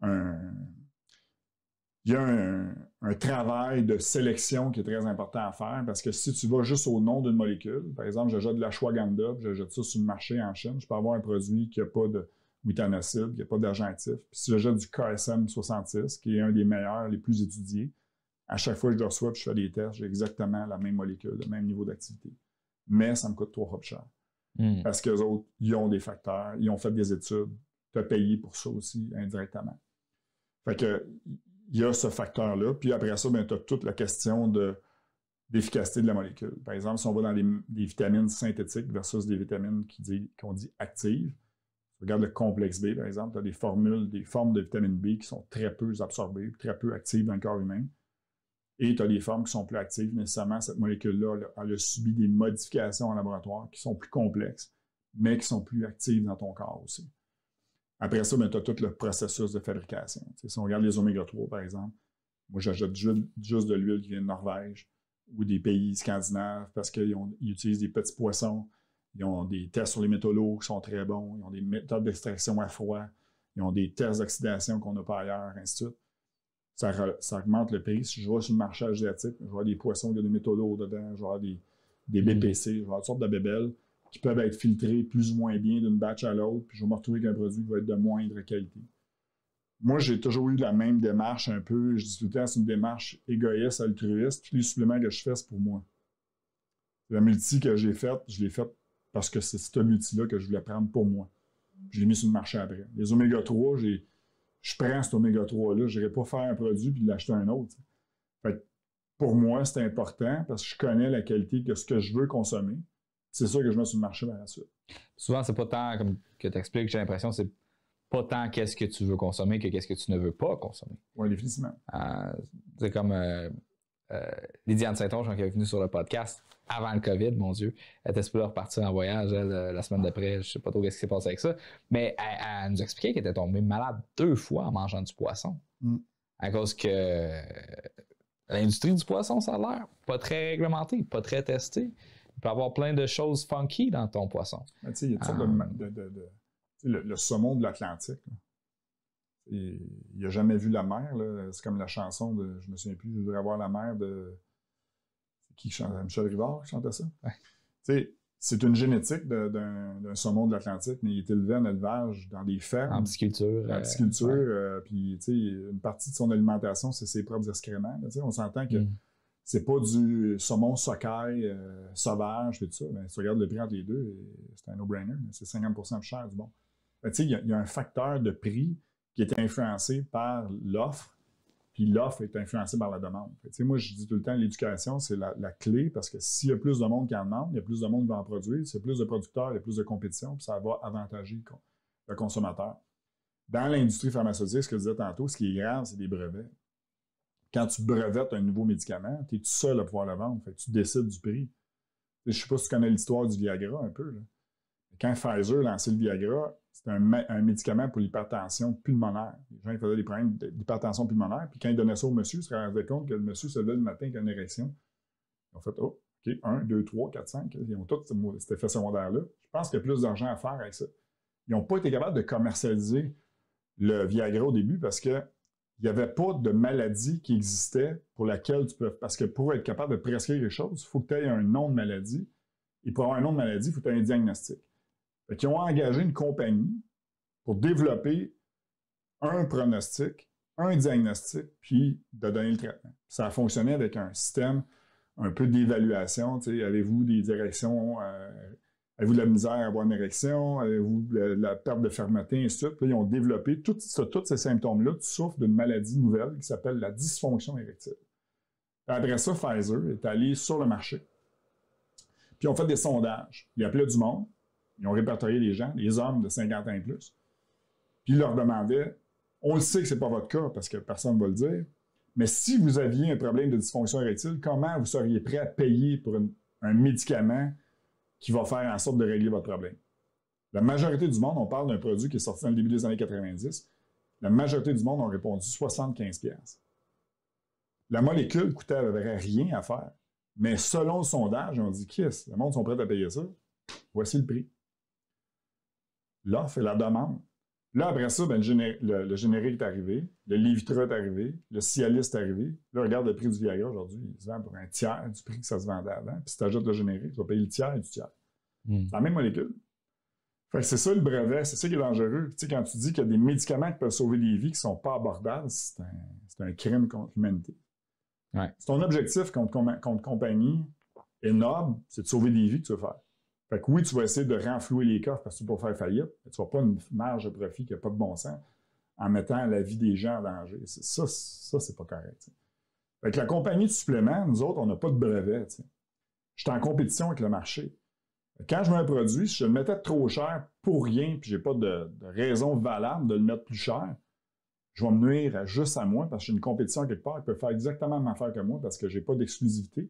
un Il y a un, un travail de sélection qui est très important à faire parce que si tu vas juste au nom d'une molécule, par exemple, j'achète de l'ashwagandha, j'achète ça sur le marché en Chine, je peux avoir un produit qui n'a pas de withanacide, qui n'a pas d'agent actif. Puis si j'achète du K S M soixante-six, qui est un des meilleurs, les plus étudiés, à chaque fois que je le reçois et je fais des tests, j'ai exactement la même molécule, le même niveau d'activité. Mais ça me coûte trois fois plus cher. Mmh. Parce qu'eux autres, ils ont des facteurs, ils ont fait des études, tu as payé pour ça aussi indirectement. Fait que... Il y a ce facteur-là. Puis après ça, tu as toute la question de, d'efficacité de la molécule. Par exemple, si on va dans des, des vitamines synthétiques versus des vitamines qui dit, qu'on dit actives, Regarde le complexe B, par exemple. Tu as des formules, des formes de vitamine B qui sont très peu absorbées, très peu actives dans le corps humain. Et tu as des formes qui sont plus actives. Nécessairement, cette molécule-là, elle a subi des modifications en laboratoire qui sont plus complexes, mais qui sont plus actives dans ton corps aussi. Après ça, tu as tout le processus de fabrication. T'sais, si on regarde les oméga trois, par exemple, moi, j'achète juste, juste de l'huile qui vient de Norvège ou des pays scandinaves parce qu'ils utilisent des petits poissons. Ils ont des tests sur les métaux lourds qui sont très bons. Ils ont des méthodes d'extraction à froid. Ils ont des tests d'oxydation qu'on n'a pas ailleurs, ainsi de suite. Ça, ça augmente le prix. Si je vais sur le marché asiatique, je vais avoir des poissons qui ont des métaux lourds dedans, je vais avoir des, des B P C, je vais avoir toutes sortes de bébelles qui peuvent être filtrées plus ou moins bien d'une batch à l'autre, puis je vais me retrouver avec un produit qui va être de moindre qualité. Moi, j'ai toujours eu la même démarche un peu. Je dis tout le temps, c'est une démarche égoïste, altruiste. Tous les suppléments que je fais, c'est pour moi. La multi que j'ai faite, je l'ai faite parce que c'est cette multi-là que je voulais prendre pour moi. Je l'ai mis sur le marché après. Les oméga trois, j'ai... je prends cet oméga trois-là, je n'irai pas faire un produit puis l'acheter un autre. Fait que pour moi, c'est important parce que je connais la qualité de ce que je veux consommer. C'est ça que je mets sur le marché par la suite. Souvent, c'est pas tant, comme que tu expliques, j'ai l'impression, c'est pas tant qu'est-ce que tu veux consommer que qu'est-ce que tu ne veux pas consommer. Oui, définitivement. Euh, c'est comme euh, euh, Lydia de Saint-Onge, quand elle est venue sur le podcast avant le COVID, mon Dieu. Elle était supposée repartir en voyage elle, la semaine d'après. Je ne sais pas trop ce qui s'est passé avec ça. Mais elle, elle nous expliquait qu'elle était tombée malade deux fois en mangeant du poisson. Mm. À cause que l'industrie du poisson, ça a l'air pas très réglementée, pas très testée. Il peut y avoir plein de choses funky dans ton poisson. Ben, tu sais, il y a toutes um, sortes de... de, de, de... Le, le saumon de l'Atlantique, il n'a jamais vu la mer. C'est comme la chanson de, je me souviens plus, je voudrais avoir la mer de... Qui chantait? Michel Rivard qui chantait ça? Ouais. C'est une génétique d'un un saumon de l'Atlantique, mais il est élevé en élevage, dans des fermes. En pisciculture. En pisciculture, euh, ouais. euh, une partie de son alimentation, c'est ses propres excréments. Là, on s'entend que mm. c'est pas du saumon socaille, euh, sauvage, et tout ça. Ben, si tu regardes le prix entre les deux, c'est un no-brainer. C'est cinquante pour cent plus cher du bon. Il y, y a un facteur de prix qui est influencé par l'offre, puis l'offre est influencée par la demande. Fait, moi, je dis tout le temps, l'éducation, c'est la, la clé, parce que s'il y a plus de monde qui en demande, il y a plus de monde qui va en produire, s'il y a plus de producteurs, il y a plus de compétition, puis ça va avantager le, le consommateur. Dans l'industrie pharmaceutique, ce que je disais tantôt, ce qui est grave, c'est des brevets. Quand tu brevettes un nouveau médicament, tu es tout seul à pouvoir le vendre, fait, tu décides du prix. Je ne sais pas si tu connais l'histoire du Viagra un peu. Là. Quand Pfizer lançait le Viagra, c'était un, un médicament pour l'hypertension pulmonaire. Les gens ils faisaient des problèmes d'hypertension pulmonaire, puis quand ils donnaient ça au monsieur, ils se rendaient compte que le monsieur se levait le matin avec une érection. Ils ont fait, oh, OK, un, deux, trois, quatre, cinq. Ils ont tous cet effet secondaire-là. Je pense qu'il y a plus d'argent à faire avec ça. Ils n'ont pas été capables de commercialiser le Viagra au début parce qu'il n'y avait pas de maladie qui existait pour laquelle tu peux. Parce que pour être capable de prescrire les choses, il faut que tu aies un nom de maladie. Et pour avoir un nom de maladie, il faut que tu aies un diagnostic. Ils ont engagé une compagnie pour développer un pronostic, un diagnostic, puis de donner le traitement. Ça a fonctionné avec un système un peu d'évaluation. Avez-vous des directions, euh, avez-vous de la misère à avoir une érection, avez-vous de la perte de fermeté, et ainsi de suite. Puis ils ont développé tous ces symptômes-là. Tu souffres d'une maladie nouvelle qui s'appelle la dysfonction érectile. Après ça, Pfizer est allé sur le marché. Puis ils ont fait des sondages. Ils appelaient du monde. Ils ont répertorié les gens, les hommes de cinquante ans et plus. Puis ils leur demandaient, on le sait que ce n'est pas votre cas parce que personne ne va le dire, mais si vous aviez un problème de dysfonction érectile, comment vous seriez prêt à payer pour une, un médicament qui va faire en sorte de régler votre problème? La majorité du monde, on parle d'un produit qui est sorti dans le début des années quatre-vingt-dix, la majorité du monde ont répondu soixante-quinze piastres. La molécule coûtait rien à faire, mais selon le sondage, on dit, qu'est-ce? Le monde sont prêts à payer ça? Voici le prix. L'offre et la demande. Là, après ça, ben, le, géné le, le générique est arrivé, le Levitra est arrivé, le Cialis est arrivé. Là, regarde le prix du Viagra aujourd'hui, il se vend pour un tiers du prix que ça se vendait avant. Puis si tu ajoutes le générique, tu vas payer le tiers et du tiers. Mm. C'est la même molécule. Fait que c'est ça le brevet, c'est ça qui est dangereux. Tu sais, quand tu dis qu'il y a des médicaments qui peuvent sauver des vies qui ne sont pas abordables, c'est un, un crime contre l'humanité. Ouais. C'est ton objectif contre, contre compagnie est noble, c'est de sauver des vies que tu veux faire. Fait que oui, tu vas essayer de renflouer les coffres parce que tu vas faire faillite, mais tu n'auras pas une marge de profit qui n'a pas de bon sens en mettant la vie des gens en danger. Ça, ça c'est pas correct. T'sais. Fait que la compagnie de suppléments, nous autres, on n'a pas de brevet. Je suis en compétition avec le marché. Quand je mets un produit, si je le mettais trop cher pour rien, puis je n'ai pas de, de raison valable de le mettre plus cher, je vais me nuire juste à moi, parce que j'ai une compétition quelque part qui peut faire exactement la même affaire que moi, parce que je n'ai pas d'exclusivité.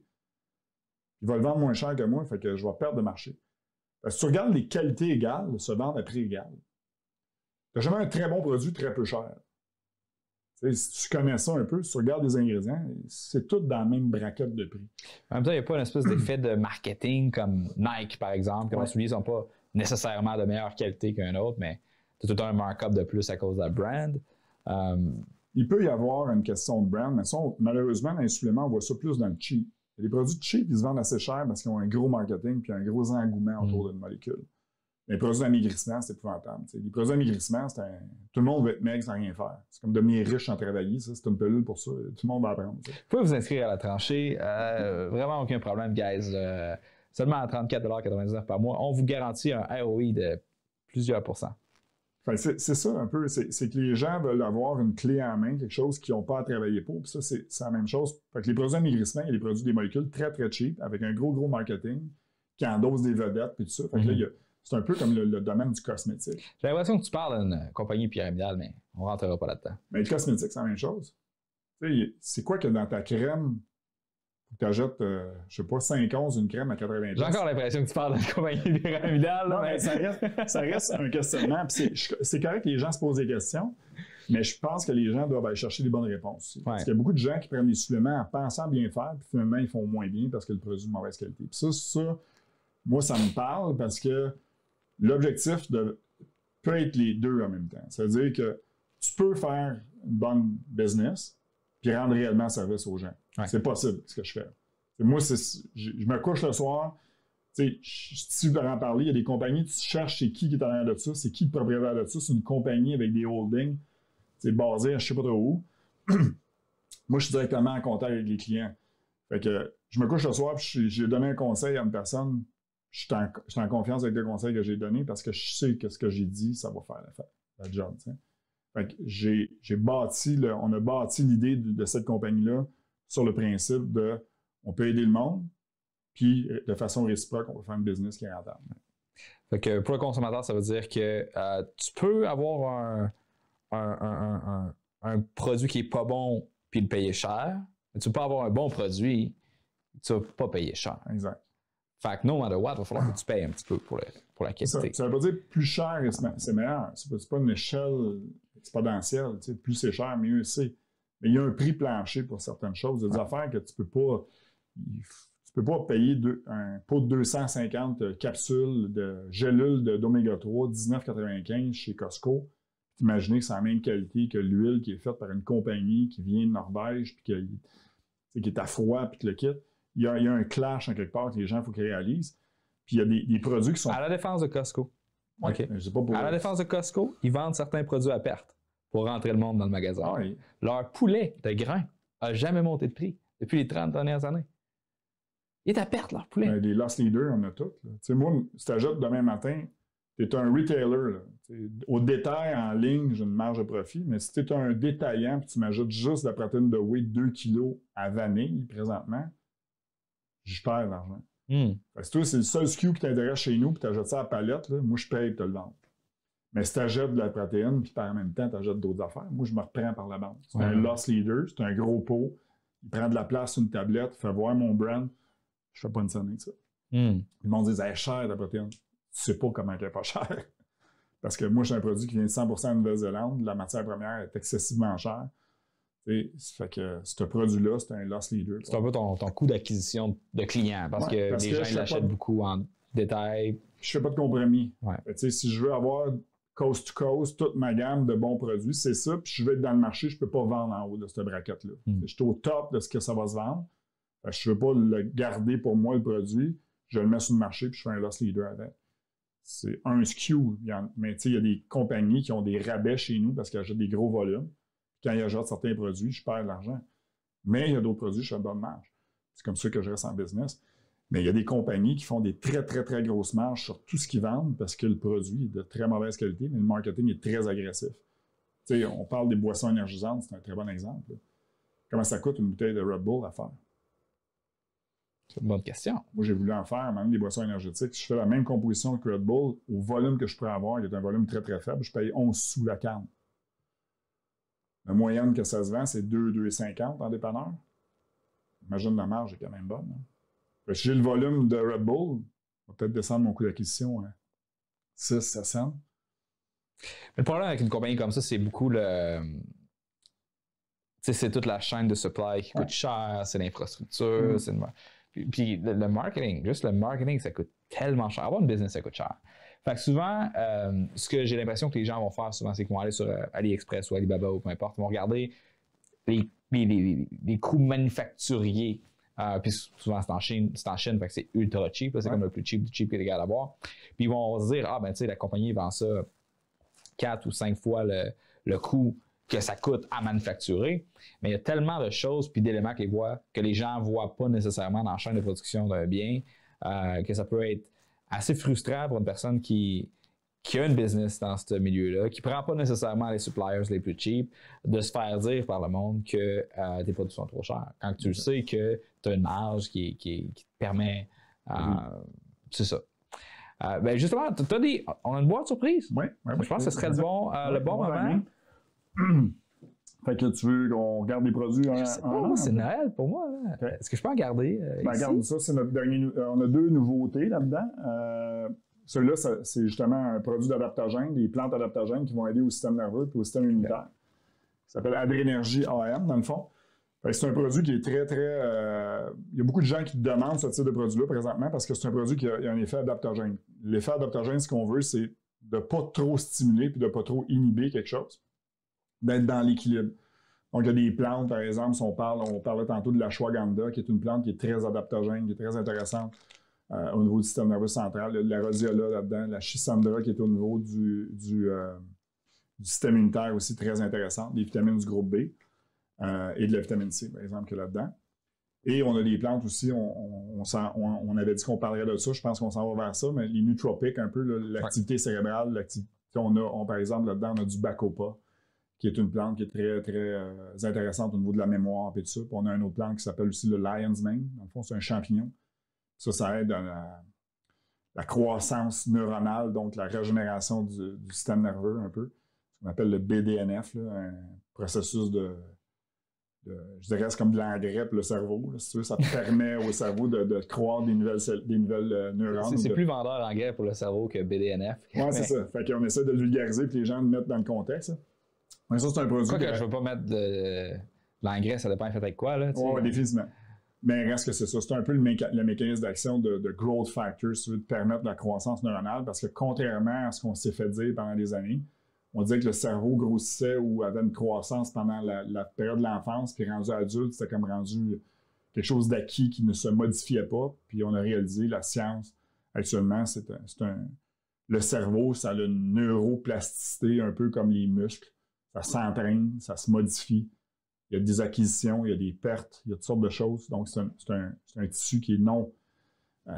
Il va le vendre moins cher que moi, fait que je vais perdre de marché. Si tu regardes les qualités égales, se vendre à prix égal, tu n'as jamais un très bon produit très peu cher. T'sais, si tu connais ça un peu, si tu regardes les ingrédients, c'est tout dans la même braquette de prix. En même temps, il n'y a pas une espèce d'effet de marketing comme Nike, par exemple, que ouais. Les souliers ne sont pas nécessairement de meilleure qualité qu'un autre, mais tu as tout le temps un markup de plus à cause de la brand. Um... Il peut y avoir une question de brand, mais ça, on, malheureusement, dans les suppléments, on voit ça plus dans le cheap. Les produits cheap, ils se vendent assez cher parce qu'ils ont un gros marketing puis un gros engouement autour mmh. d'une molécule. Les produits d'amaigrissement, c'est épouvantable. T'sais. Les produits d'amaigrissement, c'est un... tout le monde veut être maigre sans rien faire. C'est comme devenir riche sans travailler. C'est une pilule pour ça. Tout le monde va apprendre. T'sais. Vous pouvez vous inscrire à la tranchée. Euh, vraiment aucun problème, guys. Euh, seulement à trente-quatre quatre-vingt-dix-neuf par mois, on vous garantit un R O I de plusieurs pourcents. Enfin, c'est ça un peu. C'est que les gens veulent avoir une clé en main, quelque chose qu'ils n'ont pas à travailler pour. Puis ça, c'est la même chose. Fait que les produits d'amaigrissement, il y a des produits des molécules très, très cheap, avec un gros, gros marketing, qui endose des vedettes, puis tout ça. Fait que mm-hmm. là, c'est un peu comme le, le domaine du cosmétique. J'ai l'impression que tu parles d'une compagnie pyramidale, mais on ne rentrera pas là-dedans. Mais le cosmétique, c'est la même chose. C'est quoi que dans ta crème, tu achètes, euh, je ne sais pas, cinq onces, une crème à quatre-vingts dollars. J'ai encore l'impression que tu parles d'une compagnie pyramidale. Non, mais ça reste, ça reste un questionnement. C'est correct que les gens se posent des questions, mais je pense que les gens doivent aller chercher des bonnes réponses. Ouais. Parce qu'il y a beaucoup de gens qui prennent des suppléments en pensant bien faire, puis finalement, ils font moins bien parce que le produit est de mauvaise qualité. Puis ça, ça, moi, ça me parle parce que l'objectif peut être les deux en même temps. C'est-à-dire que tu peux faire une bonne business puis rendre réellement service aux gens. Ouais. C'est possible, ce que je fais. Moi, je, je me couche le soir, tu sais, si tu veux en parler, il y a des compagnies, tu cherches c'est qui qui est en arrière de ça, c'est qui le propriétaire de ça, c'est une compagnie avec des holdings, c'est basé, je ne sais pas trop où. Moi, je suis directement en contact avec les clients. Fait que je me couche le soir, puis j'ai donné un conseil à une personne, je suis en, je suis en confiance avec le conseil que j'ai donné parce que je sais que ce que j'ai dit, ça va faire la, la job. T'sais. Fait que j'ai bâti, le, on a bâti l'idée de, de cette compagnie-là sur le principe de, on peut aider le monde, puis de façon réciproque, on peut faire un business qui est rentable. Fait que pour le consommateur, ça veut dire que euh, tu peux avoir un, un, un, un, un produit qui n'est pas bon, puis le payer cher, mais tu peux avoir un bon produit, tu ne vas pas payer cher. Exact. Fait que no matter what, il va falloir que tu payes un petit peu pour, le, pour la qualité. Ça ne veut pas dire plus cher, c'est meilleur. C'est pas, pas une échelle exponentielle. Tu sais, plus c'est cher, mieux c'est. Mais il y a un prix plancher pour certaines choses. Il y a des ouais. affaires que tu ne peux pas... Tu peux pas payer deux, un pot de deux cent cinquante capsules de gélules d'oméga trois, dix-neuf quatre-vingt-quinze chez Costco. Imaginez que c'est la même qualité que l'huile qui est faite par une compagnie qui vient de Norvège, puis que, qui est à froid, puis que le kit. Il y, a, il y a un clash en quelque part que les gens, il faut qu'ils réalisent. Puis il y a des, des produits qui sont... À la défense de Costco. Ouais, okay. Je sais pas pour... À la défense de Costco, ils vendent certains produits à perte pour rentrer le monde dans le magasin. Ah, et... Leur poulet de grain n'a jamais monté de prix depuis les trente dernières années. Il est à perte, leur poulet. Ben, les loss leaders, on a toutes. Moi, si tu achètes demain matin, tu es un retailer. Là. Au détail, en ligne, j'ai une marge de profit, mais si tu es un détaillant et tu m'ajoutes juste la protéine de whey deux kilos à vanille présentement, je perds l'argent. Mm. Parce que toi, c'est le seul S K U qui t'intéresse chez nous, puis tu achètes ça à la palette, là, moi je paye et te le vends. Mais si tu achètes de la protéine, puis en même temps, tu achètes d'autres affaires, moi je me reprends par la bande. C'est mm. un loss leader, c'est un gros pot, il prend de la place sur une tablette, fait voir mon brand, je fais pas une sonnée de ça. Mm. Le monde dit, elle est chère la protéine. Tu sais pas comment elle est pas chère. Parce que moi, j'ai un produit qui vient de cent pour cent de Nouvelle-Zélande, la matière première est excessivement chère. Et ça fait que ce produit-là, c'est un loss leader. C'est un peu ton, ton coût d'acquisition de clients parce ouais, que parce les que gens ils l'achètent de... beaucoup en détail. Je ne fais pas de compromis. Ouais. Fait, si je veux avoir coast to coast toute ma gamme de bons produits, c'est ça. Puis je veux être dans le marché, je ne peux pas vendre en haut de cette braquette-là. Mm. Je suis au top de ce que ça va se vendre. Fait, je ne veux pas le garder pour moi, le produit. Je le mets sur le marché puis je fais un loss leader avec. C'est un S K U. Il y en... Mais il y a des compagnies qui ont des rabais chez nous parce qu'elles achètent des gros volumes. Quand il achète certains produits, je perds de l'argent. Mais il y a d'autres produits, je fais de bonne marge. C'est comme ça que je reste en business. Mais il y a des compagnies qui font des très, très, très grosses marges sur tout ce qu'ils vendent parce que le produit est de très mauvaise qualité, mais le marketing est très agressif. Tu sais, on parle des boissons énergisantes, c'est un très bon exemple. Comment ça coûte une bouteille de Red Bull à faire? C'est une bonne question. Moi, j'ai voulu en faire, même des boissons énergétiques. Je fais la même composition que Red Bull. Au volume que je pourrais avoir, il y a un volume très, très faible. Je paye onze sous la canne. La moyenne que ça se vend, c'est deux, deux cinquante en dépanneur. Imagine la marge est quand même bonne. Hein. Si j'ai le volume de Red Bull, je vais peut-être descendre mon coût d'acquisition à six, sept cents. Le problème avec une compagnie comme ça, c'est beaucoup le... C'est toute la chaîne de supply qui coûte ouais. cher, c'est l'infrastructure, mmh. c'est le... Puis, puis le, le marketing, juste le marketing, ça coûte tellement cher. Avoir une business, ça coûte cher. Fait que souvent, euh, ce que j'ai l'impression que les gens vont faire souvent, c'est qu'ils vont aller sur euh, AliExpress ou Alibaba ou peu importe, ils vont regarder les, les, les, les coûts manufacturiers. Euh, puis souvent, c'est en Chine, c'est en Chine, fait que c'est ultra cheap. C'est ouais. comme le plus cheap du cheap qui est légal à boire. Puis ils vont se dire, ah ben tu sais, la compagnie vend ça quatre ou cinq fois le, le coût que ça coûte à manufacturer, mais il y a tellement de choses puis d'éléments qu'ils voient, que les gens ne voient pas nécessairement dans la chaîne de production d'un bien, euh, que ça peut être assez frustrant pour une personne qui, qui a une business dans ce milieu-là, qui ne prend pas nécessairement les suppliers les plus cheap, de se faire dire par le monde que euh, tes produits sont trop chers. Quand tu le sais que tu as une marge qui, qui, qui te permet... Euh, mm-hmm. C'est ça. Euh, ben justement, t'as des, on a une boîte surprise. Oui. Ouais, je pense que ce serait bon, euh, le bon moment. Fait que tu veux qu'on regarde les produits en, je sais pas, en, moi, c'est Noël pour moi. Là. Okay. Est-ce que je peux en garder euh, ben, ici? Garde ça, c'est notre dernier. Euh, on a deux nouveautés là-dedans. Euh, celui-là, ça, c'est justement un produit d'adaptogène, des plantes adaptogènes qui vont aider au système nerveux et au système immunitaire. Ça s'appelle Adrénergie A M, dans le fond. Fait que c'est un produit qui est très, très... Euh, il y a beaucoup de gens qui demandent ce type de produit-là présentement parce que c'est un produit qui a, il a un effet adaptogène. L'effet adaptogène, ce qu'on veut, c'est de ne pas trop stimuler et de ne pas trop inhiber quelque chose, d'être dans l'équilibre. Donc, il y a des plantes, par exemple, si on parle, on parlait tantôt de la ashwagandha, qui est une plante qui est très adaptogène, qui est très intéressante euh, au niveau du système nerveux central. Il y a de la rhodiola là-dedans, la schisandra qui est au niveau du, du, euh, du système immunitaire aussi très intéressante, des vitamines du groupe B euh, et de la vitamine C, par exemple, qui est là-dedans. Et on a des plantes aussi, on, on, on, on avait dit qu'on parlerait de ça, je pense qu'on s'en va vers ça, mais les nootropiques, un peu, là, l'activité cérébrale, l'activité, on a, on, par exemple, là-dedans, on a du bacopa, qui est une plante qui est très, très euh, intéressante au niveau de la mémoire et tout ça. Puis on a une autre plante qui s'appelle aussi le lion's mane. Dans le fond, c'est un champignon. Ça, ça aide à la, la croissance neuronale, donc la régénération du, du système nerveux un peu. Ce qu'on appelle le B D N F, là, un processus de, de... Je dirais, c'est comme de l'engrais pour le cerveau. Là, si ça permet au cerveau de, de croire des nouvelles, des nouvelles euh, neurones. C'est, c'est de... plus vendeur l'engrais pour le cerveau que B D N F. Oui, mais... c'est ça. Fait qu'on essaie de le vulgariser et que les gens le mettent dans le contexte. Là. Mais ça, c'est un produit. Je que, que je ne veux pas mettre de, de l'engrais, ça dépend fait avec quoi. Oui, ouais, définitivement. Mais reste que c'est ça. C'est un peu le, méca- le mécanisme d'action de, de growth factor, si tu veux, de permettre la croissance neuronale, parce que contrairement à ce qu'on s'est fait dire pendant des années, on disait que le cerveau grossissait ou avait une croissance pendant la, la période de l'enfance, puis rendu adulte, c'était comme rendu quelque chose d'acquis qui ne se modifiait pas. Puis on a réalisé la science actuellement, c'est un, c'est un, le cerveau, ça a une neuroplasticité un peu comme les muscles. Ça s'entraîne, ça se modifie. Il y a des acquisitions, il y a des pertes, il y a toutes sortes de choses. Donc, c'est un, c'est un, c'est un tissu qui est non euh,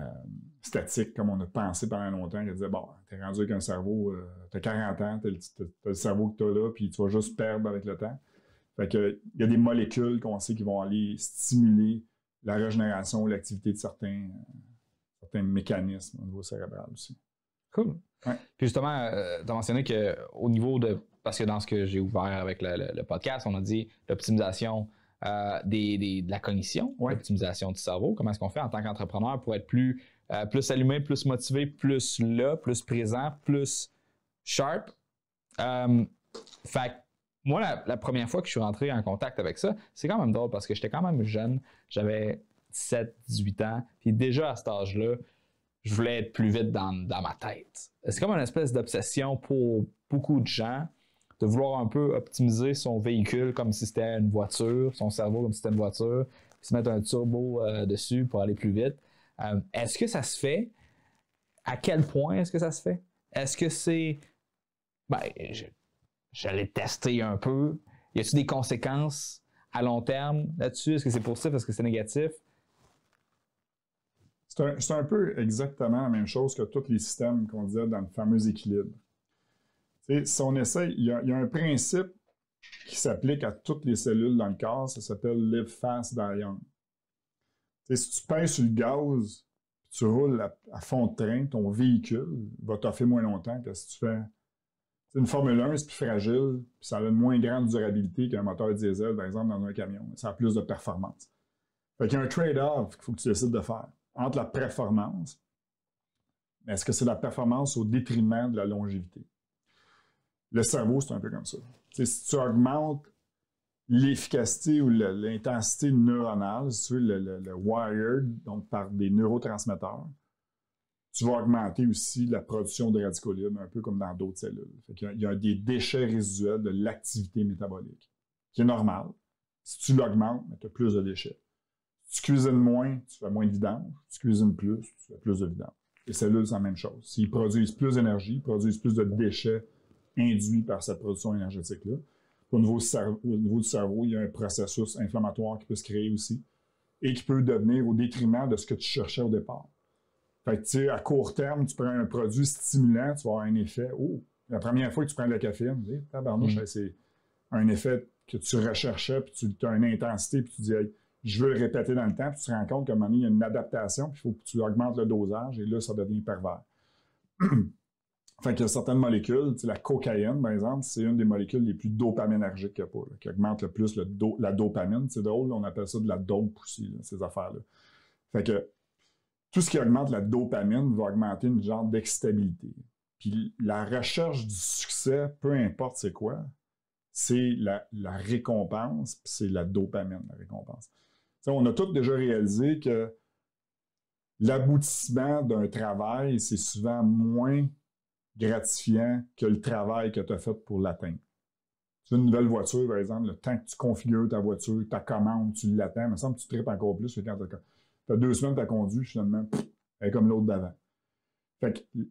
statique, comme on a pensé pendant longtemps. Il disait, bon, t'es rendu avec un cerveau, euh, t'as quarante ans, t'as le, t'as le cerveau que t'as là, puis tu vas juste perdre avec le temps. Fait que, il y a des molécules qu'on sait qui vont aller stimuler la régénération ou l'activité de certains, euh, certains mécanismes au niveau cérébral aussi. Cool. Ouais. Puis justement, euh, tu as mentionné qu'au niveau de... Parce que dans ce que j'ai ouvert avec le, le, le podcast, on a dit l'optimisation euh, des, des, de la cognition, ouais. l'optimisation du cerveau. Comment est-ce qu'on fait en tant qu'entrepreneur pour être plus, euh, plus allumé, plus motivé, plus là, plus présent, plus sharp? Euh, fait moi, la, la première fois que je suis rentré en contact avec ça, c'est quand même drôle parce que j'étais quand même jeune. J'avais dix-sept, dix-huit ans. Puis déjà à cet âge-là, je voulais être plus vite dans, dans ma tête. C'est comme une espèce d'obsession pour beaucoup de gens, de vouloir un peu optimiser son véhicule comme si c'était une voiture, son cerveau comme si c'était une voiture, puis se mettre un turbo euh, dessus pour aller plus vite. Euh, est-ce que ça se fait? À quel point est-ce que ça se fait? Est-ce que c'est... Ben, je, je l'ai testé un peu. Y a-t-il des conséquences à long terme là-dessus? Est-ce que c'est positif? Est-ce que c'est négatif? C'est un, c'est un peu exactement la même chose que tous les systèmes qu'on disait dans le fameux équilibre. Et si on essaie, il y, a, il y a un principe qui s'applique à toutes les cellules dans le corps, ça s'appelle « Live fast, die young ». T'sais, si tu pèses sur le gaz, tu roules à, à fond de train, ton véhicule va t'offrir moins longtemps que si tu fais... Une Formule un, c'est plus fragile, puis ça a une moins grande durabilité qu'un moteur diesel, par exemple, dans un camion. Ça a plus de performance. Fait qu'il y a un trade-off qu'il faut que tu décides de faire entre la performance. Est-ce que c'est la performance au détriment de la longévité? Le cerveau, c'est un peu comme ça. T'sais, si tu augmentes l'efficacité ou l'intensité neuronale, si tu veux, le, le, le wired, donc par des neurotransmetteurs, tu vas augmenter aussi la production de radicaux libres, un peu comme dans d'autres cellules. Fait qu'il y a, il y a des déchets résiduels de l'activité métabolique, qui est normal. Si tu l'augmentes, tu as plus de déchets. Si tu cuisines moins, tu fais moins de vidange. Si tu cuisines plus, tu fais plus de vidange. Les cellules, c'est la même chose. S'ils produisent plus d'énergie, ils produisent plus de déchets induits par cette production énergétique-là. Au niveau, cerveau, au niveau du cerveau, il y a un processus inflammatoire qui peut se créer aussi et qui peut devenir au détriment de ce que tu cherchais au départ. Fait que, tu sais, à court terme, tu prends un produit stimulant, tu vas avoir un effet. Oh, la première fois que tu prends de la caféine, tu dis, tabarnouche, mm. c'est un effet que tu recherchais, puis tu as une intensité, puis tu dis, hey, je veux le répéter dans le temps, puis tu te rends compte qu'à un moment donné, il y a une adaptation, puis il faut que tu augmentes le dosage, et là, ça devient pervers. Fait qu'il y a certaines molécules, tu sais, la cocaïne, par exemple, c'est une des molécules les plus dopaminergiques qu'il n'y a pas, là, qui augmente le plus le do la dopamine. C'est drôle, on appelle ça de la dope aussi, là, ces affaires-là. Fait que, tout ce qui augmente la dopamine va augmenter une genre d'excitabilité. Puis la recherche du succès, peu importe c'est quoi, c'est la, la récompense, puis c'est la dopamine, la récompense. T'sais, on a tous déjà réalisé que l'aboutissement d'un travail, c'est souvent moins gratifiant que le travail que tu as fait pour l'atteindre. Tu veux une nouvelle voiture, par exemple, le temps que tu configures ta voiture, ta commande, tu l'attends, il me semble que tu tripes encore plus que quand tu as... Tu as deux semaines, tu as conduit, finalement, pff, elle est comme l'autre d'avant. Fait que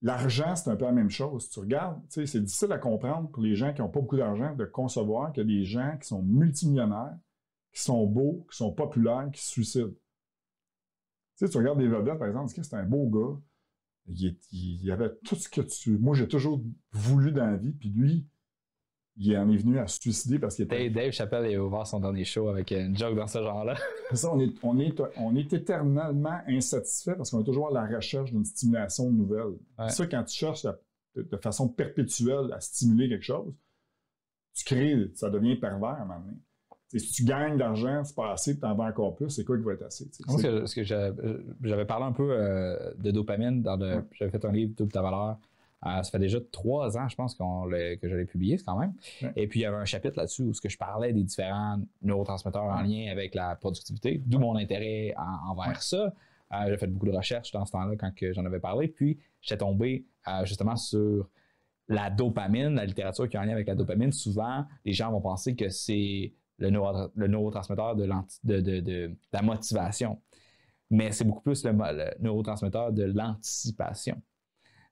l'argent, la, c'est un peu la même chose. Tu regardes, tu sais, c'est difficile à comprendre pour les gens qui n'ont pas beaucoup d'argent de concevoir qu'il y a des gens qui sont multimillionnaires, qui sont beaux, qui sont populaires, qui se suicident. Tu sais, tu regardes des vedettes, par exemple, c'est un beau gars, il, est, il, il avait tout ce que tu... Moi, j'ai toujours voulu dans la vie, puis lui... il en est venu à se suicider parce qu'il était... Dave Chappelle a ouvert son dernier show avec une joke dans ce genre-là. Ça, on est, on, est, on est éternellement insatisfait parce qu'on est toujours à la recherche d'une stimulation nouvelle. Ouais. Ça, quand tu cherches à, de, de façon perpétuelle à stimuler quelque chose, tu crées, ça devient pervers à un moment donné. T'sais, si tu gagnes de l'argent, c'est pas assez, tu en vends encore plus, c'est quoi qui va être assez? Moi, ce que j'avais parlé un peu euh, de dopamine, dans le, ouais. J'avais fait un livre « Double ta valeur ». Euh, ça fait déjà trois ans, je pense, qu'on le, que je l'ai publié quand même. Ouais. Et puis, il y avait un chapitre là-dessus où ce que je parlais des différents neurotransmetteurs en lien avec la productivité, d'où mon intérêt en, envers ouais. ça. Euh, j'ai fait beaucoup de recherches dans ce temps-là quand j'en avais parlé. Puis, j'étais tombé euh, justement sur la dopamine, la littérature qui est en lien avec la dopamine. Souvent, les gens vont penser que c'est le, neuro, le neurotransmetteur de, de, de, de, de la motivation. Mais c'est beaucoup plus le, le neurotransmetteur de l'anticipation.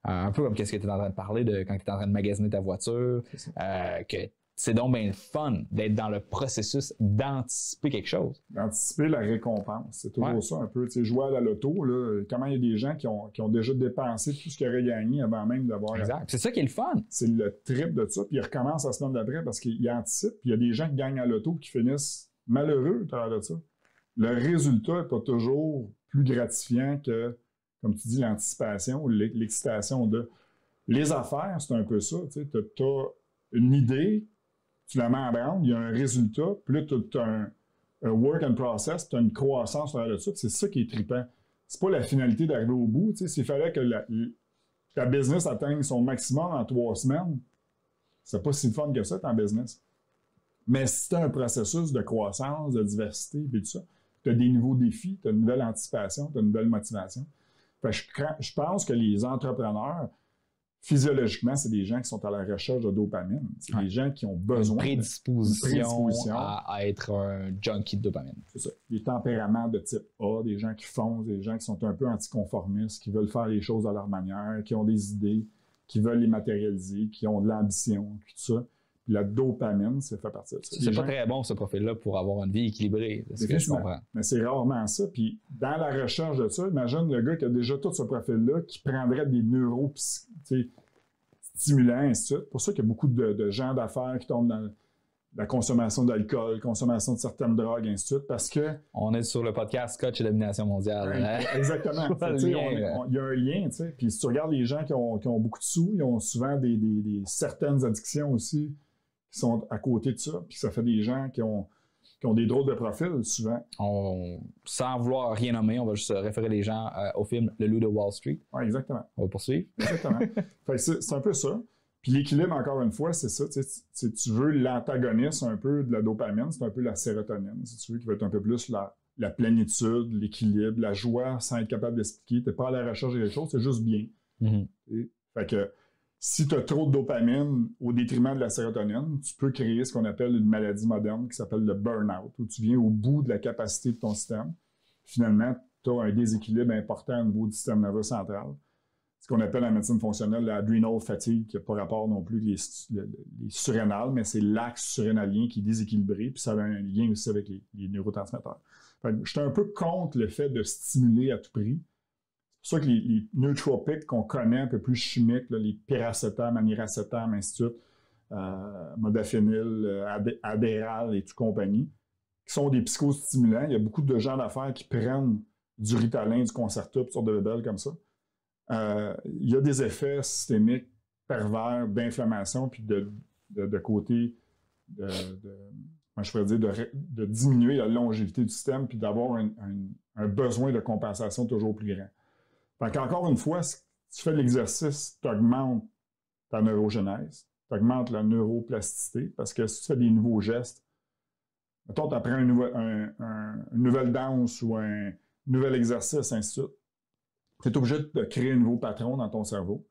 Un peu comme qu'est-ce que tu es en train de parler de quand tu es en train de magasiner ta voiture, euh, que c'est donc bien le fun d'être dans le processus d'anticiper quelque chose. D'anticiper la récompense, c'est toujours ouais. ça un peu. Tu sais, jouer à la loto, là, comment il y a des gens qui ont, qui ont déjà dépensé tout ce qu'ils auraient gagné avant même d'avoir... Exact, c'est ça qui est le fun. C'est le trip de ça, puis ils recommencent la semaine d'après parce qu'ils anticipent, puis il y a des gens qui gagnent à loto qui finissent malheureux au travers de ça. Le résultat n'est pas toujours plus gratifiant que... Comme tu dis, l'anticipation ou l'excitation de... Les affaires, c'est un peu ça. Tu sais, tu as une idée, tu la mets en branle, il y a un résultat, puis là, tu as un, un work and process, tu as une croissance derrière là-dessus. C'est ça qui est trippant. C'est pas la finalité d'arriver au bout. Tu sais, s'il fallait que la, la business atteigne son maximum en trois semaines, c'est pas si fun que ça, ton business. Mais si tu as un processus de croissance, de diversité, puis tout ça, tu as des nouveaux défis, tu as une nouvelle anticipation, tu as une nouvelle motivation. Je pense que les entrepreneurs, physiologiquement, c'est des gens qui sont à la recherche de dopamine. C'est ouais. des gens qui ont besoin une prédisposition, de, une prédisposition. À, à être un junkie de dopamine. C'est ça. Des tempéraments de type A, des gens qui foncent, des gens qui sont un peu anticonformistes, qui veulent faire les choses à leur manière, qui ont des idées, qui veulent les matérialiser, qui ont de l'ambition, tout ça. Puis la dopamine, ça fait partie de ça. C'est pas très bon, ce profil-là, pour avoir une vie équilibrée. C'est que je comprends. Mais c'est rarement ça. Puis dans la recherche de ça, imagine le gars qui a déjà tout ce profil-là, qui prendrait des neuro-stimulants, ainsi de suite. C'est pour ça qu'il y a beaucoup de, de gens d'affaires qui tombent dans la consommation d'alcool, consommation de certaines drogues, ainsi de suite, parce que... On est sur le podcast Scotch et Domination mondiale. Ouais, exactement. Il y a un lien, tu sais. Puis si tu regardes les gens qui ont, qui ont beaucoup de sous, ils ont souvent des, des, des certaines addictions aussi qui sont à côté de ça. Puis ça fait des gens qui ont... qui ont des drôles de profils, souvent. On, sans vouloir rien nommer, on va juste référer les gens euh, au film Le Loup de Wall Street. Oui, exactement. On va poursuivre. Exactement. C'est un peu ça. Puis l'équilibre, encore une fois, c'est ça. Si tu veux l'antagoniste un peu de la dopamine, c'est un peu la sérotonine, si tu veux, qui va être un peu plus la, la plénitude, l'équilibre, la joie sans être capable d'expliquer. Tu n'es pas à la recherche de quelque chose, c'est juste bien. Mm-hmm. Et, fait que si tu as trop de dopamine au détriment de la sérotonine, tu peux créer ce qu'on appelle une maladie moderne qui s'appelle le burn-out, où tu viens au bout de la capacité de ton système. Finalement, tu as un déséquilibre important au niveau du système nerveux central. Ce qu'on appelle en médecine fonctionnelle l'adrenal fatigue, qui n'a pas rapport non plus avec les, les, les surrénales, mais c'est l'axe surrénalien qui est déséquilibré, puis ça a un lien aussi avec les, les neurotransmetteurs. Fait que j'étais un peu contre le fait de stimuler à tout prix. C'est sûr que les, les nootropiques qu'on connaît un peu plus chimiques, là, les péracétam, aniracétam, ainsi de suite, euh, modafinil, adé adéral et tout compagnie, qui sont des psychostimulants. Il y a beaucoup de gens d'affaires qui prennent du Ritalin, du Concerta, toutes sortes de bébelles comme ça. Euh, il y a des effets systémiques pervers d'inflammation puis de, de, de côté de, de, moi, je pourrais dire de, de diminuer la longévité du système puis d'avoir un, un, un besoin de compensation toujours plus grand. Fait qu'encore une fois, si tu fais l'exercice, tu augmentes ta neurogenèse, tu augmentes la neuroplasticité, parce que si tu fais des nouveaux gestes, mettons, tu apprends un nouvel, un, un, une nouvelle danse ou un nouvel exercice, ainsi de suite, tu es obligé de créer un nouveau patron dans ton cerveau.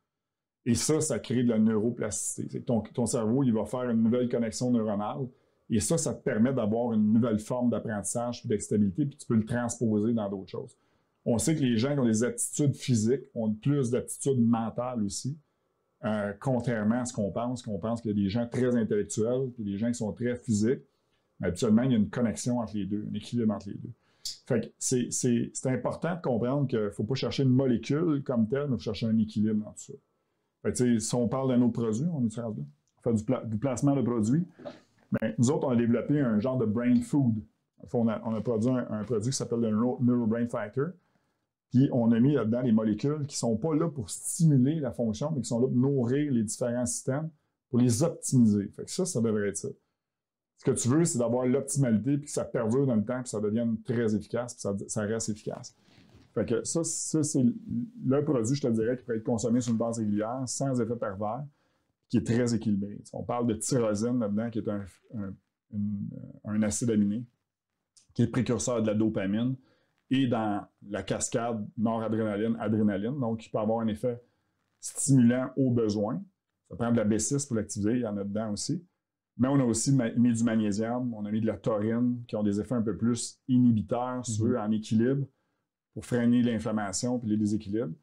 Et ça, ça crée de la neuroplasticité. C'est que ton, ton cerveau, il va faire une nouvelle connexion neuronale, et ça, ça te permet d'avoir une nouvelle forme d'apprentissage et d'extabilité, puis tu peux le transposer dans d'autres choses. On sait que les gens qui ont des aptitudes physiques ont plus d'aptitudes mentales aussi, euh, contrairement à ce qu'on pense, qu'on pense qu'il y a des gens très intellectuels et des gens qui sont très physiques. Mais habituellement, il y a une connexion entre les deux, un équilibre entre les deux. Fait que c'est important de comprendre qu'il ne faut pas chercher une molécule comme telle, mais il faut chercher un équilibre entre ça. Fait que, si on parle de nos produits, on est sur là, on fait du, pla du placement de produits, mais nous autres, on a développé un genre de brain food. On a, on a produit un, un produit qui s'appelle le Neuro Brain Fighter. Puis on a mis là-dedans les molécules qui ne sont pas là pour stimuler la fonction, mais qui sont là pour nourrir les différents systèmes, pour les optimiser. Fait que ça, ça devrait être ça. Ce que tu veux, c'est d'avoir l'optimalité, puis que ça perdure dans le temps, puis ça devienne très efficace, puis ça, ça reste efficace. Fait que ça, ça c'est le produit, je te dirais, qui pourrait être consommé sur une base régulière, sans effet pervers, qui est très équilibré. On parle de tyrosine là-dedans, qui est un, un, une, un acide aminé, qui est précurseur de la dopamine, et dans la cascade noradrénaline, adrénaline, donc il peut avoir un effet stimulant au besoin. Ça prend de la B six pour l'activer, il y en a dedans aussi. Mais on a aussi mis du magnésium, on a mis de la taurine, qui ont des effets un peu plus inhibiteurs, mm-hmm. sur en équilibre, pour freiner l'inflammation et les déséquilibres.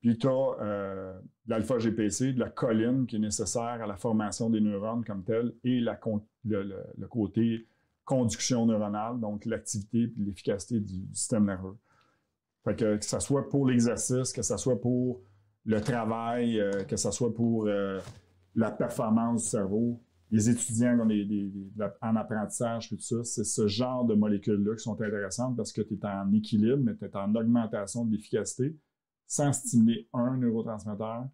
Puis tu as euh, de l'alpha-G P C, de la choline, qui est nécessaire à la formation des neurones comme telle, et la, le, le, le côté... conduction neuronale, donc l'activité et l'efficacité du, du système nerveux. Fait que, que ça soit pour l'exercice, que ça soit pour le travail, euh, que ça soit pour euh, la performance du cerveau, les étudiants qui ont des, des, des, en apprentissage, tout ça, c'est ce genre de molécules-là qui sont intéressantes parce que tu es en équilibre, mais tu es en augmentation de l'efficacité sans stimuler un neurotransmetteur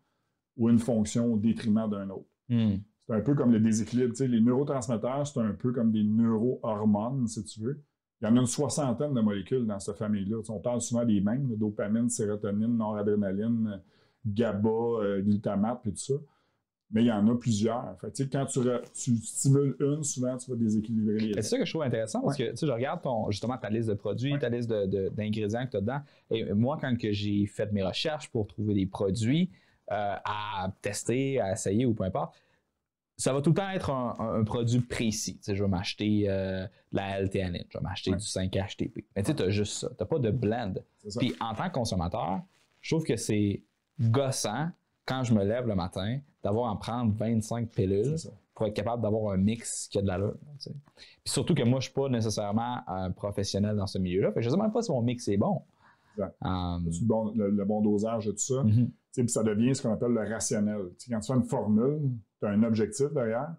ou une fonction au détriment d'un autre. Mm. C'est un peu comme le déséquilibre. Tu sais, les neurotransmetteurs, c'est un peu comme des neurohormones, si tu veux. Il y en a une soixantaine de molécules dans cette famille-là. Tu sais, on parle souvent des mêmes, là, dopamine, sérotonine, noradrénaline, GABA, euh, glutamate, puis tout ça. Mais il y en a plusieurs. Fait, tu sais, quand tu, re, tu stimules une, souvent, tu vas déséquilibrer les autres. C'est ça que je trouve intéressant, parce ouais. que tu sais, je regarde ton, justement ta liste de produits, ouais. ta liste d'ingrédients que tu as dedans. Et moi, quand j'ai fait mes recherches pour trouver des produits euh, à tester, à essayer ou peu importe, ça va tout le temps être un, un, un produit précis. Tu sais, je vais m'acheter euh, de la L-théanine, je vais m'acheter ouais. du cinq H T P. Mais tu sais, tu as juste ça, tu n'as pas de blend. Puis en tant que consommateur, je trouve que c'est gossant quand je me lève le matin d'avoir à prendre vingt-cinq pilules pour être capable d'avoir un mix qui a de l'allure. Tu sais. Puis surtout que moi, je ne suis pas nécessairement un professionnel dans ce milieu-là. Je ne sais même pas si mon mix est bon. Um, le, bon le, le bon dosage et tout ça. Mm-hmm. Puis ça devient ce qu'on appelle le rationnel. T'sais, quand tu fais une formule, tu as un objectif derrière,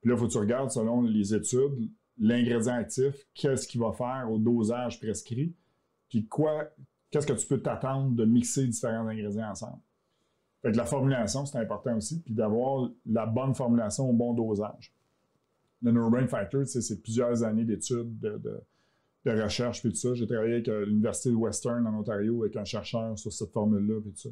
Puis là, il faut que tu regardes, selon les études, l'ingrédient actif, qu'est-ce qu'il va faire au dosage prescrit, puis quoi, qu'est-ce que tu peux t'attendre de mixer différents ingrédients ensemble. Fait que la formulation, c'est important aussi, puis d'avoir la bonne formulation au bon dosage. Le NeuroBrain Factor, c'est plusieurs années d'études, de, de, de recherche, puis tout ça. J'ai travaillé avec l'Université de Western en Ontario, avec un chercheur sur cette formule-là, puis tout ça,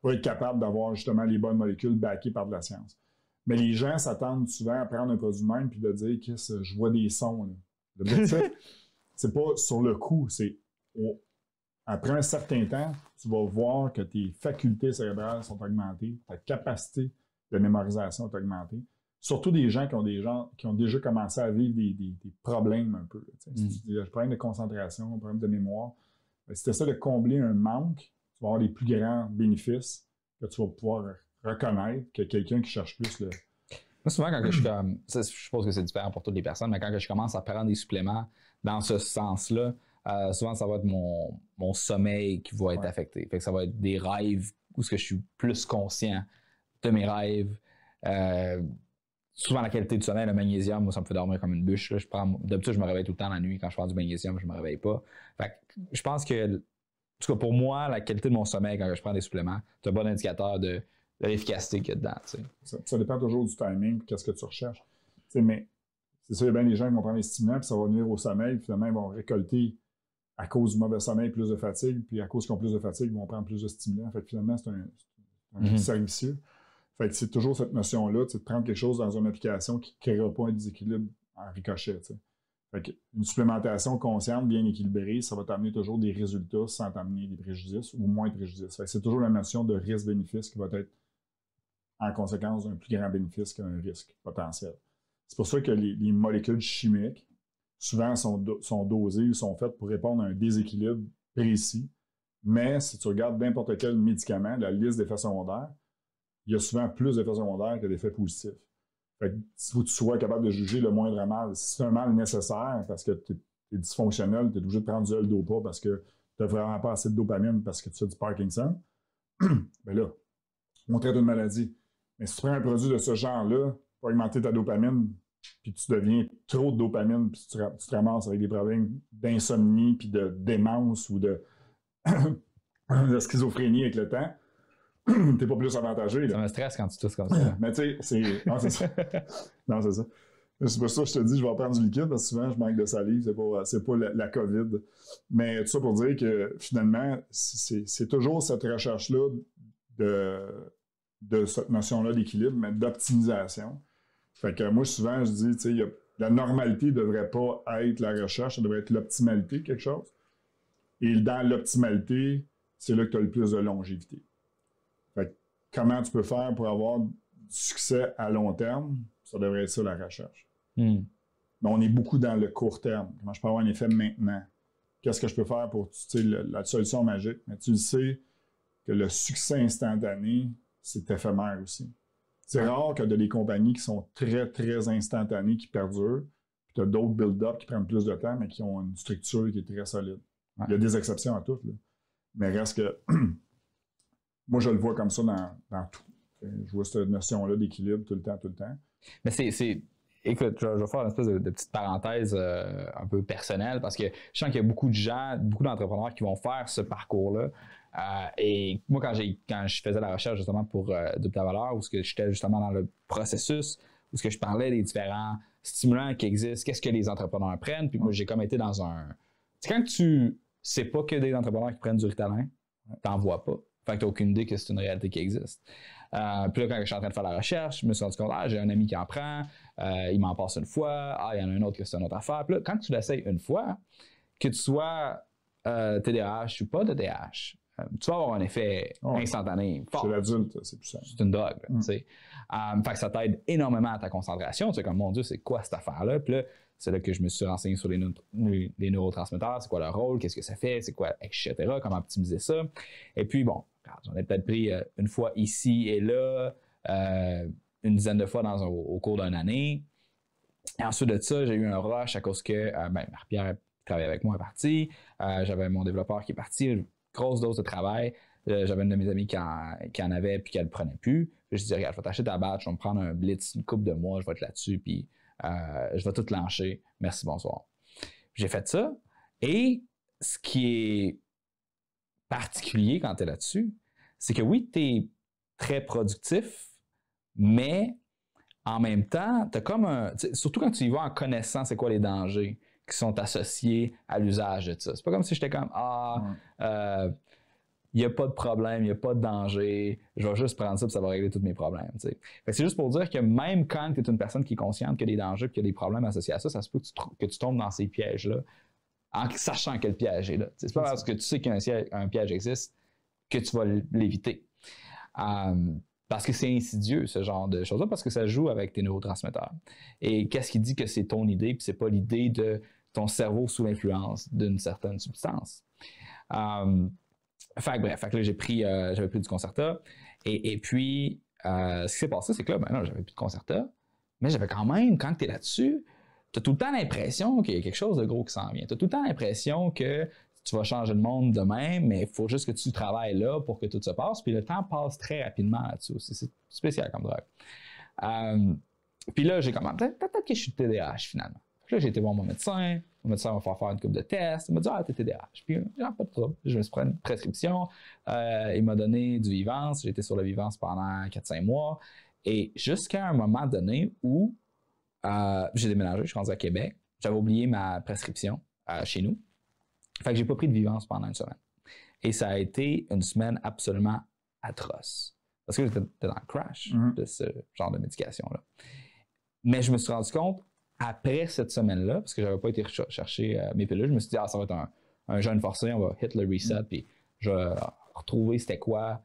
pour être capable d'avoir justement les bonnes molécules backées par de la science. Mais les gens s'attendent souvent à prendre un produit même puis de dire que je vois des sons. L'objectif, c'est pas sur le coup, c'est oh, après un certain temps, tu vas voir que tes facultés cérébrales sont augmentées, ta capacité de mémorisation est augmentée. Surtout des gens qui ont, des gens, qui ont déjà commencé à vivre des, des, des problèmes un peu. Mm. Si tu as des problèmes de concentration, des problèmes de mémoire, ben, si tu essaies de combler un manque, tu vas avoir les plus grands bénéfices que tu vas pouvoir reconnaître que quelqu'un qui cherche plus le... Moi, souvent, quand je suis comme... Je suppose que c'est différent pour toutes les personnes, mais quand je commence à prendre des suppléments dans ce sens-là, euh, souvent, ça va être mon, mon sommeil qui va ouais. être affecté. Fait que ça va être des rêves où je suis plus conscient de mes rêves. Euh, souvent, la qualité du sommeil, le magnésium, moi, ça me fait dormir comme une bûche. D'habitude, je me réveille tout le temps la nuit. Quand je prends du magnésium, je ne me réveille pas. Fait que je pense que... En tout cas, pour moi, la qualité de mon sommeil, quand je prends des suppléments, c'est un bon indicateur de... de l'efficacité qu'il y a dedans. Tu sais. ça, ça dépend toujours du timing et qu'est-ce que tu recherches. Tu sais, mais c'est sûr, il y a bien des gens qui vont prendre les stimulants puis ça va nuire au sommeil. Finalement, ils vont récolter à cause du mauvais sommeil plus de fatigue. Puis à cause qu'ils ont plus de fatigue, ils vont prendre plus de stimulants. Fait que finalement, c'est un, un mm-hmm. servicieux. Fait que c'est toujours cette notion-là, tu sais, de prendre quelque chose dans une application qui ne créera pas un déséquilibre en ricochet. Tu sais. Fait que une supplémentation consciente, bien équilibrée, ça va t'amener toujours des résultats sans t'amener des préjudices ou moins de préjudices. Fait que c'est toujours la notion de risque-bénéfice qui va être en conséquence d'un plus grand bénéfice qu'un risque potentiel. C'est pour ça que les, les molécules chimiques, souvent, sont, do, sont dosées ou sont faites pour répondre à un déséquilibre précis. Mais si tu regardes n'importe quel médicament, la liste d'effets secondaires, il y a souvent plus d'effets secondaires que d'effets positifs. Fait que, si tu sois capable de juger le moindre mal, si c'est un mal nécessaire parce que tu es, es dysfonctionnel, tu es obligé de prendre du L-Dopa parce que tu n'as vraiment pas assez de dopamine parce que tu as du Parkinson, bien là, on traite une maladie. Mais si tu prends un produit de ce genre-là pour augmenter ta dopamine, puis tu deviens trop de dopamine, puis tu, tu te ramasses avec des problèmes d'insomnie, puis de démence ou de, de schizophrénie avec le temps, t'es pas plus avantagé. Là. Ça me stresse quand tu tousses comme ça. Mais tu sais, c'est... Non, c'est ça. Non, c'est ça. C'est pour ça que je te dis, je vais prendre du liquide, parce que souvent, je manque de salive, c'est pas, c'est pas la, la COVID. Mais tout ça pour dire que, finalement, c'est, c'est toujours cette recherche-là de... de cette notion-là d'équilibre, mais d'optimisation. Fait que moi, souvent, je dis, tu sais, la normalité ne devrait pas être la recherche, ça devrait être l'optimalité, quelque chose. Et dans l'optimalité, c'est là que tu as le plus de longévité. Fait que comment tu peux faire pour avoir du succès à long terme, ça devrait être ça, la recherche. Mm. Mais on est beaucoup dans le court terme. Comment je peux avoir un effet maintenant? Qu'est-ce que je peux faire pour, tu sais, la solution magique? Mais tu le sais que le succès instantané, c'est éphémère aussi. C'est rare que de des compagnies qui sont très, très instantanées, qui perdurent, puis tu as d'autres build-up qui prennent plus de temps, mais qui ont une structure qui est très solide. Ouais. Il y a des exceptions à toutes, là. Mais reste que... Moi, je le vois comme ça dans, dans tout. Je vois cette notion-là d'équilibre tout le temps, tout le temps. Mais c'est... c'est... Écoute, je vais faire une espèce de, de petite parenthèse euh, un peu personnelle, parce que je sens qu'il y a beaucoup de gens, beaucoup d'entrepreneurs qui vont faire ce parcours-là. Euh, et moi, quand, j'ai, quand je faisais la recherche justement pour euh, de ta valeur, où j'étais justement dans le processus, où je parlais des différents stimulants qui existent, qu'est-ce que les entrepreneurs prennent, puis moi, j'ai comme été dans un... C'est quand tu sais pas que des entrepreneurs qui prennent du Ritalin, t'en vois pas. Fait que t'as aucune idée que c'est une réalité qui existe. Euh, puis là, quand je suis en train de faire la recherche, je me suis rendu compte, ah, j'ai un ami qui en prend, euh, il m'en passe une fois, ah, il y en a un autre que c'est une autre affaire. Puis là, quand tu l'essayes une fois, que tu sois euh, T D A H ou pas T D A H, euh, tu vas avoir un effet oh, instantané fort. C'est l'adulte, c'est plus ça. C'est une drogue, mm. tu sais. Euh, fait que ça t'aide énormément à ta concentration. Tu sais, comme, mon Dieu, c'est quoi cette affaire-là? Puis là, c'est là que je me suis renseigné sur les, neuro- les neurotransmetteurs, c'est quoi leur rôle, qu'est-ce que ça fait, c'est quoi, et cetera, comment optimiser ça. Et puis, bon, j'en ai peut-être pris euh, une fois ici et là, euh, une dizaine de fois dans un, au cours d'une année. Et ensuite de ça, j'ai eu un rush à cause que euh, ben, Marc-Pierre travaillait avec moi, est parti. Euh, j'avais mon développeur qui est parti, grosse dose de travail. Euh, j'avais une de mes amies qui en, qui en avait puis qu'elle ne prenait plus. je dis, regarde, je vais t'acheter ta batch, je vais me prendre un blitz, une couple de mois, je vais être là-dessus, puis euh, je vais tout lancer. Merci, bonsoir. J'ai fait ça. Et ce qui est particulier quand tu es là-dessus, c'est que oui, tu es très productif, mais en même temps, tu as comme un. Surtout quand tu y vas en connaissant c'est quoi les dangers qui sont associés à l'usage de ça. C'est pas comme si j'étais comme ah, il mm. n'y euh, a pas de problème, il n'y a pas de danger, je vais juste prendre ça et ça va régler tous mes problèmes. Fait que c'est juste pour dire que même quand tu es une personne qui est consciente qu'il y a des dangers et qu'il y a des problèmes associés à ça, ça se peut que tu, que tu tombes dans ces pièges-là en sachant que le piège est là. C'est pas parce que tu sais qu'un un piège existe que tu vas l'éviter. Um, Parce que c'est insidieux, ce genre de choses-là, parce que ça joue avec tes neurotransmetteurs. Et qu'est-ce qui dit que c'est ton idée, puis c'est pas l'idée de ton cerveau sous l'influence d'une certaine substance? Um, fait que bref, fait que là, j'ai pris, euh, j'avais pris du Concerta. Et, et puis, euh, ce qui s'est passé, c'est que là, ben non, j'avais plus de Concerta, mais j'avais quand même, quand tu es là-dessus, tu as tout le temps l'impression qu'il y a quelque chose de gros qui s'en vient. Tu as tout le temps l'impression que tu vas changer le monde demain, mais il faut juste que tu travailles là pour que tout se passe. Puis le temps passe très rapidement là-dessus aussi. C'est spécial comme drogue. Euh, puis là, j'ai commencé, peut-être que je suis T D A H finalement. Puis là, j'ai été voir mon médecin. Mon médecin m'a fait faire une couple de tests. Il m'a dit, ah, t'es T D A H. Puis j'ai pas de trouble. Je me suis pris une prescription. Euh, il m'a donné du Vivance. J'ai été sur le Vivance pendant quatre à cinq mois. Et jusqu'à un moment donné où euh, j'ai déménagé, je suis rendu à Québec. J'avais oublié ma prescription euh, chez nous. Fait que j'ai pas pris de Vivance pendant une semaine. Et ça a été une semaine absolument atroce. Parce que j'étais dans le crash mm-hmm. de ce genre de médication-là. Mais je me suis rendu compte, après cette semaine-là, parce que j'avais pas été chercher euh, mes pilules, je me suis dit, ah, ça va être un, un jeûne forcé, on va hit le reset, mm-hmm. puis je vais retrouver c'était quoi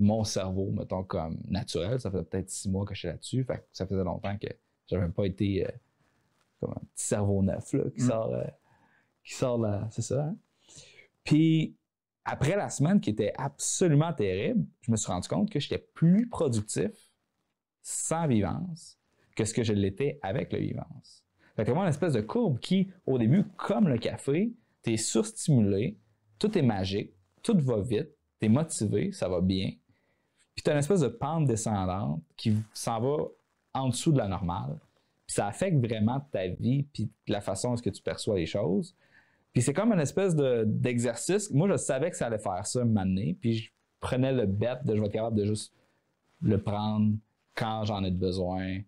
mon cerveau, mettons, comme naturel. Ça faisait peut-être six mois que j'étais là-dessus. Fait que ça faisait longtemps que j'avais pas été euh, comme un petit cerveau neuf là, qui mm-hmm. sort. Euh, qui sort là, c'est ça. Hein? Puis, après la semaine qui était absolument terrible, je me suis rendu compte que j'étais plus productif sans Vivance que ce que je l'étais avec le Vivance. Fait que vraiment une espèce de courbe qui, au début, comme le café, t'es surstimulé, tout est magique, tout va vite, t'es motivé, ça va bien. Puis t'as une espèce de pente descendante qui s'en va en dessous de la normale. Puis ça affecte vraiment ta vie puis la façon dont tu perçois les choses. Puis c'est comme une espèce de, d'exercice. Moi, je savais que ça allait faire ça un moment donné, puis je prenais le bet de je vais être capable de juste le prendre quand j'en ai besoin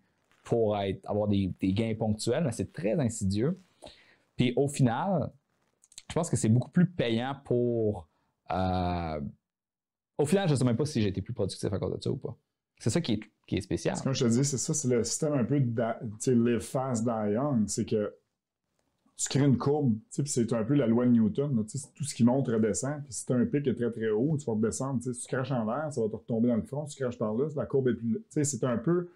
pour être, avoir des, des gains ponctuels, mais c'est très insidieux. Puis au final, je pense que c'est beaucoup plus payant pour... Euh, au final, je ne sais même pas si j'étais plus productif à cause de ça ou pas. C'est ça qui est, qui est spécial. Comme je te dis, c'est ça, c'est le système un peu de live fast, die young. C'est que tu crées une courbe, c'est un peu la loi de Newton. Tout ce qui monte redescend. Puis si tu as un pic qui est très très haut, tu vas redescendre. Si tu craches en l'air, ça va te retomber dans le front. Si tu craches par là, la courbe est plus lente. C'est un peu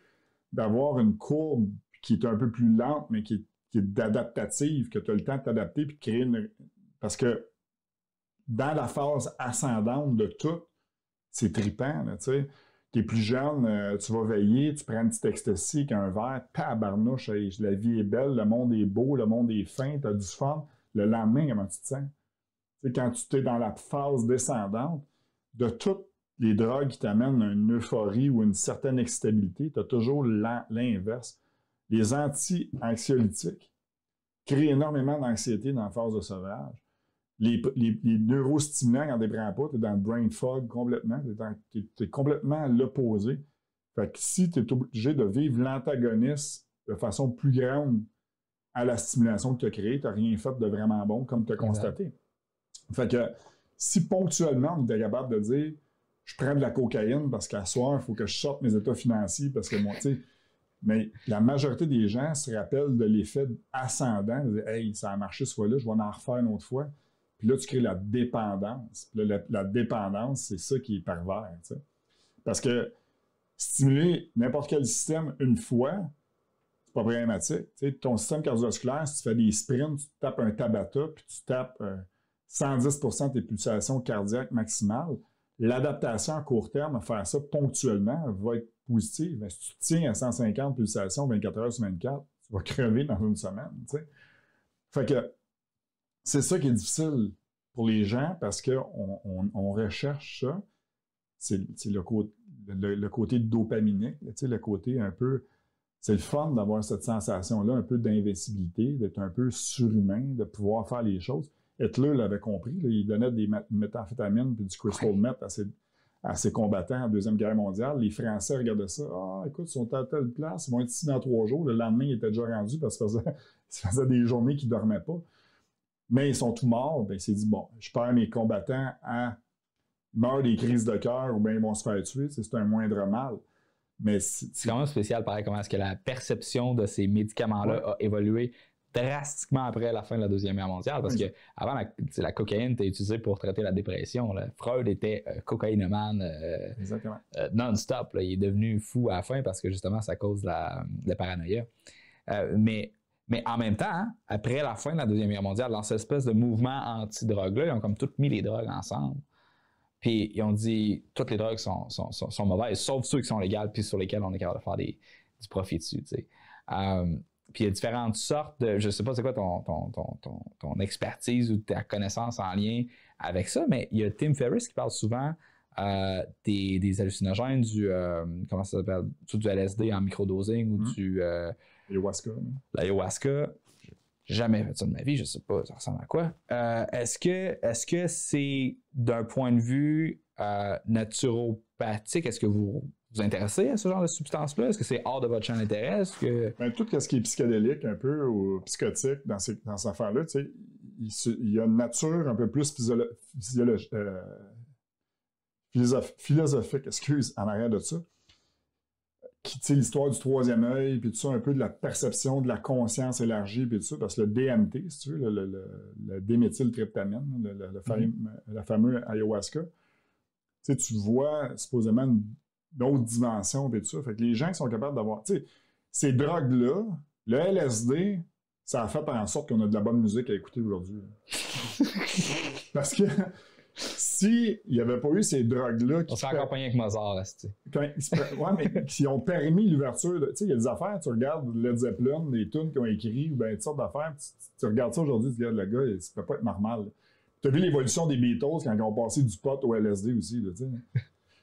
d'avoir une courbe qui est un peu plus lente, mais qui est, qui est adaptative, que tu as le temps de t'adapter puis de créer une. Parce que dans la phase ascendante de tout, c'est trippant, tu sais. T'es plus jeune, euh, tu vas veiller, tu prends une petite ecstasy, un verre, tabarnouche, la vie est belle, le monde est beau, le monde est fin, t'as du fun. Le lendemain, comment tu te sens? T'sais, quand tu t'es dans la phase descendante, de toutes les drogues qui t'amènent une euphorie ou une certaine excitabilité, t'as toujours l'inverse. Les anti-anxiolytiques créent énormément d'anxiété dans la phase de sauvage. Les, les, les neurostimulants, quand tu ne les prends pas, tu es dans le brain fog complètement, tu es complètement à l'opposé. Fait que si tu es obligé de vivre l'antagoniste de façon plus grande à la stimulation que tu as créée, tu n'as rien fait de vraiment bon, comme tu as constaté. Fait que si ponctuellement, on était capable de dire je prends de la cocaïne parce qu'à soir, il faut que je sorte mes états financiers parce que moi, tu sais. Mais la majorité des gens se rappellent de l'effet ascendant. Ils disent, hey, ça a marché ce fois-là, je vais en refaire une autre fois. Puis là, tu crées la dépendance. Là, la, la dépendance, c'est ça qui est pervers. T'sais. Parce que stimuler n'importe quel système une fois, c'est pas problématique. T'sais. Ton système cardiovasculaire, si tu fais des sprints, tu tapes un Tabata, puis tu tapes euh, cent dix pour cent de tes pulsations cardiaques maximales, l'adaptation à court terme à faire ça ponctuellement va être positive. Mais si tu tiens à cent cinquante pulsations vingt-quatre heures sur vingt-quatre, tu vas crever dans une semaine. T'sais. Fait que c'est ça qui est difficile pour les gens parce qu'on on, on recherche ça c'est le, le, le côté dopaminique, tu sais, le côté un peu... C'est le fun d'avoir cette sensation-là, un peu d'invincibilité, d'être un peu surhumain, de pouvoir faire les choses. Hitler l'avait compris, là, il donnait des méthamphétamines puis du crystal ouais. meth à ses, à ses combattants en la Deuxième Guerre mondiale. Les Français regardaient ça. Ah, écoute, ils sont à telle place, ils vont être ici dans trois jours. Le lendemain, ils étaient déjà rendus parce qu'ils faisaient, faisaient des journées qu'ils ne dormaient pas. Mais ils sont tous morts. Bien, il s'est dit, bon, je perds mes combattants à meurent des crises de cœur ou bien ils vont se faire tuer. C'est un moindre mal. C'est quand même spécial, pareil, comment est-ce que la perception de ces médicaments-là ouais. a évolué drastiquement après la fin de la Deuxième Guerre mondiale, parce oui. qu'avant, la, la cocaïne était utilisée pour traiter la dépression. Là. Freud était euh, cocaïnomane euh, euh, non-stop. Il est devenu fou à la fin parce que justement, ça cause la, la paranoïa. Euh, mais, mais en même temps, hein, après la fin de la Deuxième Guerre mondiale, dans cette espèce de mouvement anti-drogue-là, ils ont comme toutes mis les drogues ensemble. Puis ils ont dit toutes les drogues sont, sont, sont, sont mauvaises, sauf ceux qui sont légales puis sur lesquels on est capable de faire des, du profit dessus. Euh, puis il y a différentes sortes de... Je ne sais pas c'est quoi ton, ton, ton, ton, ton expertise ou ta connaissance en lien avec ça, mais il y a Tim Ferriss qui parle souvent euh, des, des hallucinogènes, du... Euh, comment ça s'appelle? Du L S D en microdosing ou mmh. du... Euh, Ayahuasca. L'ayahuasca. Jamais fait ça de ma vie, je sais pas, ça ressemble à quoi. Euh, est-ce que est-ce que c'est d'un point de vue euh, naturopathique, est-ce que vous vous intéressez à ce genre de substance-là? Est-ce que c'est hors de votre champ d'intérêt? Est-ce que... Bien, tout ce qui est psychédélique un peu ou psychotique dans, ces, dans cette affaire-là, tu sais, il, il y a une nature un peu plus physiolo, physiolo, euh, philosoph, philosophique, excuse, en arrière de ça. Qui, tu sais, l'histoire du troisième œil, puis tout ça, un peu de la perception, de la conscience élargie, puis tout ça, parce que le D M T, si tu veux, le, le, le déméthyltryptamine, le, le, le fameux, mm-hmm. la fameuse ayahuasca, tu sais, tu vois supposément une, une autre dimension, puis tout ça. Fait que les gens qui sont capables d'avoir, tu sais, ces drogues-là, le L S D, ça a fait en sorte qu'on a de la bonne musique à écouter aujourd'hui. Parce que... S'il n'y avait pas eu ces drogues-là... On s'est per... accompagné avec Mozart, là, c'est... Oui, mais qui ont permis l'ouverture... De... Tu sais, il y a des affaires, tu regardes Led Zeppelin, des tunes qui ont écrit, ou bien toutes sortes d'affaires, tu, tu regardes ça aujourd'hui, tu regardes le gars, ça peut pas être normal. Tu as vu l'évolution des Beatles quand ils ont passé du pot au L S D aussi, là, tu sais.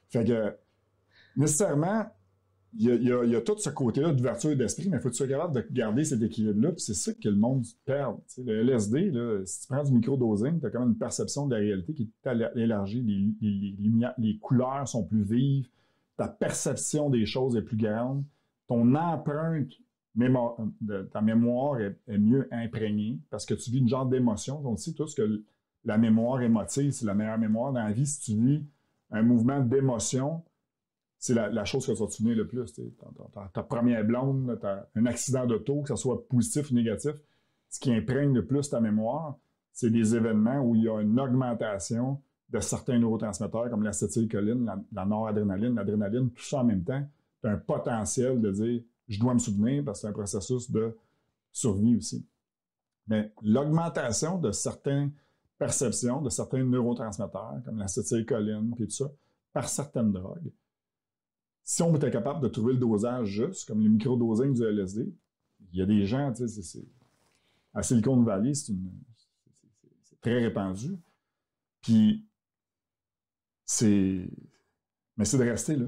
Fait que, nécessairement, il y, y, y a tout ce côté-là d'ouverture d'esprit, mais il faut que tu sois capable de garder cet équilibre-là, puis c'est ça que le monde perd. T'sais. Le L S D, là, si tu prends du microdosing, tu as quand même une perception de la réalité qui est élargie, les, les, les, les couleurs sont plus vives, ta perception des choses est plus grande, ton empreinte mémo de ta mémoire est, est mieux imprégnée, parce que tu vis une genre d'émotion. Donc, tu sais, tout ce que la mémoire émotive, c'est la meilleure mémoire dans la vie, si tu vis un mouvement d'émotion, c'est la, la chose que tu vas te souvenir le plus. Ta première blonde, un accident d'auto, que ce soit positif ou négatif, ce qui imprègne le plus ta mémoire, c'est des événements où il y a une augmentation de certains neurotransmetteurs comme l'acétylcholine, la, la noradrénaline, l'adrénaline, tout ça en même temps. Tu as un potentiel de dire « je dois me souvenir » parce que c'est un processus de survie aussi. Mais l'augmentation de certaines perceptions, de certains neurotransmetteurs comme l'acétylcholine et tout ça, par certaines drogues, si on était capable de trouver le dosage juste, comme le microdosing du L S D, il y a des gens, tu sais, c'est, à Silicon Valley, c'est très répandu. Puis, c'est... Mais c'est de rester là.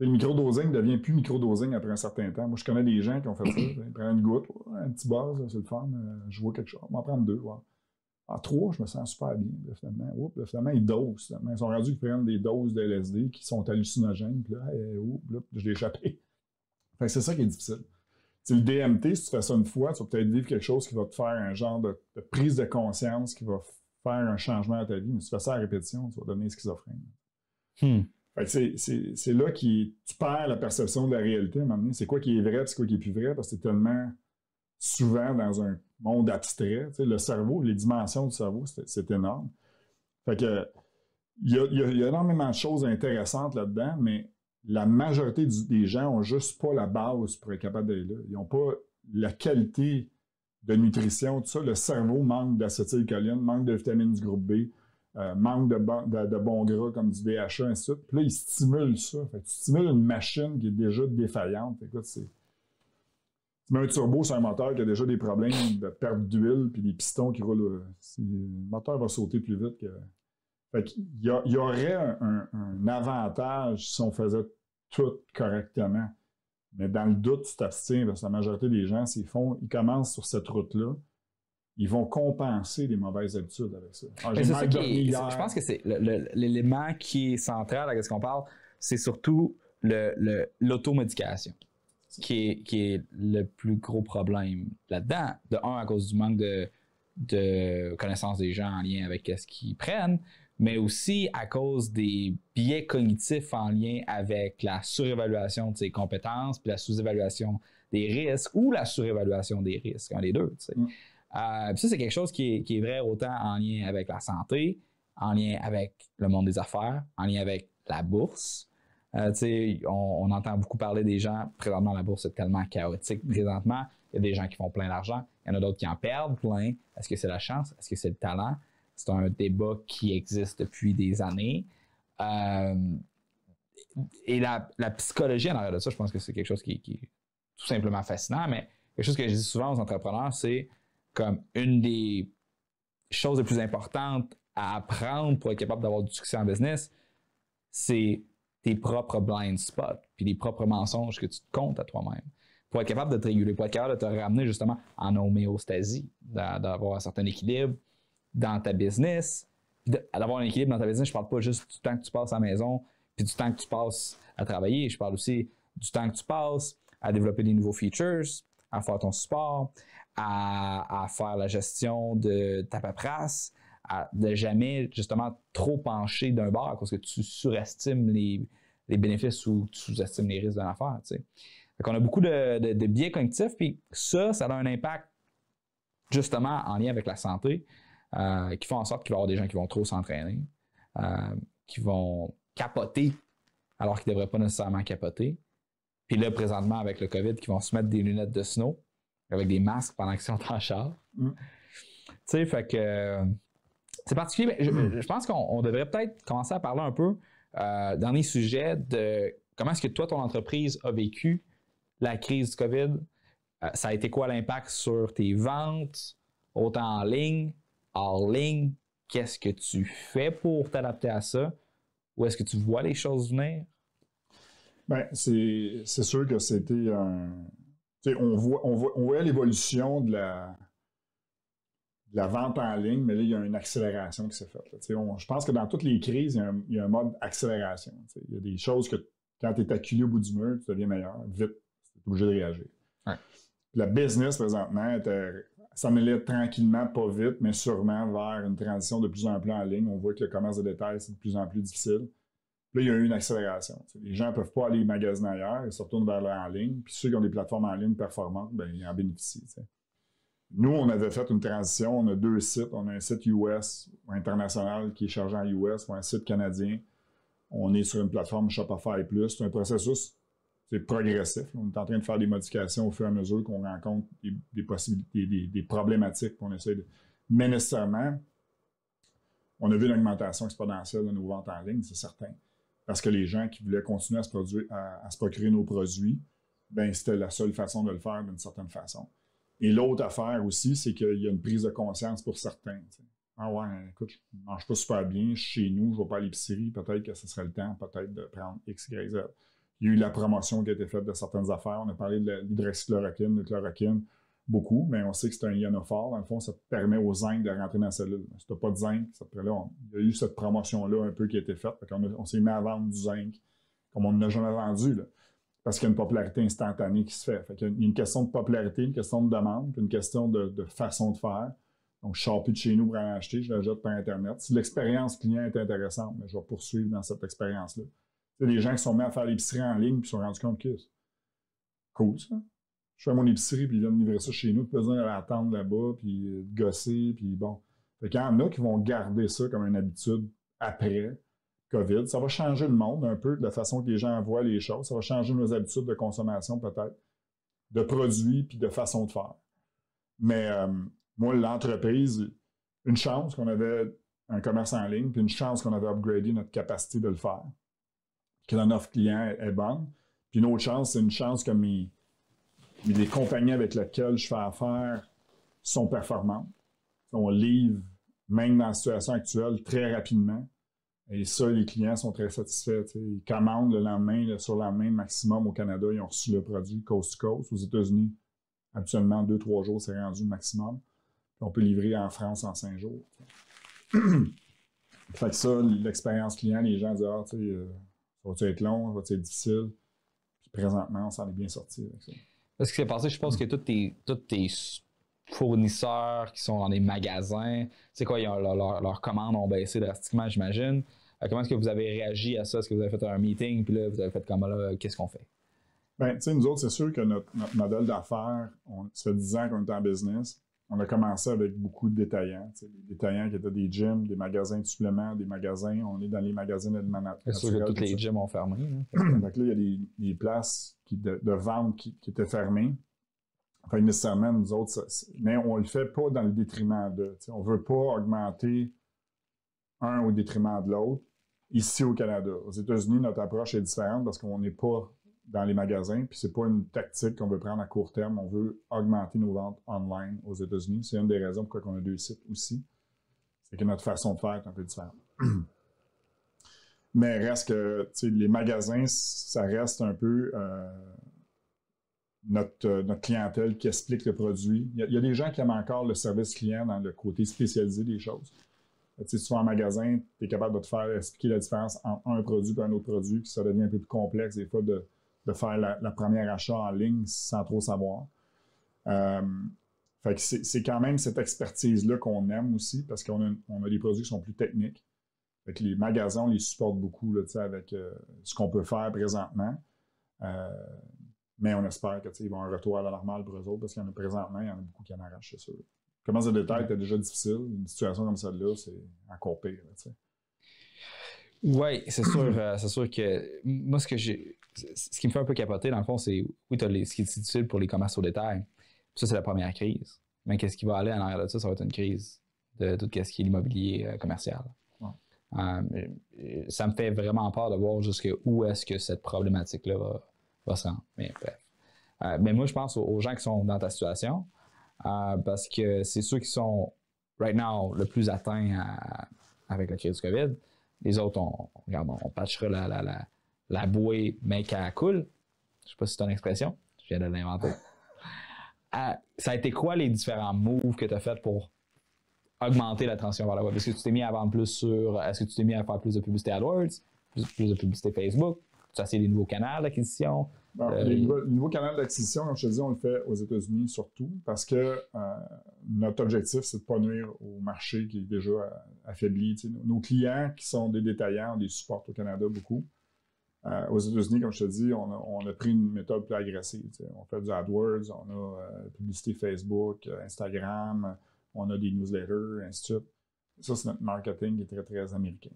Le microdosing ne devient plus microdosing après un certain temps. Moi, je connais des gens qui ont fait ça. Ils prennent une goutte, un petit buzz, c'est le fun, je vois quelque chose. On va en prendre deux. Ouais. En trois, je me sens super bien. Là, finalement, Oups, là, finalement ils dosent. Finalement. Ils sont rendus qu'ils prennent des doses de L S D qui sont hallucinogènes. Puis là, hey, oh, là je l'ai échappé. C'est ça qui est difficile. T'sais, le D M T, si tu fais ça une fois, tu vas peut-être vivre quelque chose qui va te faire un genre de, de prise de conscience, qui va faire un changement à ta vie. Mais si tu fais ça à répétition, tu vas devenir schizophrène. Hmm. C'est là que tu perds la perception de la réalité à un moment donné. C'est quoi qui est vrai, c'est quoi qui est plus vrai, parce que c'est tellement... souvent dans un monde abstrait. Tu sais, le cerveau, les dimensions du cerveau, c'est énorme. Fait que, il y a, y a, y a énormément de choses intéressantes là-dedans, mais la majorité du, des gens n'ont juste pas la base pour être capable d'aller là. Ils n'ont pas la qualité de nutrition, tout ça. Le cerveau manque d'acétylcholine, manque de vitamines du groupe B, euh, manque de, bon, de, de bons gras comme du D H A, ainsi de suite. Puis là, ils stimulent ça. Fait que tu stimules une machine qui est déjà défaillante. Écoute, c'est... Mais un turbo, c'est un moteur qui a déjà des problèmes de perte d'huile puis des pistons qui roulent. Le moteur va sauter plus vite que Fait qu'il y, y aurait un, un, un avantage si on faisait tout correctement. Mais dans le doute, tu t'abstiens, parce que la majorité des gens, s'ils font, ils commencent sur cette route-là, ils vont compenser les mauvaises habitudes avec ça. Ah, j'ai mal dormi hier. Je pense que c'est l'élément qui est central à ce qu'on parle, c'est surtout le, le, l'automédication, qui est, qui est le plus gros problème là-dedans. De un, à cause du manque de, de connaissance des gens en lien avec ce qu'ils prennent, mais aussi à cause des biais cognitifs en lien avec la surévaluation de ses compétences, puis la sous-évaluation des risques ou la surévaluation des risques, un des deux, tu sais. Mm. Euh, ça, c'est quelque chose qui est, qui est vrai autant en lien avec la santé, en lien avec le monde des affaires, en lien avec la bourse. Euh, tu sais, on, on entend beaucoup parler des gens, présentement la bourse est tellement chaotique présentement, il y a des gens qui font plein d'argent, il y en a d'autres qui en perdent plein. Est-ce que c'est la chance? Est-ce que c'est le talent? C'est un débat qui existe depuis des années. Euh, et la, la psychologie en arrière de ça, je pense que c'est quelque chose qui, qui est tout simplement fascinant, mais quelque chose que je dis souvent aux entrepreneurs, c'est comme une des choses les plus importantes à apprendre pour être capable d'avoir du succès en business, c'est tes propres blind spots, puis les propres mensonges que tu te comptes à toi-même. Pour être capable de te réguler, pour être capable de te ramener justement en homéostasie, d'avoir un certain équilibre dans ta business, d'avoir un équilibre dans ta business, je parle pas juste du temps que tu passes à la maison, puis du temps que tu passes à travailler, je parle aussi du temps que tu passes à développer des nouveaux features, à faire ton support, à, à faire la gestion de ta paperasse, à ne jamais justement trop pencher d'un bord parce que tu surestimes les, les bénéfices ou tu sous-estimes les risques d'une affaire, tu sais. Fait qu'on a beaucoup de, de, de biais cognitifs, puis ça, ça a un impact justement en lien avec la santé, euh, qui font en sorte qu'il va y avoir des gens qui vont trop s'entraîner, euh, qui vont capoter alors qu'ils ne devraient pas nécessairement capoter. Puis là, présentement, avec le COVID, qui vont se mettre des lunettes de snow avec des masques pendant qu'ils sont en charge. Mm. Tu sais, fait que c'est particulier, mais je, mm. je pense qu'on devrait peut-être commencer à parler un peu euh, dans les sujets de comment est-ce que toi, ton entreprise a vécu la crise du COVID, euh, ça a été quoi l'impact sur tes ventes, autant en ligne, hors ligne, qu'est-ce que tu fais pour t'adapter à ça, où est-ce que tu vois les choses venir? Bien, c'est sûr que c'était un... T'sais, on voit, on voit, on voit l'évolution de la, de la vente en ligne, mais là, il y a une accélération qui s'est faite. Je pense que dans toutes les crises, il y a un, il y a un mode accélération. T'sais. Il y a des choses que, quand tu es acculé au bout du mur, tu deviens meilleur, vite, tu es obligé de réagir. Ouais. La business, présentement, ça m'allait tranquillement, pas vite, mais sûrement vers une transition de plus en plus en ligne. On voit que le commerce de détail, c'est de plus en plus difficile. Là, il y a eu une accélération. Les gens ne peuvent pas aller magasiner ailleurs, ils se retournent vers là en ligne. Puis ceux qui ont des plateformes en ligne performantes, bien, ils en bénéficient. T'sais. Nous, on avait fait une transition. On a deux sites. On a un site U S, international, qui est chargé en U S, ou un site canadien. On est sur une plateforme Shopify Plus. C'est un processus progressif. On est en train de faire des modifications au fur et à mesure qu'on rencontre des, des possibilités, des, des problématiques qu'on essaie de... Mais nécessairement, on a vu une augmentation exponentielle de nos ventes en ligne, c'est certain. Parce que les gens qui voulaient continuer à se, produire, à, à se procurer nos produits, ben c'était la seule façon de le faire d'une certaine façon. Et l'autre affaire aussi, c'est qu'il y a une prise de conscience pour certains. T'sais. Ah ouais, écoute, je ne mange pas super bien, je suis chez nous, je ne vais pas à l'épicerie, peut-être que ce serait le temps peut-être de prendre X, Y, Z. Il y a eu la promotion qui a été faite de certaines affaires. On a parlé de l'hydroxychloroquine, de chloroquine, beaucoup, mais on sait que c'est un ionophore. Dans le fond, ça permet aux zinc de rentrer dans la cellule. Si tu n'as pas de zinc, ça te... Là, on... il y a eu cette promotion-là un peu qui a été faite. On, on s'est mis à vendre du zinc, comme on ne l'a jamais vendu, là, parce qu'il y a une popularité instantanée qui se fait. Fait qu'il y a une question de popularité, une question de demande, puis une question de, de façon de faire. Donc, je ne sors plus de chez nous pour en acheter, je l'achète par Internet. Si l'expérience client est intéressante, mais je vais poursuivre dans cette expérience-là. Il y a des gens qui sont mis à faire l'épicerie en ligne et se sont rendus compte que c'est cool, ça. Je fais mon épicerie, puis ils viennent livrer ça chez nous. Pas besoin d'aller attendre là-bas, puis euh, de gosser, puis bon. Fait qu'il y en a qui vont garder ça comme une habitude après COVID. Ça va changer le monde un peu, de la façon que les gens voient les choses. Ça va changer nos habitudes de consommation, peut-être, de produits, puis de façon de faire. Mais euh, moi, l'entreprise, une chance qu'on avait un commerce en ligne, puis une chance qu'on avait upgradé notre capacité de le faire, que notre client est bonne. Puis une autre chance, c'est une chance que mes... mais les compagnies avec lesquelles je fais affaire sont performantes. On livre, même dans la situation actuelle, très rapidement. Et ça, les clients sont très satisfaits. T'sais. Ils commandent le lendemain, le surlendemain maximum au Canada, ils ont reçu le produit coast to coast. Aux États-Unis, habituellement, deux, trois jours, c'est rendu maximum. Puis on peut livrer en France en cinq jours. Fait que ça, l'expérience client, les gens disent ah, tu sais, ça va-tu être long, ça va-tu être difficile? Puis présentement, on s'en est bien sorti avec ça. Ce qui s'est passé, je pense que tous tes, tous tes fournisseurs qui sont dans les magasins, tu sais quoi, ils ont, leur, leurs commandes ont baissé drastiquement, j'imagine. Euh, comment est-ce que vous avez réagi à ça? Est-ce que vous avez fait un meeting, puis là, vous avez fait comme là, qu'est-ce qu'on fait? Bien, tu sais, nous autres, c'est sûr que notre, notre modèle d'affaires, ça fait dix ans qu'on est en business. On a commencé avec beaucoup de détaillants. Des détaillants qui étaient des gyms, des magasins de suppléments, des magasins. On est dans les magasins alimentaires. C'est sûr que toutes les gyms ont fermé. Hein? Donc là, il y a des, des places qui, de, de vente qui, qui étaient fermées. Enfin, nécessairement, nous autres, ça, mais on ne le fait pas dans le détriment de. On ne veut pas augmenter un au détriment de l'autre ici au Canada. Aux États-Unis, notre approche est différente parce qu'on n'est pas dans les magasins, puis c'est pas une tactique qu'on veut prendre à court terme. On veut augmenter nos ventes online aux États-Unis. C'est une des raisons pourquoi on a deux sites aussi. C'est que notre façon de faire est un peu différente. Mais reste que, tu sais, les magasins, ça reste un peu euh, notre, euh, notre clientèle qui explique le produit. Il y a, il y a des gens qui aiment encore le service client dans le côté spécialisé des choses. Tu sais, si tu vas en magasin, tu es capable de te faire expliquer la différence entre un produit et un autre produit, puis ça devient un peu plus complexe des fois de de faire la, la première achat en ligne sans trop savoir. Euh, fait que c'est quand même cette expertise-là qu'on aime aussi, parce qu'on a, on a des produits qui sont plus techniques. Fait que les magasins, on les supporte beaucoup là, avec euh, ce qu'on peut faire présentement. Euh, mais on espère qu'ils vont avoir un retour à la normale pour eux autres, parce qu'il y en a présentement, il y en a beaucoup qui en arrachent, c'est sûr. Commence à détail, c'était déjà difficile. Une situation comme celle-là, c'est encore pire. Oui, c'est sûr, euh, c'est sûr que moi, ce que j'ai. Ce qui me fait un peu capoter, dans le fond, c'est oui, tu as les, ce qui est utile pour les commerces au détail. Ça, c'est la première crise. Mais qu'est-ce qui va aller en arrière de ça? Ça va être une crise de tout ce qui est l'immobilier euh, commercial. Ouais. Euh, ça me fait vraiment peur de voir jusqu'où est-ce que cette problématique-là va, va se rendre. Mais bref. Euh, mais moi, je pense aux, aux gens qui sont dans ta situation euh, parce que c'est ceux qui sont, right now, le plus atteints à, avec la crise du COVID. Les autres, on, on, regarde, on patchera la... la, la La bouée, mais qu'elle coule. Je sais pas si c'est ton expression. Je viens de l'inventer. Ah, ça a été quoi les différents moves que tu as fait pour augmenter la transition vers la web? Est-ce que tu t'es mis à vendre plus sur. Est-ce que tu t'es mis à faire plus de publicité AdWords, plus, plus de publicité Facebook? Tu as essayé des nouveaux canaux d'acquisition? Euh, les, nouveaux, les nouveaux canaux d'acquisition, comme je te dis, on le fait aux États-Unis surtout parce que euh, notre objectif, c'est de ne pas nuire au marché qui est déjà affaibli. T'sais, nos clients qui sont des détaillants, on les supporte au Canada beaucoup. Euh, aux États-Unis, comme je te dis, on a, on a pris une méthode plus agressive. T'sais. On fait du AdWords, on a euh, publicité Facebook, euh, Instagram, on a des newsletters, ainsi de suite. Ça, c'est notre marketing qui est très, très américain.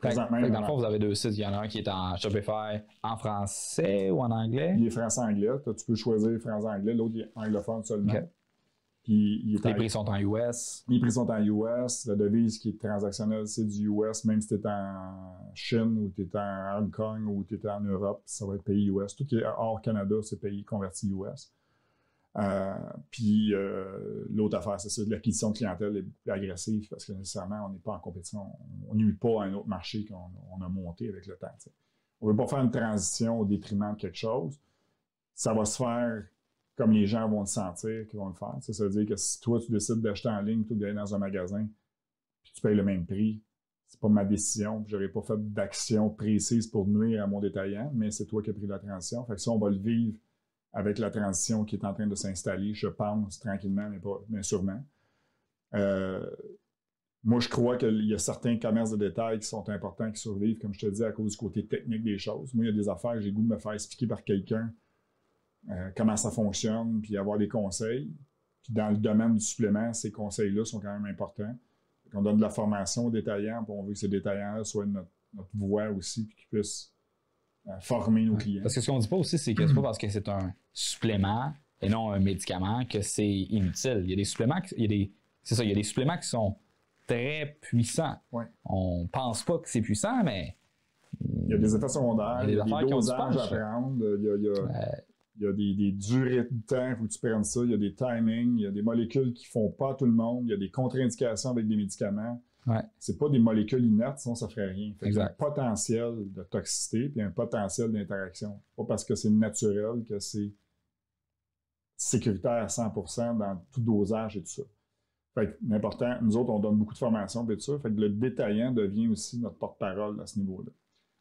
Fait, dans le fond, vous avez deux sites. Il y en a un qui est en Shopify en français ou en anglais? Il est français-anglais. Tu peux choisir français-anglais. L'autre, il est anglophone seulement. Okay. Puis, il est Les à... prix sont en U S. Les prix sont en U S. La devise qui est transactionnelle, c'est du U S. Même si tu es en Chine ou tu es en Hong Kong ou tu es en Europe, ça va être pays U S. Tout qui est hors Canada, c'est pays converti U S. Euh, puis euh, l'autre affaire, c'est ça. L'acquisition de clientèle est beaucoup plus agressive parce que nécessairement, on n'est pas en compétition. On n'huit pas à un autre marché qu'on on a monté avec le temps. T'sais. On ne veut pas faire une transition au détriment de quelque chose. Ça va se faire comme les gens vont le sentir qu'ils vont le faire. Ça, ça veut dire que si toi, tu décides d'acheter en ligne plutôt que d'aller dans un magasin, puis tu payes le même prix, c'est pas ma décision. Je n'aurais pas fait d'action précise pour nuire à mon détaillant, mais c'est toi qui as pris la transition. Fait que ça, on va le vivre avec la transition qui est en train de s'installer, je pense, tranquillement, mais, pas, mais sûrement. Euh, moi, je crois qu'il y a certains commerces de détail qui sont importants, qui survivent, comme je te dis, à cause du côté technique des choses. Moi, il y a des affaires, j'ai le goût de me faire expliquer par quelqu'un Euh, comment ça fonctionne, puis avoir des conseils. Puis dans le domaine du supplément, ces conseils-là sont quand même importants. On donne de la formation aux détaillants, puis on veut que ces détaillants-là soient notre, notre voix aussi, puis qu'ils puissent euh, former nos clients. Parce que ce qu'on ne dit pas aussi, c'est que c'est pas parce que c'est un supplément et non un médicament que c'est inutile. Il y a des suppléments, qui, il y a des, c'est ça, il y a des suppléments qui sont très puissants. Ouais. On ne pense pas que c'est puissant, mais il y a des effets secondaires, il y a des, y a des dosages à prendre, il y a, il y a... Euh, Il y a des, des durées de temps, il faut que tu prennes ça. Il y a des timings, il y a des molécules qui ne font pas tout le monde. Il y a des contre-indications avec des médicaments. Ouais. C'est pas des molécules inertes, sinon ça ferait rien. Fait exact. Il y a un potentiel de toxicité puis un potentiel d'interaction. Pas parce que c'est naturel que c'est sécuritaire à cent pour cent dans tout dosage et tout ça. Fait que l'important, nous autres, on donne beaucoup de formations et tout ça. Fait que le détaillant devient aussi notre porte-parole à ce niveau-là.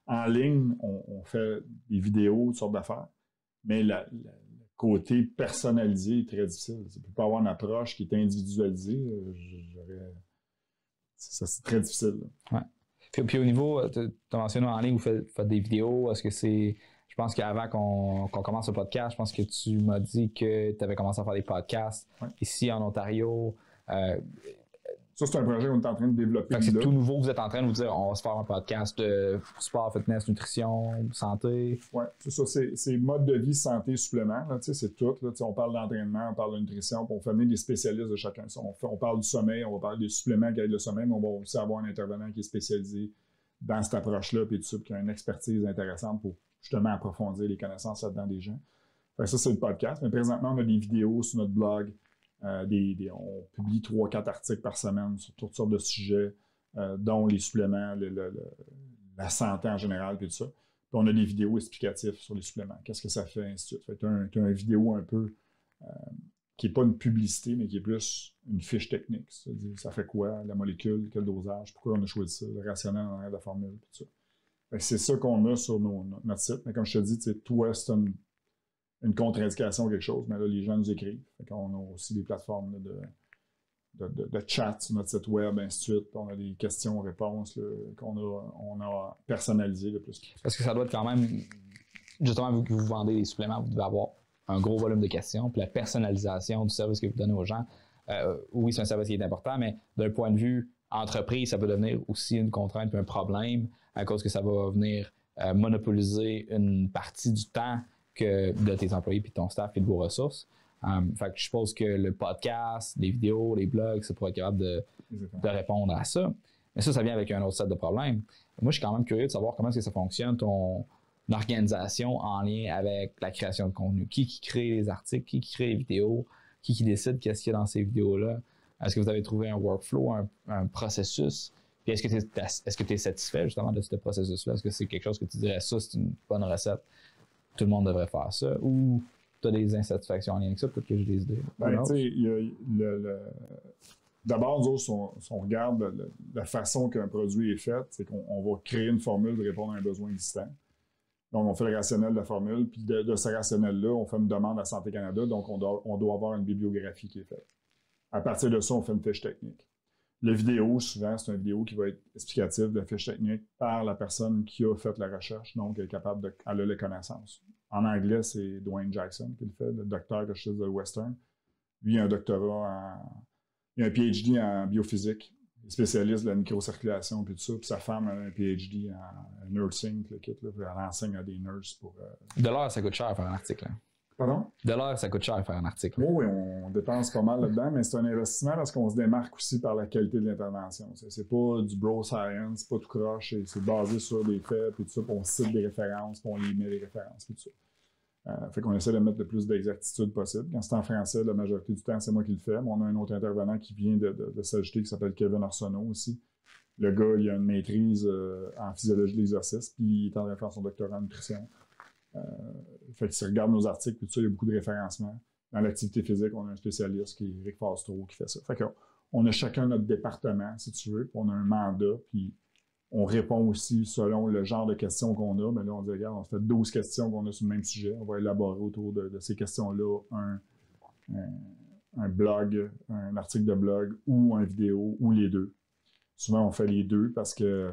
En ligne, on, on fait des vidéos, toutes sortes d'affaires, mais la, la côté personnalisé est très difficile. Tu ne peux pas avoir une approche qui est individualisée. C'est très difficile. Ouais. Puis, puis au niveau, tu as mentionné en ligne, vous faites, faites des vidéos. Est-ce que c'est... Je pense qu'avant qu'on qu'on commence le podcast, je pense que tu m'as dit que tu avais commencé à faire des podcasts ouais. ici en Ontario. Euh, Ça, c'est un projet qu'on est en train de développer. C'est tout nouveau, vous êtes en train de vous dire, on va se faire un podcast de sport, fitness, nutrition, santé. Oui, c'est ça, c'est mode de vie, santé, supplément, c'est tout. Là, on parle d'entraînement, on parle de nutrition, on fait venir des spécialistes de chacun. On, fait, on parle du sommeil, on va parler des suppléments qui aident le sommeil, mais on va aussi avoir un intervenant qui est spécialisé dans cette approche-là, puis qui a une expertise intéressante pour justement approfondir les connaissances là-dedans des gens. Fait que ça, c'est le podcast, mais présentement, on a des vidéos sur notre blog. Euh, des, des, on publie trois quatre articles par semaine sur toutes sortes de sujets, euh, dont les suppléments, le, le, le, la santé en général, puis tout ça. Puis on a des vidéos explicatives sur les suppléments. Qu'est-ce que ça fait, ainsi de suite. Tu as un, une vidéo un peu euh, qui n'est pas une publicité, mais qui est plus une fiche technique. C'est-à-dire, ça fait quoi, la molécule, quel dosage, pourquoi on a choisi ça, le rationnel en arrière de la formule, puis tout ça. C'est ça qu'on a sur nos, notre site. Mais comme je te dis, toi, c'est une... une contre-indication ou quelque chose, mais là, les gens nous écrivent. Fait qu'on a aussi des plateformes là, de, de, de, de chat sur notre site web, ainsi de suite. On a des questions-réponses qu'on a, on a personnalisées le plus. Parce que ça doit être quand même, justement, vu que vous vendez des suppléments, vous devez avoir un gros volume de questions, puis la personnalisation du service que vous donnez aux gens, euh, oui, c'est un service qui est important, mais d'un point de vue entreprise, ça peut devenir aussi une contrainte puis un problème à cause que ça va venir euh, monopoliser une partie du temps que de tes employés, puis de ton staff, puis de vos ressources. Um, fait que je suppose que le podcast, les vidéos, les blogs, c'est pour être capable de, de répondre à ça. Mais ça, ça vient avec un autre set de problèmes. Moi, je suis quand même curieux de savoir comment est-ce que ça fonctionne, ton organisation en lien avec la création de contenu. Qui qui crée les articles, qui qui crée les vidéos, qui qui décide qu'est-ce qu'il y a dans ces vidéos-là. Est-ce que vous avez trouvé un workflow, un, un processus? Puis est-ce que tu es, est-ce que tu es satisfait justement de ce processus-là? Est-ce que c'est quelque chose que tu dirais, ça, c'est une bonne recette? Tout le monde devrait faire ça, ou tu as des insatisfactions en lien avec ça, peut-être que j'ai des idées. Ben, tu sais, le, le... d'abord, nous autres, si on, si on regarde le, la façon qu'un produit est fait, c'est qu'on va créer une formule de répondre à un besoin existant. Donc, on fait le rationnel de la formule, puis de, de ce rationnel-là, on fait une demande à Santé Canada, donc on doit, on doit avoir une bibliographie qui est faite. À partir de ça, on fait une fiche technique. La vidéo, souvent, c'est une vidéo qui va être explicative de la fiche technique par la personne qui a fait la recherche, donc elle est capable de, elle a les connaissances. En anglais, c'est Dwayne Jackson qui le fait, le docteur que je cite de Western. Lui, il a un doctorat, en, il a un PhD en biophysique, spécialiste de la microcirculation, puis tout ça. Puis sa femme a un PhD en nursing, le kit, là, puis elle enseigne à des nurses pour. Euh, de l'heure, ça coûte cher faire un article. Hein. Pardon? De l'heure, ça coûte cher faire un article. Oui, on dépense pas mal là-dedans, mais c'est un investissement parce qu'on se démarque aussi par la qualité de l'intervention. C'est pas du bro science, c'est pas tout croche, c'est basé sur des faits, puis tout ça, puis on cite des références, puis on les met les références, puis tout ça. Euh, fait qu'on essaie de mettre le plus d'exactitude possible. Quand c'est en français, la majorité du temps, c'est moi qui le fais, mais on a un autre intervenant qui vient de, de, de s'ajouter, qui s'appelle Kevin Arsenault aussi. Le gars, il a une maîtrise euh, en physiologie de l'exercice, puis il est en train de faire son doctorat en nutrition. Euh, fait que si on regarde nos articles, puis tout ça, il y a beaucoup de référencements. Dans l'activité physique, on a un spécialiste qui est Eric Fastro qui fait ça. Fait qu'on on a chacun notre département, si tu veux, puis on a un mandat, puis on répond aussi selon le genre de questions qu'on a. Mais là, on dit, regarde, on fait douze questions qu'on a sur le même sujet. On va élaborer autour de, de ces questions-là un, un, un blog, un article de blog ou une vidéo ou les deux. Souvent, on fait les deux parce que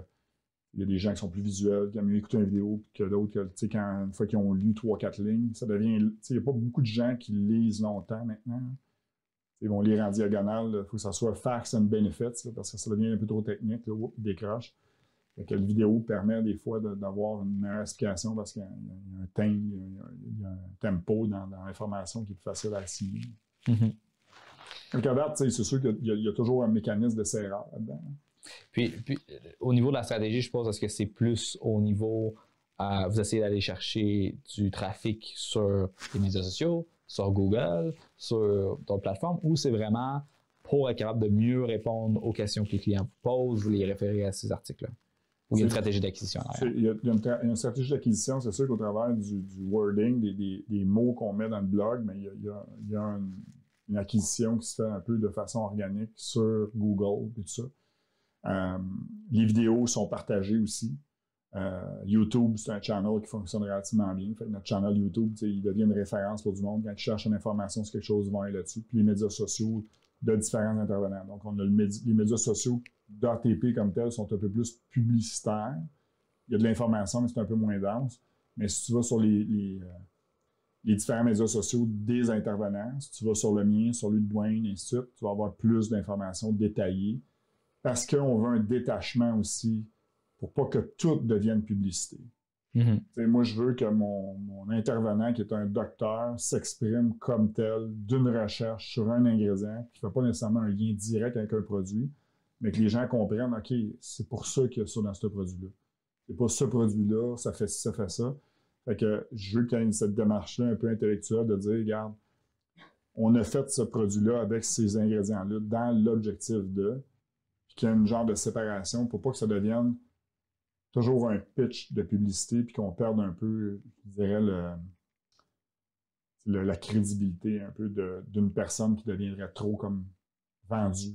il y a des gens qui sont plus visuels, qui aiment mieux écouter une vidéo que d'autres. Tu sais, quand une fois qu'ils ont lu trois quatre lignes, ça devient. Tu sais, il n'y a pas beaucoup de gens qui lisent longtemps maintenant. Ils vont lire en diagonale. Il faut que ça soit facts and benefits, là, parce que ça devient un peu trop technique. Là, oups, il décroche. Fait que la vidéo permet des fois d'avoir une meilleure explication parce qu'il y, y a un thème, il y a, il y a un tempo dans, dans l'information qui est plus facile à assimiler. Mm-hmm. Donc, à date, c'est sûr qu'il y, y a toujours un mécanisme de serrage là-dedans. Là. Puis, puis, au niveau de la stratégie, je suppose, est-ce que c'est plus au niveau, euh, vous essayez d'aller chercher du trafic sur les médias sociaux, sur Google, sur d'autres plateformes, ou c'est vraiment pour être capable de mieux répondre aux questions que les clients posent, les référer à ces articles-là. Ou il y a une stratégie d'acquisition. Il y a une, une stratégie d'acquisition, c'est sûr qu'au travers du, du wording, des, des, des mots qu'on met dans le blog, mais il y a, il y a, il y a une, une acquisition qui se fait un peu de façon organique sur Google et tout ça. Euh, les vidéos sont partagées aussi. Euh, YouTube, c'est un channel qui fonctionne relativement bien. Fait que notre channel YouTube, il devient une référence pour du monde. Quand tu cherches une information sur quelque chose, ils vont aller là-dessus. Puis les médias sociaux de différents intervenants. Donc, on a le médi les médias sociaux d'A T P comme tels sont un peu plus publicitaires. Il y a de l'information, mais c'est un peu moins dense. Mais si tu vas sur les, les, euh, les différents médias sociaux des intervenants, si tu vas sur le mien, sur lui de Dwayne, et ainsi de suite, tu vas avoir plus d'informations détaillées. Parce qu'on veut un détachement aussi pour pas que tout devienne publicité. Mm-hmm. Moi, je veux que mon, mon intervenant, qui est un docteur, s'exprime comme tel d'une recherche sur un ingrédient qui ne fait pas nécessairement un lien direct avec un produit, mais que les gens comprennent, OK, c'est pour ça qu'il y a ça dans ce produit-là. C'est pas ce produit-là, ça fait ci, ça fait ça. Fait que je veux qu'il y ait cette démarche-là un peu intellectuelle de dire, regarde, on a fait ce produit-là avec ces ingrédients-là dans l'objectif de... qu'il y a une genre de séparation pour pas que ça devienne toujours un pitch de publicité puis qu'on perde un peu, je dirais, le, le, la crédibilité un peu d'une personne qui deviendrait trop comme vendue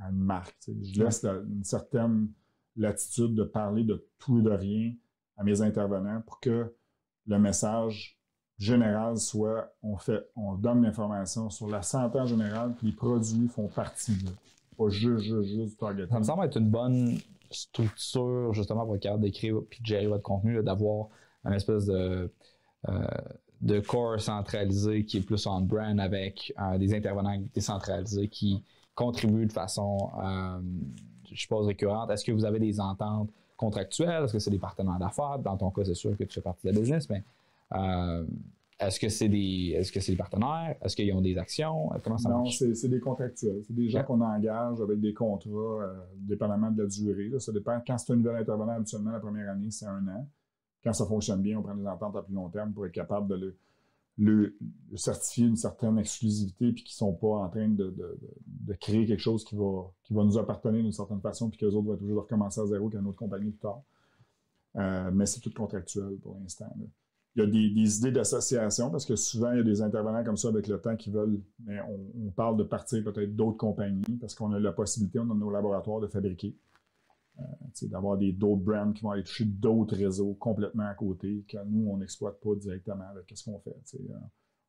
à une marque. Tu sais. Je laisse la, une certaine latitude de parler de tout et de rien à mes intervenants pour que le message général soit on fait, on donne l'information sur la santé en général puis les produits font partie de... Pas juste, juste, juste targeting. Ça me semble être une bonne structure, justement, pour être capable d'écrire et de gérer votre contenu, d'avoir une espèce de, euh, de corps centralisé qui est plus on-brand avec euh, des intervenants décentralisés qui contribuent de façon, euh, je suppose, récurrente. Est-ce que vous avez des ententes contractuelles? Est-ce que c'est des partenaires d'affaires? Dans ton cas, c'est sûr que tu fais partie de la business, mais... Euh, Est-ce que c'est des, est-ce que c'est des partenaires? Est-ce qu'ils ont des actions? Comment ça marche? Non, c'est des contractuels. C'est des gens qu'on engage avec des contrats, euh, dépendamment de la durée. Là. Ça dépend. Quand c'est un nouvel intervenant, habituellement, la première année, c'est un an. Quand ça fonctionne bien, on prend des ententes à plus long terme pour être capable de le, le, le certifier une certaine exclusivité puis qu'ils ne sont pas en train de, de, de, de créer quelque chose qui va, qui va nous appartenir d'une certaine façon puis qu'eux autres vont toujours recommencer à zéro qu'une autre compagnie plus tard. Euh, mais c'est tout contractuel pour l'instant. Il y a des, des idées d'association parce que souvent, il y a des intervenants comme ça avec le temps qui veulent, mais on, on parle de partir peut-être d'autres compagnies parce qu'on a la possibilité, on a nos laboratoires de fabriquer, euh, d'avoir d'autres brands qui vont aller toucher d'autres réseaux complètement à côté que nous, on n'exploite pas directement avec qu'est-ce qu'on fait. Euh,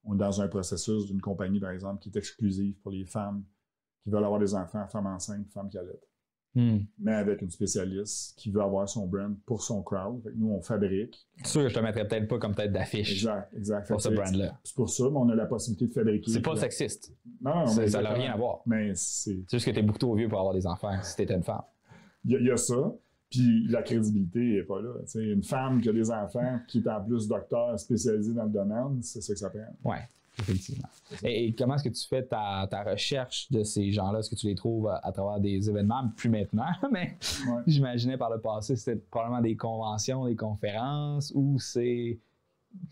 on est dans un processus d'une compagnie, par exemple, qui est exclusive pour les femmes qui veulent avoir des enfants, femmes enceintes, femmes qui allaitent. Hmm. Mais avec une spécialiste qui veut avoir son brand pour son crowd. Fait que nous, on fabrique. C'est sûr que je te mettrais peut-être pas comme tête d'affiche. Exact, exact. Pour ce brand-là. C'est pour ça, mais on a la possibilité de fabriquer. C'est pas là. Sexiste. Non, non, ça n'a rien à voir. Mais c'est juste que tu es beaucoup trop vieux pour avoir des enfants si tu étais une femme. Il y, a, il y a ça, puis la crédibilité n'est pas là. T'sais, une femme qui a des enfants, qui est en plus docteur spécialisée dans le domaine, c'est ça que ça prend. Ouais. Effectivement. Et, et comment est-ce que tu fais ta, ta recherche de ces gens-là? Est-ce que tu les trouves à, à travers des événements? Plus maintenant, mais ouais. J'imaginais par le passé, c'était probablement des conventions, des conférences, ou c'est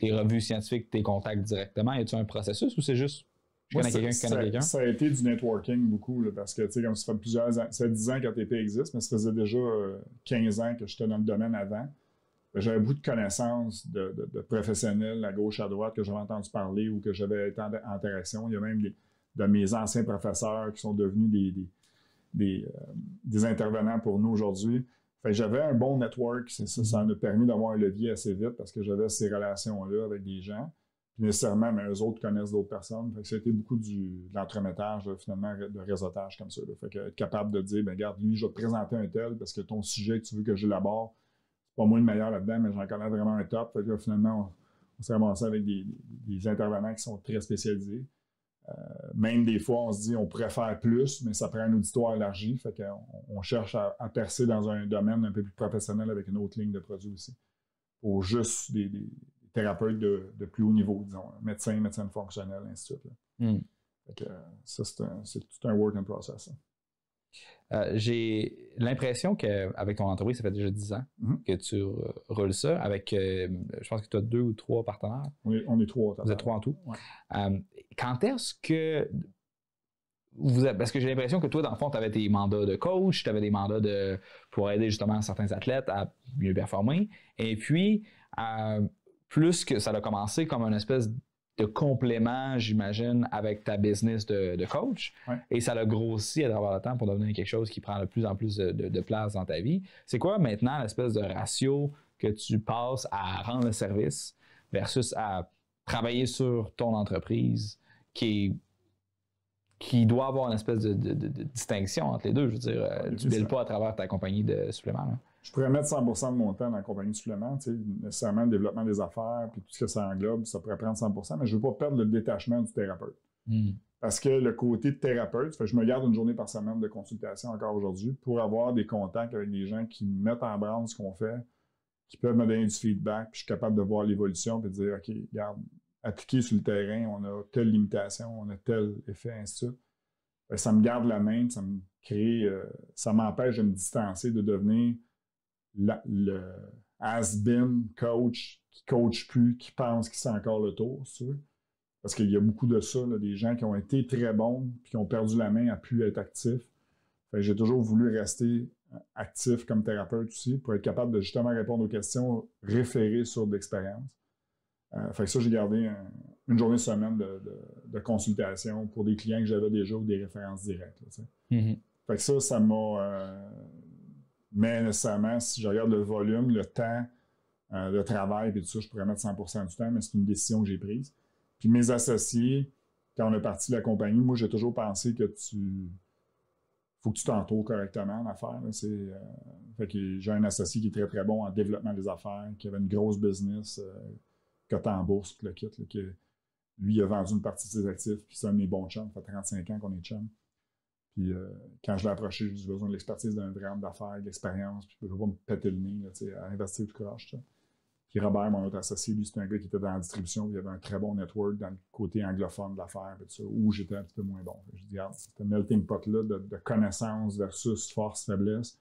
des revues scientifiques, tes contacts directement. Y a-tu un processus ou c'est juste je connais quelqu'un qui connaît quelqu'un? Ça a été du networking beaucoup, là, parce que tu sais, comme ça fait plusieurs ans, ça fait dix ans qu'A T P existe, mais ça faisait déjà quinze ans que j'étais dans le domaine avant. J'avais beaucoup de connaissances de, de, de professionnels à gauche, à droite, que j'avais entendu parler ou que j'avais été en interaction. Il y a même des, de mes anciens professeurs qui sont devenus des, des, des, euh, des intervenants pour nous aujourd'hui. J'avais un bon network. Ça, ça m'a permis d'avoir un levier assez vite parce que j'avais ces relations-là avec des gens. Puis nécessairement, mais eux autres connaissent d'autres personnes. Ça a été beaucoup du, de l'entremettage, finalement, de réseautage comme ça. Fait que, être capable de dire, bien, regarde, lui, je vais te présenter un tel parce que ton sujet que tu veux que j'élabore, pas moi le meilleur là-dedans, mais j'en connais vraiment un top. Fait que là, finalement, on, on s'est ramassé avec des, des intervenants qui sont très spécialisés. Euh, même des fois, on se dit, on pourrait faire plus, mais ça prend un auditoire élargi. Fait qu'on on cherche à, à percer dans un domaine un peu plus professionnel avec une autre ligne de produits aussi. Pour juste des, des thérapeutes de, de plus haut niveau, disons, médecins, médecins fonctionnels, ainsi de suite. Mm. Fait que ça, c'est tout un work in process. Hein. Euh, j'ai l'impression qu'avec ton entreprise, ça fait déjà dix ans mm-hmm. que tu roules ça. Avec, euh, je pense que tu as deux ou trois partenaires. On est, on est trois. Vous êtes trois en tout. Ouais. Euh, quand est-ce que Vous, parce que j'ai l'impression que toi, dans le fond, tu avais tes mandats de coach, tu avais des mandats de, pour aider justement certains athlètes à mieux performer. Et puis, euh, plus que ça a commencé comme une espèce de complément, j'imagine, avec ta business de, de coach. Ouais. Et ça l'a grossi à travers le temps pour devenir quelque chose qui prend de plus en plus de, de, de place dans ta vie. C'est quoi maintenant l'espèce de ratio que tu passes à rendre le service versus à travailler sur ton entreprise qui est qui doit avoir une espèce de, de, de, de distinction entre les deux. Je veux dire, euh, tu ne billes pas à travers ta compagnie de suppléments. Hein? Je pourrais mettre cent pour cent de mon temps dans la compagnie de suppléments. Tu sais, nécessairement, le développement des affaires puis tout ce que ça englobe, ça pourrait prendre cent pour cent, mais je ne veux pas perdre le détachement du thérapeute. Mm. Parce que le côté de thérapeute, fait, je me garde une journée par semaine de consultation encore aujourd'hui pour avoir des contacts avec des gens qui mettent en branle ce qu'on fait, qui peuvent me donner du feedback, puis je suis capable de voir l'évolution et de dire « OK, regarde, appliqué sur le terrain, on a telle limitation, on a tel effet, ainsi de suite. » Ben, ça me garde la main, ça me crée, euh, ça m'empêche de me distancer, de devenir la, le has-been coach qui ne coach plus, qui pense qu'il sait encore le tour, sûr. Parce qu'il y a beaucoup de ça, là, des gens qui ont été très bons puis qui ont perdu la main à plus être actifs. J'ai toujours voulu rester actif comme thérapeute aussi pour être capable de justement répondre aux questions référées sur de l'expérience. Euh, fait que ça, j'ai gardé un, une journée semaine de, de, de consultation pour des clients que j'avais déjà ou des références directes. Là, mm-hmm. Fait que ça, ça m'a... Euh, mais nécessairement, si je regarde le volume, le temps, euh, le travail et tout ça, je pourrais mettre cent pour cent du temps, mais c'est une décision que j'ai prise. Puis mes associés, quand on est parti de la compagnie, moi, j'ai toujours pensé que tu... faut que tu t'entoures correctement en affaires. Euh, fait que j'ai un associé qui est très, très bon en développement des affaires, qui avait une grosse business... Euh, coté en bourse, tout le kit, là, que lui, il a vendu une partie de ses actifs, puis c'est un de mes bons chums, ça fait trente-cinq ans qu'on est chum. Puis euh, quand je l'ai approché, j'ai besoin de l'expertise d'un vrai homme d'affaires, de l'expérience, puis je ne veux pas me péter le nez, là, tu sais, à investir tout croche. Puis Robert, mon autre associé, lui, c'était un gars qui était dans la distribution, puis il avait un très bon network dans le côté anglophone de l'affaire, où j'étais un petit peu moins bon. Je dis, regarde, ce melting pot-là de, de connaissances versus force, faiblesse,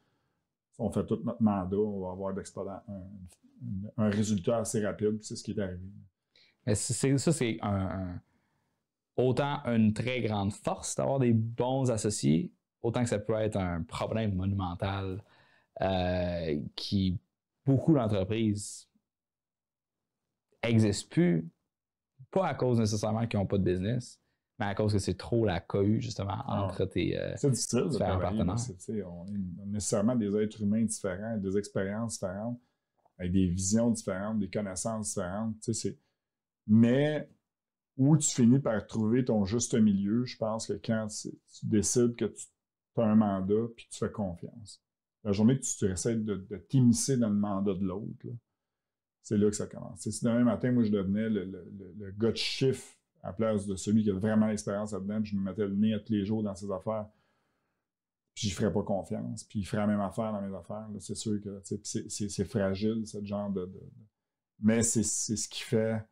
on fait tout notre mandat, on va avoir d'exploitant un. un résultat assez rapide, c'est ce qui est arrivé. Mais c'est, ça, c'est un, un, autant une très grande force d'avoir des bons associés, autant que ça peut être un problème monumental euh, qui, beaucoup d'entreprises n'existent plus, pas à cause nécessairement qu'ils n'ont pas de business, mais à cause que c'est trop la cohue, justement, entre ah, tes euh, c'est difficile de différents travailler, partenaires. C'est, on est nécessairement des êtres humains différents, des expériences différentes, avec des visions différentes, des connaissances différentes, tu sais, mais où tu finis par trouver ton juste milieu, je pense que quand tu décides que tu as un mandat puis que tu fais confiance. La journée que tu, tu essaies de, de t'immiscer dans le mandat de l'autre, c'est là que ça commence. Tu sais, si demain matin, moi, je devenais le, le, le, le gars de chiffre à la place de celui qui a vraiment l'expérience là-dedans, puis je me mettais le nez à tous les jours dans ses affaires, puis je ne ferais pas confiance, puis il ferait la même affaire dans mes affaires. C'est sûr que c'est, c'est, c'est fragile, ce genre de... de, de... Mais c'est, c'est ce qui fait,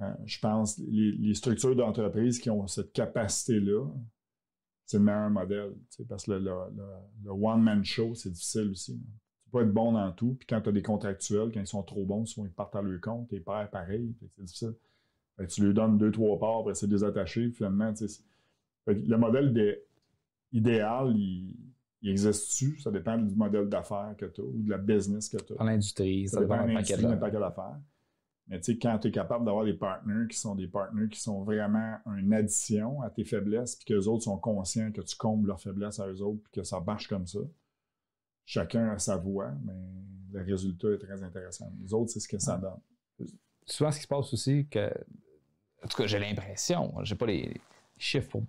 euh, je pense, les, les structures d'entreprise qui ont cette capacité-là, c'est le meilleur modèle. Parce que le, le, le, le one-man show, c'est difficile aussi. Là. Tu peux pas être bon dans tout, puis quand tu as des contractuels, quand ils sont trop bons, souvent ils partent à leur compte, ils perdent pareil, c'est difficile. Fait que tu lui donnes deux, trois parts, après c'est désattaché, finalement, tu sais... Le modèle des... idéal, il, il existe-tu? Ça dépend du modèle d'affaires que tu as ou de la business que tu as. Dans l'industrie, ça, ça dépend de l'industrie, d'un paquet d'affaires. Mais tu sais, quand tu es capable d'avoir des partenaires qui sont des partenaires qui sont vraiment une addition à tes faiblesses, puis qu'eux autres sont conscients que tu combles leurs faiblesses à eux autres, puis que ça marche comme ça, chacun a sa voix, mais le résultat est très intéressant. Les autres, c'est ce que ça ouais. donne. Souvent, ce qui se passe aussi, que, en tout cas, j'ai l'impression, j'ai pas les chiffres pour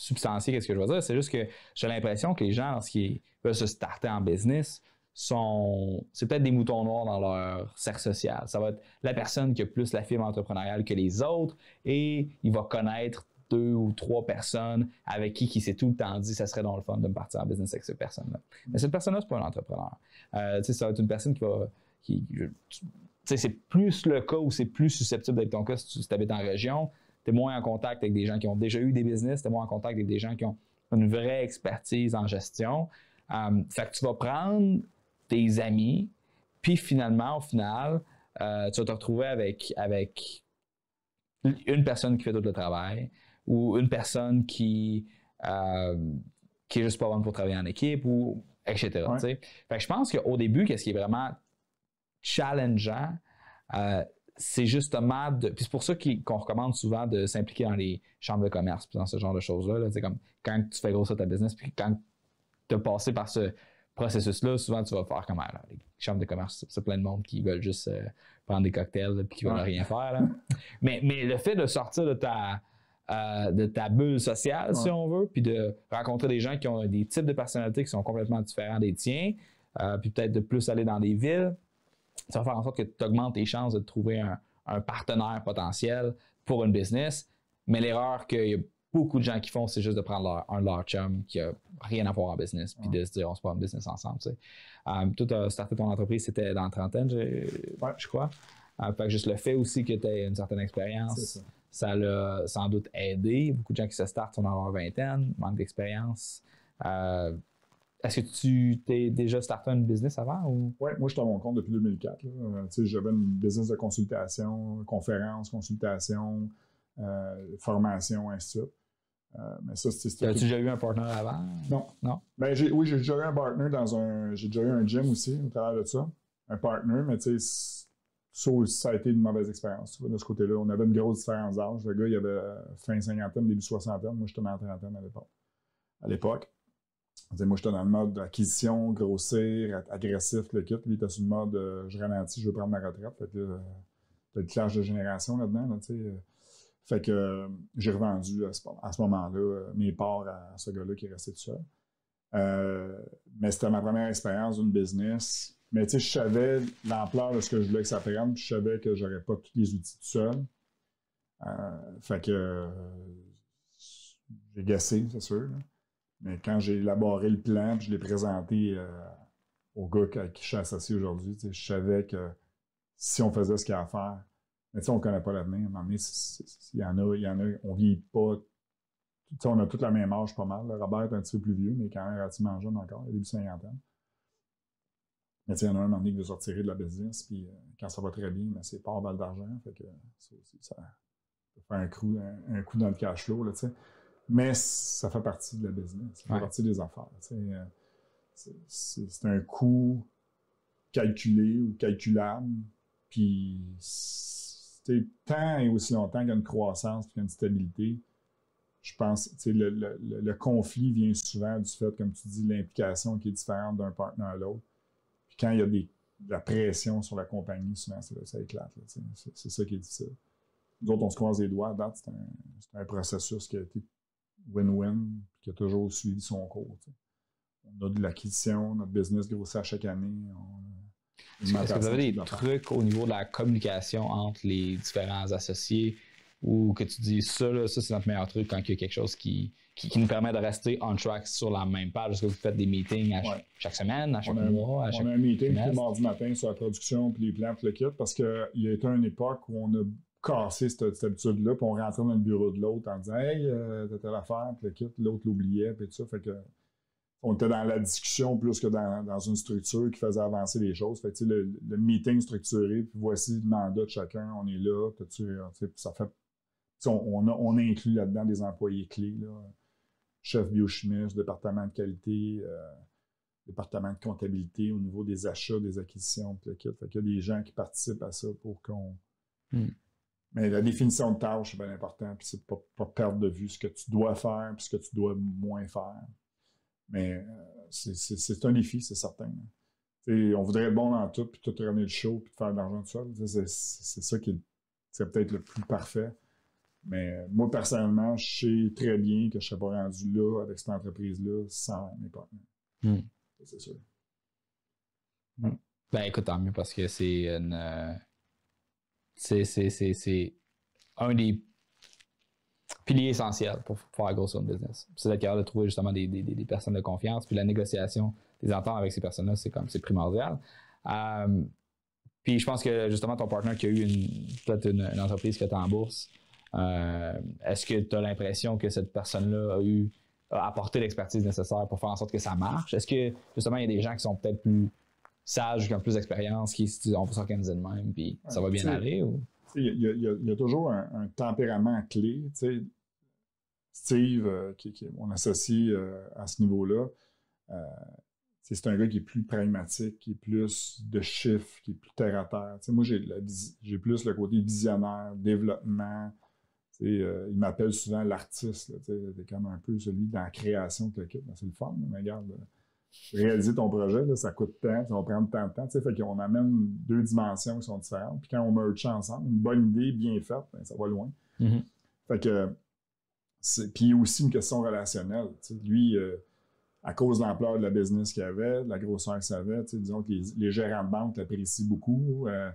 substantier, qu'est-ce que je veux dire? C'est juste que j'ai l'impression que les gens, lorsqu'ils veulent se starter en business, sont. C'est peut-être des moutons noirs dans leur cercle social. Ça va être la personne qui a plus la fibre entrepreneuriale que les autres et il va connaître deux ou trois personnes avec qui il s'est tout le temps dit ça serait dans le fun de me partir en business avec cette personne-là. Mais cette personne-là, c'est pas un entrepreneur. Euh, tu sais, ça va être une personne qui va. Qui, tu sais, c'est plus le cas ou c'est plus susceptible d'être ton cas si tu habites en région. T'es moins en contact avec des gens qui ont déjà eu des business, t'es moins en contact avec des gens qui ont une vraie expertise en gestion. Um, fait que tu vas prendre tes amis, puis finalement, au final, euh, tu vas te retrouver avec, avec une personne qui fait tout le travail, ou une personne qui, euh, qui est juste pas bonne pour travailler en équipe, ou et cetera. Ouais. Fait que je pense qu'au début, qu'est-ce qui est vraiment challengeant, euh, c'est justement de. Puis c'est pour ça qu'on recommande souvent de s'impliquer dans les chambres de commerce, puis dans ce genre de choses-là. Là, c'est comme quand tu fais grossir ta business, puis quand tu as passé par ce processus-là, souvent tu vas faire comme ah, là, les chambres de commerce, c'est plein de monde qui veulent juste euh, prendre des cocktails puis qui veulent ouais. rien faire. Là. mais, mais le fait de sortir de ta, euh, de ta bulle sociale, ouais. si on veut, puis de rencontrer des gens qui ont des types de personnalités qui sont complètement différents des tiens, euh, puis peut-être de plus aller dans des villes, ça va faire en sorte que tu augmentes tes chances de trouver un, un partenaire potentiel pour une business. Mais l'erreur qu'il y a beaucoup de gens qui font, c'est juste de prendre leur, un de leurs chums qui n'a rien à voir en business, puis ouais. de se dire, on se prend une business ensemble. Tu sais. Um, toi, tu as starté ton entreprise, c'était dans la trentaine, je, ouais. je crois. Uh, fait que juste le fait aussi que tu aies une certaine expérience, ça l'a sans doute aidé. Beaucoup de gens qui se startent sont dans leur vingtaine, manque d'expérience. Uh, Est-ce que tu t'es déjà starté une business avant? Ou? Oui, moi, je suis à mon compte depuis deux mille quatre. Euh, J'avais une business de consultation, conférence, consultation, euh, formation, ainsi de suite. Euh, mais ça, c'était... As-tu déjà eu un partenaire avant? Non. Non? Ben, oui, j'ai déjà eu un partenaire dans un... J'ai déjà eu un gym aussi, au travers de ça. Un partenaire, mais tu sais, ça aussi, ça a été une mauvaise expérience. De ce côté-là, on avait une grosse différence d'âge. Le gars, il avait fin cinquantaine, début soixantaine. Moi, j'étais dans la trentaine à l'époque. À l'époque. Moi, j'étais dans le mode d'acquisition, grossir, agressif, le kit. Lui, il était sur le mode euh, je ralentis, je veux prendre ma retraite. Fait que là, t'as le clash de génération là-dedans. Là, fait que euh, j'ai revendu à ce, à ce moment-là mes parts à ce gars-là qui est resté tout seul. Euh, mais c'était ma première expérience d'une business. Mais tu sais, je savais l'ampleur de ce que je voulais que ça prenne. Je savais que j'aurais pas tous les outils tout seul. Euh, fait que euh, j'ai gassé, c'est sûr. Là. Mais quand j'ai élaboré le plan et je l'ai présenté euh, au gars à qui je suis associé aujourd'hui, je savais que si on faisait ce qu'il y a à faire, mais on ne connaît pas l'avenir. À un moment donné, il y en a, il y en a, on ne vieillit pas. T'sais, on a toute la même âge pas mal. Là. Robert est un petit peu plus vieux, mais quand même relativement jeune encore, il a début cinquantaine. Mais il y en a un, à un moment donné qui veut se retirer de la business, puis euh, quand ça va très bien, ben, c'est pas en balle d'argent. Fait que ça aussi, ça peut faire un coup, un, un coup dans le cash flow, là, tu sais. Mais ça fait partie de la business, ça fait ouais. partie des affaires. C'est un coût calculé ou calculable. Puis, tant et aussi longtemps qu'il y a une croissance et une stabilité, je pense que le, le, le, le conflit vient souvent du fait, comme tu dis, l'implication qui est différente d'un partenaire à l'autre. Puis quand il y a des, de la pression sur la compagnie, souvent ça, ça éclate. C'est ça qui est difficile. Nous autres, on se croise les doigts. À date, c'est un, un processus qui a été win-win, qui a toujours suivi son cours. T'sais. On a de l'acquisition, notre business grossit à chaque année. Est-ce que vous avez des trucs au niveau de la communication entre les différents associés ou que tu dis ça, là, ça c'est notre meilleur truc quand il y a quelque chose qui, qui, qui nous permet de rester on track sur la même page? Est-ce que vous faites des meetings à ch ouais. chaque semaine, à chaque on mois? Un, à chaque on a un meeting tous les mardis matin sur la production, puis les plans, puis le kit, parce qu'il y a été une époque où on a casser cette, cette habitude-là, puis on rentrait dans le bureau de l'autre en disant « Hey, euh, t'as telle affaire », puis le kit, l'autre l'oubliait, puis tout ça, fait que on était dans la discussion plus que dans, dans une structure qui faisait avancer les choses, fait que le, le meeting structuré, puis voici le mandat de chacun, on est là, t'as-tu, ça fait, on, on, a, on inclut là-dedans des employés clés, là, chef biochimiste, département de qualité, euh, département de comptabilité au niveau des achats, des acquisitions, puis le kit, fait qu'il y a des gens qui participent à ça pour qu'on... Mm. Mais la définition de tâche, c'est bien important, puis c'est pas, pas perdre de vue ce que tu dois faire, puis ce que tu dois moins faire. Mais euh, c'est un défi, c'est certain. T'sais, on voudrait être bon dans tout, puis tout ramener le show, puis faire de l'argent tout seul. C'est ça qui est peut-être le plus parfait. Mais moi, personnellement, je sais très bien que je ne serais pas rendu là, avec cette entreprise-là, sans mes partenaires. Mm. C'est sûr. Mm. Ben écoute, tant mieux, parce que c'est une... Euh... C'est un des piliers essentiels pour faire grossir une business. C'est d'être capable de trouver justement des, des, des personnes de confiance. Puis la négociation des ententes avec ces personnes-là, c'est comme c'est primordial. Euh, puis je pense que justement ton partenaire qui a eu peut-être une, une entreprise que tu as en bourse, euh, est-ce que tu as l'impression que cette personne-là a eu a apporté l'expertise nécessaire pour faire en sorte que ça marche? Est-ce que justement il y a des gens qui sont peut-être plus sages, qui ont plus d'expérience, qui on va s'organiser de même, puis ça va bien aller? Ou... Il y, y, y a toujours un, un tempérament clé. Steve, euh, qui, qui est mon associé euh, à ce niveau-là, euh, c'est un gars qui est plus pragmatique, qui est plus de chiffres, qui est plus terre à terre. T'sais, moi, j'ai plus le côté visionnaire, développement. Euh, il m'appelle souvent l'artiste. C'est comme un peu celui dans la création de l'équipe. C'est le fun. Mais regarde, là, réaliser ton projet, là, ça coûte tant, ça va prendre tant de temps. Fait qu'on amène deux dimensions qui sont différentes. Puis quand on merge ensemble, une bonne idée bien faite, ben, ça va loin. Mm-hmm. Fait que, puis aussi une question relationnelle. T'sais. Lui, euh, à cause de l'ampleur de la business qu'il avait, de la grosseur qu'il avait, disons que les, les gérants de banque l'apprécient beaucoup. Euh,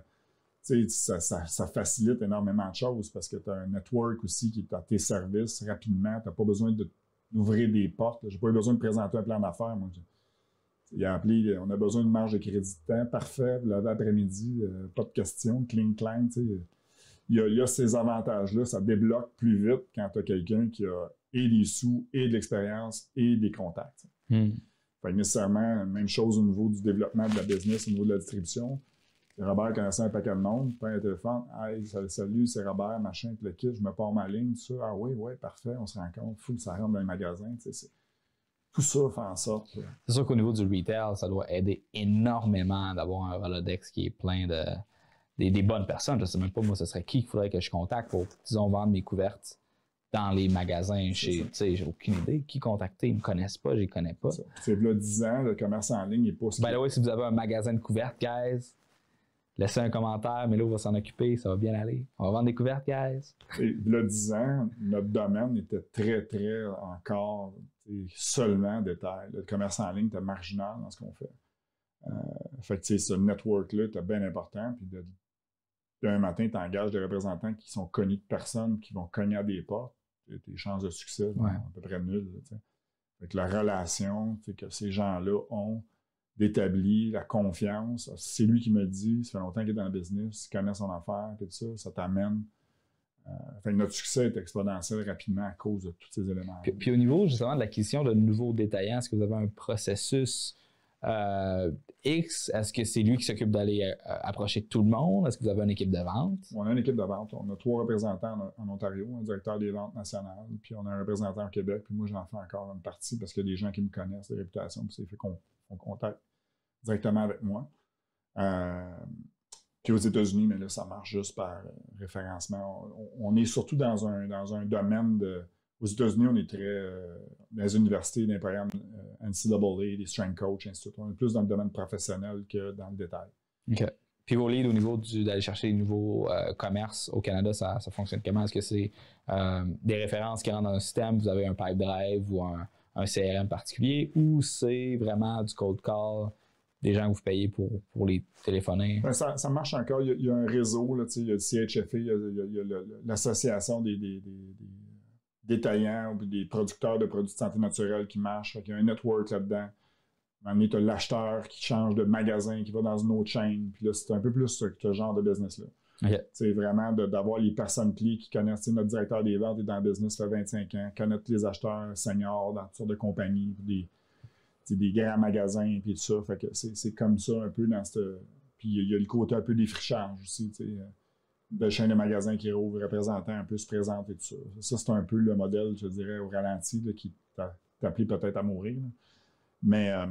ça, ça, ça facilite énormément de choses parce que tu as un network aussi qui est à tes services rapidement. Tu n'as pas besoin d'ouvrir des portes. J'ai pas eu besoin de présenter un plan d'affaires. Il a appelé, on a besoin d'une marge de crédit de temps. Parfait, l'après-midi, euh, pas de questions, cling clang. Il y, a, il y a ces avantages-là, ça débloque plus vite quand tu as quelqu'un qui a et des sous, et de l'expérience, et des contacts. Mm. Fait que nécessairement, même chose au niveau du développement de la business, au niveau de la distribution. Robert connaissait un paquet de monde, prend un téléphone, « Hey, salut, c'est Robert, machin, le kit, je me pars ma ligne, tout ça. Ah oui, oui, parfait, on se rencontre, fou, ça rentre dans les magasins. » Tout ça fait en sorte. C'est sûr qu'au niveau du retail, ça doit aider énormément d'avoir un Rolodex qui est plein de... Des, des bonnes personnes. Je ne sais même pas, moi, ce serait qui qu'il faudrait que je contacte pour, disons, vendre mes couvertes dans les magasins. Tu sais, j'ai aucune idée. Qui contacter? Ils ne me connaissent pas, je les connais pas. C'est là dix ans, le commerce en ligne n'est pas... Ben là, oui, si vous avez un magasin de couvertes, guys, laissez un commentaire, mais là, on va s'en occuper, ça va bien aller. On va vendre des couvertes, guys. Et là, dix ans, notre domaine était très, très encore seulement détail. Le commerce en ligne était marginal dans ce qu'on fait. Euh, fait que, tu sais, ce network-là était bien important, puis de un matin, tu engages des représentants qui sont connus de personnes, qui vont cogner à des portes, tes chances de succès sont ouais. à peu près nulles. Fait que la relation que ces gens-là ont d'établi, la confiance, c'est lui qui me dit, ça fait longtemps qu'il est dans le business, il connaît son affaire, tout ça, ça t'amène. Euh, fait que notre succès est exponentiel rapidement à cause de tous ces éléments. Puis, puis au niveau justement de l'acquisition de nouveaux détaillants, est-ce que vous avez un processus Euh, X, est-ce que c'est lui qui s'occupe d'aller euh, approcher tout le monde? Est-ce que vous avez une équipe de vente? On a une équipe de vente. On a trois représentants en, en Ontario, un directeur des ventes nationales, puis on a un représentant au Québec, puis moi j'en fais encore une partie parce qu'il y a des gens qui me connaissent, de réputation, puis c'est fait qu'on contacte directement avec moi. Euh, puis aux États-Unis, mais là ça marche juste par référencement. On, on est surtout dans un, dans un domaine de... Aux États-Unis, on est très euh, dans les universités, dans les programmes euh, N C A A, des strength coach, ainsi de suite. On est plus dans le domaine professionnel que dans le détail. OK. Puis vos leads au niveau d'aller chercher des nouveaux euh, commerces au Canada, ça, ça fonctionne comment? Est-ce que c'est euh, des références qui rentrent dans un système, vous avez un pipe drive ou un, un C R M particulier, ou c'est vraiment du cold call, des gens que vous payez pour, pour les téléphoner? Ben, ça, ça marche encore. Il y a, il y a un réseau, là, il y a le C H F A, il y a l'association des... des, des, des détaillants ou des producteurs de produits de santé naturelle qui marchent. Il y a un network là-dedans. Tu as l'acheteur qui change de magasin, qui va dans une autre chaîne. Puis là, c'est un peu plus ce, ce genre de business-là. Okay. C'est vraiment d'avoir les personnes clés qui connaissent. Notre directeur des ventes est dans le business depuis vingt-cinq ans, connaît les acheteurs seniors dans toutes sortes de compagnies, des, des grands magasins, puis tout ça. Fait que c'est comme ça un peu dans ce. Puis il y, y a le côté un peu des frichages aussi, tu sais. De chaîne de magasins qui rouvre, représentant un peu se présente et tout ça. Ça, c'est un peu le modèle, je dirais, au ralenti, là, qui t'appelait peut-être à mourir. Là. Mais. Euh...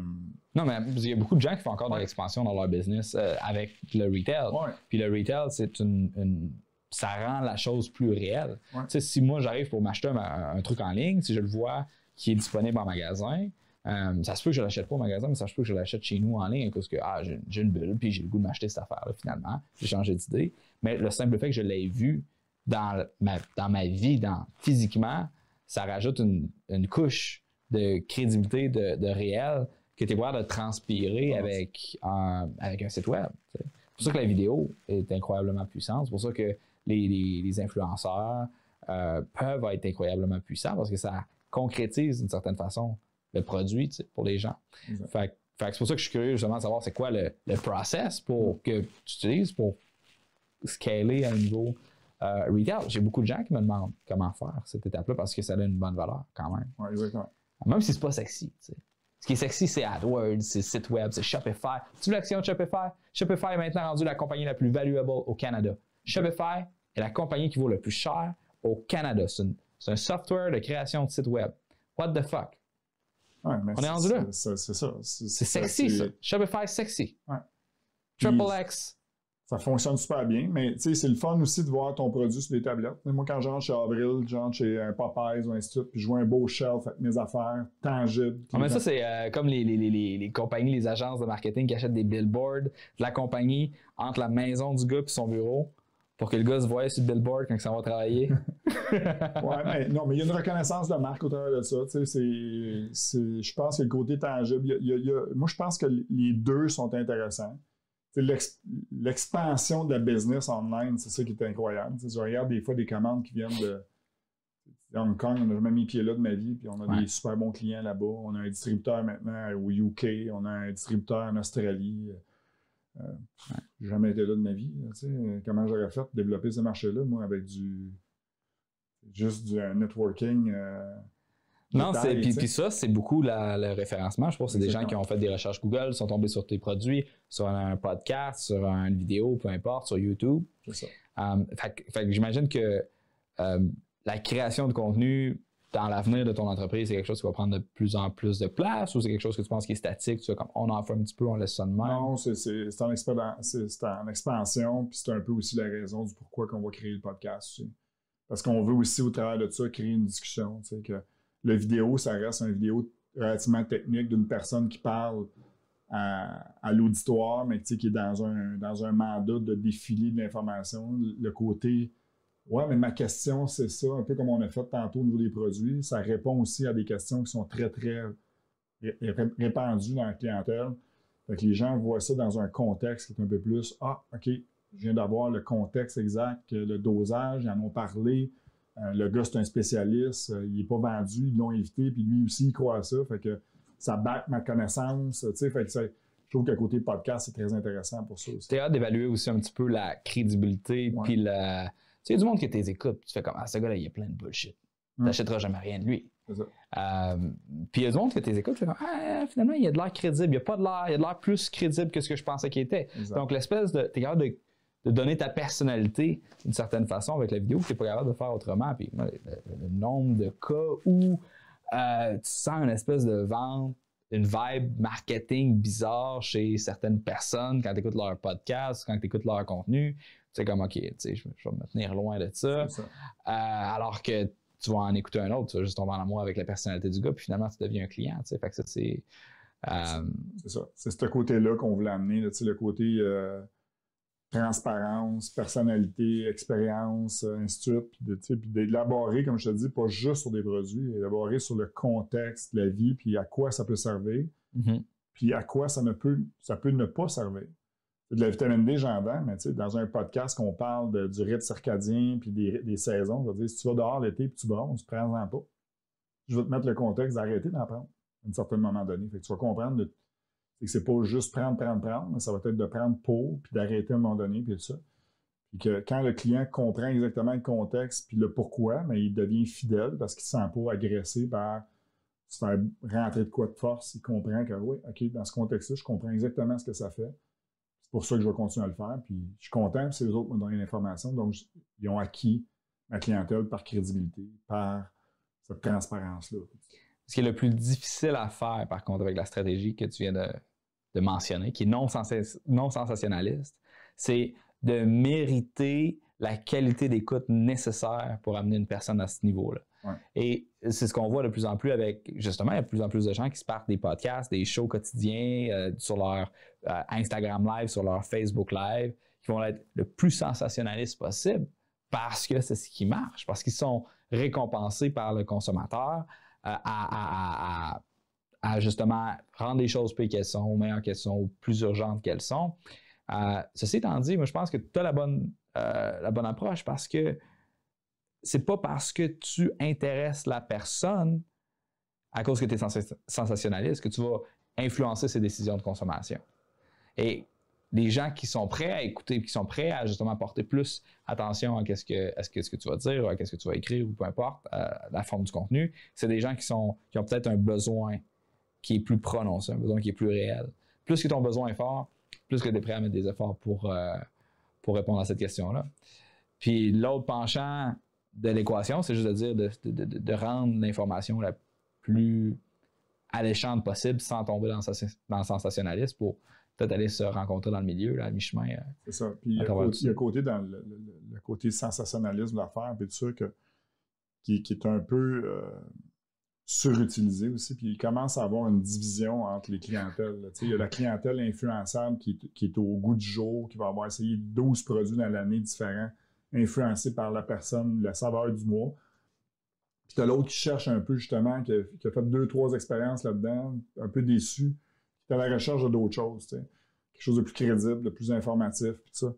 Non, mais il y a beaucoup de gens qui font encore ouais. de l'expansion dans leur business euh, avec le retail. Ouais. Puis le retail, c'est une, une. Ça rend la chose plus réelle. Ouais. Tu sais, si moi, j'arrive pour m'acheter un, un truc en ligne, si je le vois qui est disponible en magasin, euh, ça se peut que je ne l'achète pas au magasin, mais ça se peut que je l'achète chez nous en ligne parce que ah, j'ai une bulle, puis j'ai le goût de m'acheter cette affaire-là finalement. J'ai changé d'idée. Mais le simple fait que je l'ai vu dans ma, dans ma vie, dans, physiquement, ça rajoute une, une couche de crédibilité, de, de réel, que tu es capable de transpirer avec un, avec un site web. C'est pour ça que la vidéo est incroyablement puissante. C'est pour ça que les, les, les influenceurs euh, peuvent être incroyablement puissants parce que ça concrétise d'une certaine façon le produit pour les gens. Fait, fait c'est pour ça que je suis curieux justement de savoir c'est quoi le, le process pour, que tu utilises pour scaler à un niveau euh, retail. J'ai beaucoup de gens qui me demandent comment faire cette étape-là parce que ça a une bonne valeur quand même. Oui, exactement. Même si c'est pas sexy. T'sais. Ce qui est sexy, c'est AdWords, c'est site web, c'est Shopify. Tu veux l'action de Shopify? Shopify est maintenant rendue la compagnie la plus valuable au Canada. Shopify est la compagnie qui vaut le plus cher au Canada. C'est une, C'est un software de création de site web. What the fuck? Ouais, mais on est rendu là. C'est ça. C'est sexy, ça. Shopify sexy. Ouais. Triple X. Ça fonctionne super bien, mais c'est le fun aussi de voir ton produit sur des tablettes. Moi, quand j'entre chez Avril, j'entre chez un Popeyes ou un institut, puis je vois un beau shelf avec mes affaires tangibles. Ah, mais ça, c'est euh, comme les, les, les, les compagnies, les agences de marketing qui achètent des billboards de la compagnie entre la maison du gars et son bureau pour que le gars se voie sur le billboard quand il s'en va travailler. Ouais, mais non, mais il y a une reconnaissance de marque au travers de ça. Je pense que le côté tangible, y a, y a, y a, moi, je pense que les deux sont intéressants. L'expansion de la business online, c'est ça qui est incroyable. T'sais, je regarde des fois des commandes qui viennent de Hong Kong, on n'a jamais mis les pieds là de ma vie, puis on a ouais. des super bons clients là-bas. On a un distributeur maintenant au U K, on a un distributeur en Australie. Euh, ouais. J'ai jamais été là de ma vie. Là, comment j'aurais fait de développer ce marché-là, moi, avec du juste du euh, networking? Euh, Non, puis ça, c'est beaucoup la, le référencement. Je pense que c'est des gens qui ont fait des recherches Google, sont tombés sur tes produits, sur un podcast, sur une vidéo, peu importe, sur YouTube. C'est ça. Um, fait, fait, j'imagine que um, la création de contenu dans l'avenir de ton entreprise, c'est quelque chose qui va prendre de plus en plus de place ou c'est quelque chose que tu penses qui est statique, tu vois, comme on en fait un petit peu, on laisse ça de même? Non, c'est en, en expansion, puis c'est un peu aussi la raison du pourquoi qu'on va créer le podcast aussi. Parce qu'on veut aussi, au travers de ça, créer une discussion, tu sais, que le vidéo, ça reste une vidéo relativement technique d'une personne qui parle à, à l'auditoire, mais qui est dans un, dans un mandat de défiler de l'information. Le côté, ouais, mais ma question, c'est ça, un peu comme on a fait tantôt au niveau des produits, ça répond aussi à des questions qui sont très, très répandues dans la clientèle. Fait que les gens voient ça dans un contexte qui est un peu plus, ah, OK, je viens d'avoir le contexte exact, le dosage, ils en ont parlé. Euh, le gars, c'est un spécialiste, euh, il n'est pas vendu, ils l'ont invité, puis lui aussi, il croit à ça. Fait que ça back ma connaissance. Fait que ça, je trouve que côté podcast, c'est très intéressant pour ça aussi. T'es hâte d'évaluer aussi un petit peu la crédibilité. Ouais. Puis la... Tu sais, il y a du monde qui t'écoute, tu fais comme, ah, ce gars-là, il est plein de bullshit. Hum. Tu n'achèteras jamais rien de lui. Euh, puis il y a du monde qui t'écoute, tu fais comme, ah, finalement, il y a de l'air crédible, il n'y a pas de l'air, il y a de l'air plus crédible que ce que je pensais qu'il était. Exact. Donc, l'espèce de. T'es capable de. de donner ta personnalité d'une certaine façon avec la vidéo que tu n'es pas capable de faire autrement. Puis, le, le nombre de cas où euh, tu sens une espèce de vente, une vibe marketing bizarre chez certaines personnes quand tu écoutes leur podcast, quand tu écoutes leur contenu, tu sais comme, OK, tu sais, je, je vais me tenir loin de ça. ça. Euh, alors que tu vas en écouter un autre, tu vas juste tomber en amour avec la personnalité du gars, puis finalement, tu deviens un client. Tu sais, fait que ça, c'est... Euh, c'est ça. C'est ce côté-là qu'on voulait amener, là, tu sais, le côté... Euh... transparence, personnalité, expérience, ainsi de suite, puis d'élaborer, comme je te dis, pas juste sur des produits, élaborer sur le contexte de la vie, puis à quoi ça peut servir, mm-hmm. puis à quoi ça ne peut, ça peut ne pas servir. De la vitamine D, j'en vends, mais dans un podcast qu'on parle de, du rythme circadien, puis des, des saisons, je veux dire, si tu vas dehors l'été, puis tu bronzes, prends-en pas. Je vais te mettre le contexte d'arrêter d'en prendre à un certain moment donné. Fait que tu vas comprendre le c'est que c'est pas juste prendre, prendre, prendre, mais ça va être de prendre pour, puis d'arrêter à un moment donné, puis tout ça. Puis que quand le client comprend exactement le contexte, puis le pourquoi, mais il devient fidèle parce qu'il ne se sent pas agressé par se faire rentrer de quoi de force. Il comprend que, oui, OK, dans ce contexte-là, je comprends exactement ce que ça fait. C'est pour ça que je vais continuer à le faire. Puis je suis content, puis c'est les autres qui m'ont donné l'information. Donc, ils ont acquis ma clientèle par crédibilité, par cette transparence-là. Ce qui est le plus difficile à faire, par contre, avec la stratégie que tu viens de, de mentionner, qui est non, sens non sensationnaliste, c'est de mériter la qualité d'écoute nécessaire pour amener une personne à ce niveau-là. Ouais. Et c'est ce qu'on voit de plus en plus avec, justement, il y a de plus en plus de gens qui se partent des podcasts, des shows quotidiens euh, sur leur euh, Instagram Live, sur leur Facebook Live, qui vont être le plus sensationnaliste possible parce que c'est ce qui marche, parce qu'ils sont récompensés par le consommateur, À, à, à, à justement rendre les choses plus qu'elles sont, meilleures qu'elles sont, plus urgentes qu'elles sont. Euh, ceci étant dit, moi, je pense que tu as la bonne, euh, la bonne approche parce que c'est pas parce que tu intéresses la personne à cause que tu es sens sensationnaliste que tu vas influencer ses décisions de consommation. Et les gens qui sont prêts à écouter, qui sont prêts à justement porter plus attention à qu'est-ce que, à ce que tu vas dire, à qu'est-ce que tu vas écrire ou peu importe, à la forme du contenu, c'est des gens qui, sont, qui ont peut-être un besoin qui est plus prononcé, un besoin qui est plus réel. Plus que ton besoin est fort, plus que tu es prêt à mettre des efforts pour, euh, pour répondre à cette question-là. Puis l'autre penchant de l'équation, c'est juste de dire de, de, de, de rendre l'information la plus alléchante possible sans tomber dans, dans le sensationnalisme pour peut-être aller se rencontrer dans le milieu, là, à mi-chemin. C'est ça. Puis il y a côté, le côté dans le, le, le côté sensationnalisme de l'affaire, puis tout ça, que, qui, qui est un peu euh, surutilisé aussi. Puis il commence à avoir une division entre les clientèles. Tu sais, il y a la clientèle influençable qui, qui est au goût du jour, qui va avoir essayé douze produits dans l'année différents, influencés par la personne, la saveur du mois. Puis tu as l'autre qui cherche un peu, justement, qui a, qui a fait deux, trois expériences là-dedans, un peu déçu. À la recherche d'autres choses, quelque chose de plus crédible, de plus informatif, puis ça.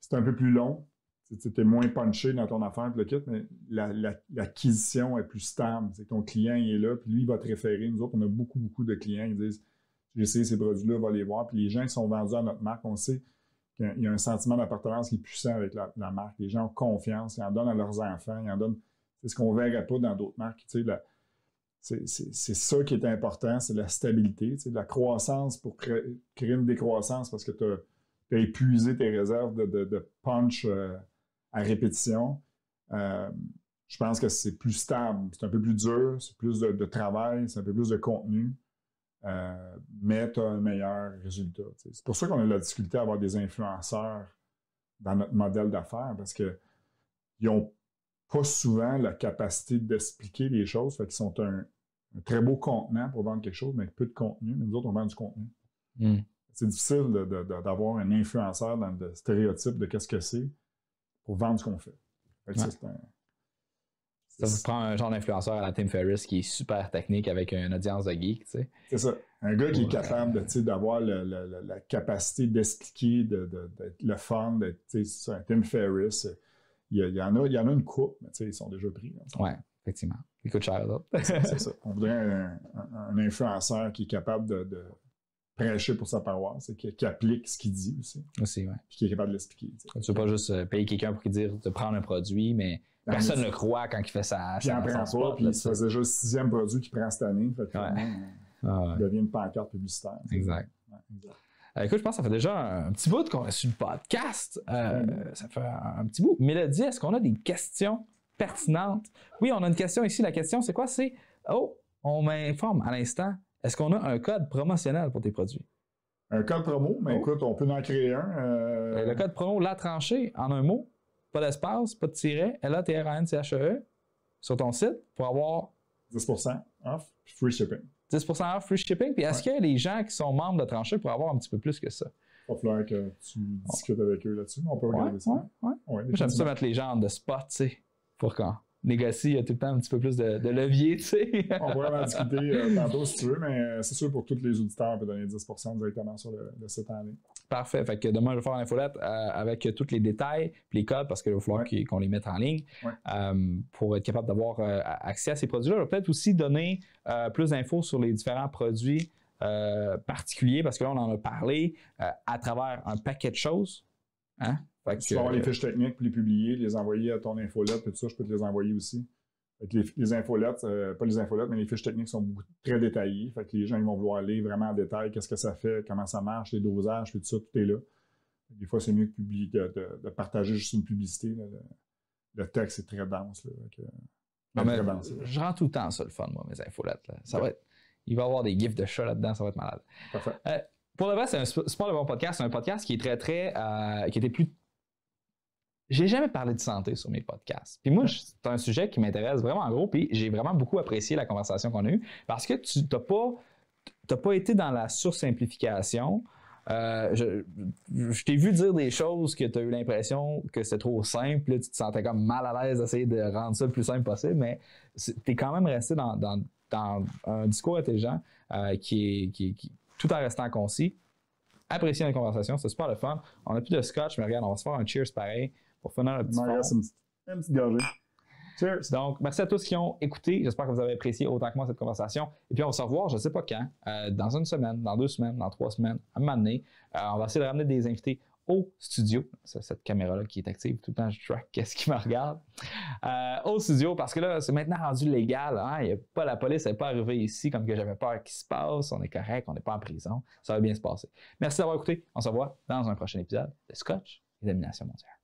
C'est un peu plus long, tu es moins punché dans ton affaire, le kit, mais l'acquisition la, la, est plus stable. Ton client il est là, puis lui, il va te référer. Nous autres, on a beaucoup, beaucoup de clients qui disent « J'ai essayé ces produits-là, va les voir. » Puis les gens qui sont vendus à notre marque, on sait qu'il y a un sentiment d'appartenance qui est puissant avec la, la marque. Les gens ont confiance, ils en donnent à leurs enfants, ils en donnent. C'est ce qu'on ne verrait pas dans d'autres marques. C'est ça qui est important, c'est la stabilité, de la croissance pour créer une décroissance parce que tu as, as épuisé tes réserves de, de, de punch euh, à répétition. Euh, je pense que c'est plus stable, c'est un peu plus dur, c'est plus de, de travail, c'est un peu plus de contenu, euh, mais tu as un meilleur résultat. C'est pour ça qu'on a de la difficulté à avoir des influenceurs dans notre modèle d'affaires parce qu'ils ont pas souvent la capacité d'expliquer les choses, fait qu'ils sont un, un très beau contenant pour vendre quelque chose, mais peu de contenu, mais nous autres, on vend du contenu. Mm. C'est difficile d'avoir un influenceur dans le stéréotype de qu'est-ce que c'est pour vendre ce qu'on fait. Fait que ouais. ça, un, ça vous prend un genre d'influenceur à la Tim Ferriss qui est super technique avec une audience de geek, tu sais. C'est ça. Un gars qui est capable d'avoir la capacité d'expliquer, d'être de, de, le fun, d'être un Tim Ferriss. Il y en a, il y en a une coupe, mais ils sont déjà pris. Oui, effectivement. Ils coûtent cher, là. C'est ça. On voudrait un, un, un influenceur qui est capable de, de prêcher pour sa paroisse et qui, qui applique ce qu'il dit aussi. Aussi, oui. Puis qui est capable de l'expliquer. Tu ne veux pas juste payer quelqu'un pour lui dire de prendre un produit, mais en personne ne le croit quand il fait ça. Puis il n'en prend pas, puis ça c'est déjà le sixième produit qu'il prend cette année. Fait que ouais. Il ah, ouais. devient une pancarte publicitaire. Exact. Ouais, exact. Euh, écoute, je pense que ça fait déjà un, un petit bout qu'on est sur le podcast. Euh, mm. Ça fait un, un petit bout. Mélodie, est-ce qu'on a des questions pertinentes? Oui, on a une question ici. La question, c'est quoi? C'est, oh, on m'informe à l'instant. Est-ce qu'on a un code promotionnel pour tes produits? Un code promo? Mais oh. Écoute, on peut en créer un. Euh... Le code promo, la tranchée, en un mot, pas d'espace, pas de tiret, L A T R A N C H E, sur ton site pour avoir dix pour cent off, free shipping. dix pour cent off free shipping, puis est-ce ouais. que les gens qui sont membres de Tranchée pourraient avoir un petit peu plus que ça? Il va falloir que tu discutes avec eux là-dessus, mais on peut regarder ouais, ça. Ouais, ouais. Ouais, j'aime ça mettre les gens en de spot, tu sais, pour qu'on négocie, il y a tout le temps un petit peu plus de, de levier, tu sais. On pourrait en discuter euh, tantôt si tu veux, mais euh, c'est sûr pour tous les auditeurs, on peut donner dix pour cent directement sur le, le site en ligne. Parfait, fait que demain je vais faire une infolette euh, avec euh, tous les détails, puis les codes, parce qu'il va falloir ouais. qu'on les mette en ligne ouais. euh, pour être capable d'avoir euh, accès à ces produits-là. Je vais peut-être aussi donner euh, plus d'infos sur les différents produits euh, particuliers, parce que là on en a parlé euh, à travers un paquet de choses. Hein? Fait que, tu peux avoir les fiches techniques pour les publier, les envoyer à ton infolette, tout ça, je peux te les envoyer aussi. Fait que les, les infolettes, euh, pas les infolettes, mais les fiches techniques sont beaucoup, très détaillées. Fait que les gens ils vont vouloir aller vraiment en détail, qu'est-ce que ça fait, comment ça marche, les dosages, tout ça, tout est là. Des fois, c'est mieux que publier, de, de, de partager juste une publicité. Là, le, le texte est très dense. Là, donc, euh, non, très dense là. Je rends tout le temps ça, le fun, moi, mes infolettes. Là. Ça ouais. va être, il va y avoir des gifs de chat là-dedans, ça va être malade. Parfait. Euh, pour le vrai, c'est pas le bon podcast, c'est un podcast qui est très, très, euh, qui était plus... J'ai jamais parlé de santé sur mes podcasts. Puis moi, c'est un sujet qui m'intéresse vraiment en gros, puis j'ai vraiment beaucoup apprécié la conversation qu'on a eue parce que tu n'as pas, t'as pas été dans la sursimplification. Euh, je je t'ai vu dire des choses que tu as eu l'impression que c'était trop simple, tu te sentais comme mal à l'aise d'essayer de rendre ça le plus simple possible, mais tu es quand même resté dans, dans, dans un discours intelligent euh, qui est, qui, qui, tout en restant concis. Apprécié la conversation, c'est super le fun. On n'a plus de scotch, mais regarde, on va se faire un cheers pareil. Pour finir un petit fond. Une petite gorgée. Cheers. Donc, merci à tous qui ont écouté. J'espère que vous avez apprécié autant que moi cette conversation. Et puis, on va se revoir, je ne sais pas quand, euh, dans une semaine, dans deux semaines, dans trois semaines, à un moment donné. Euh, on va essayer de ramener des invités au studio. Cette caméra-là qui est active, tout le temps, je track qu'est-ce qui me regarde. Euh, au studio, parce que là, c'est maintenant rendu légal. Hein? Y a pas, la police n'est pas arrivée ici comme que j'avais peur qu'il se passe. On est correct, on n'est pas en prison. Ça va bien se passer. Merci d'avoir écouté. On se revoit dans un prochain épisode de Scotch et Domination mondiale.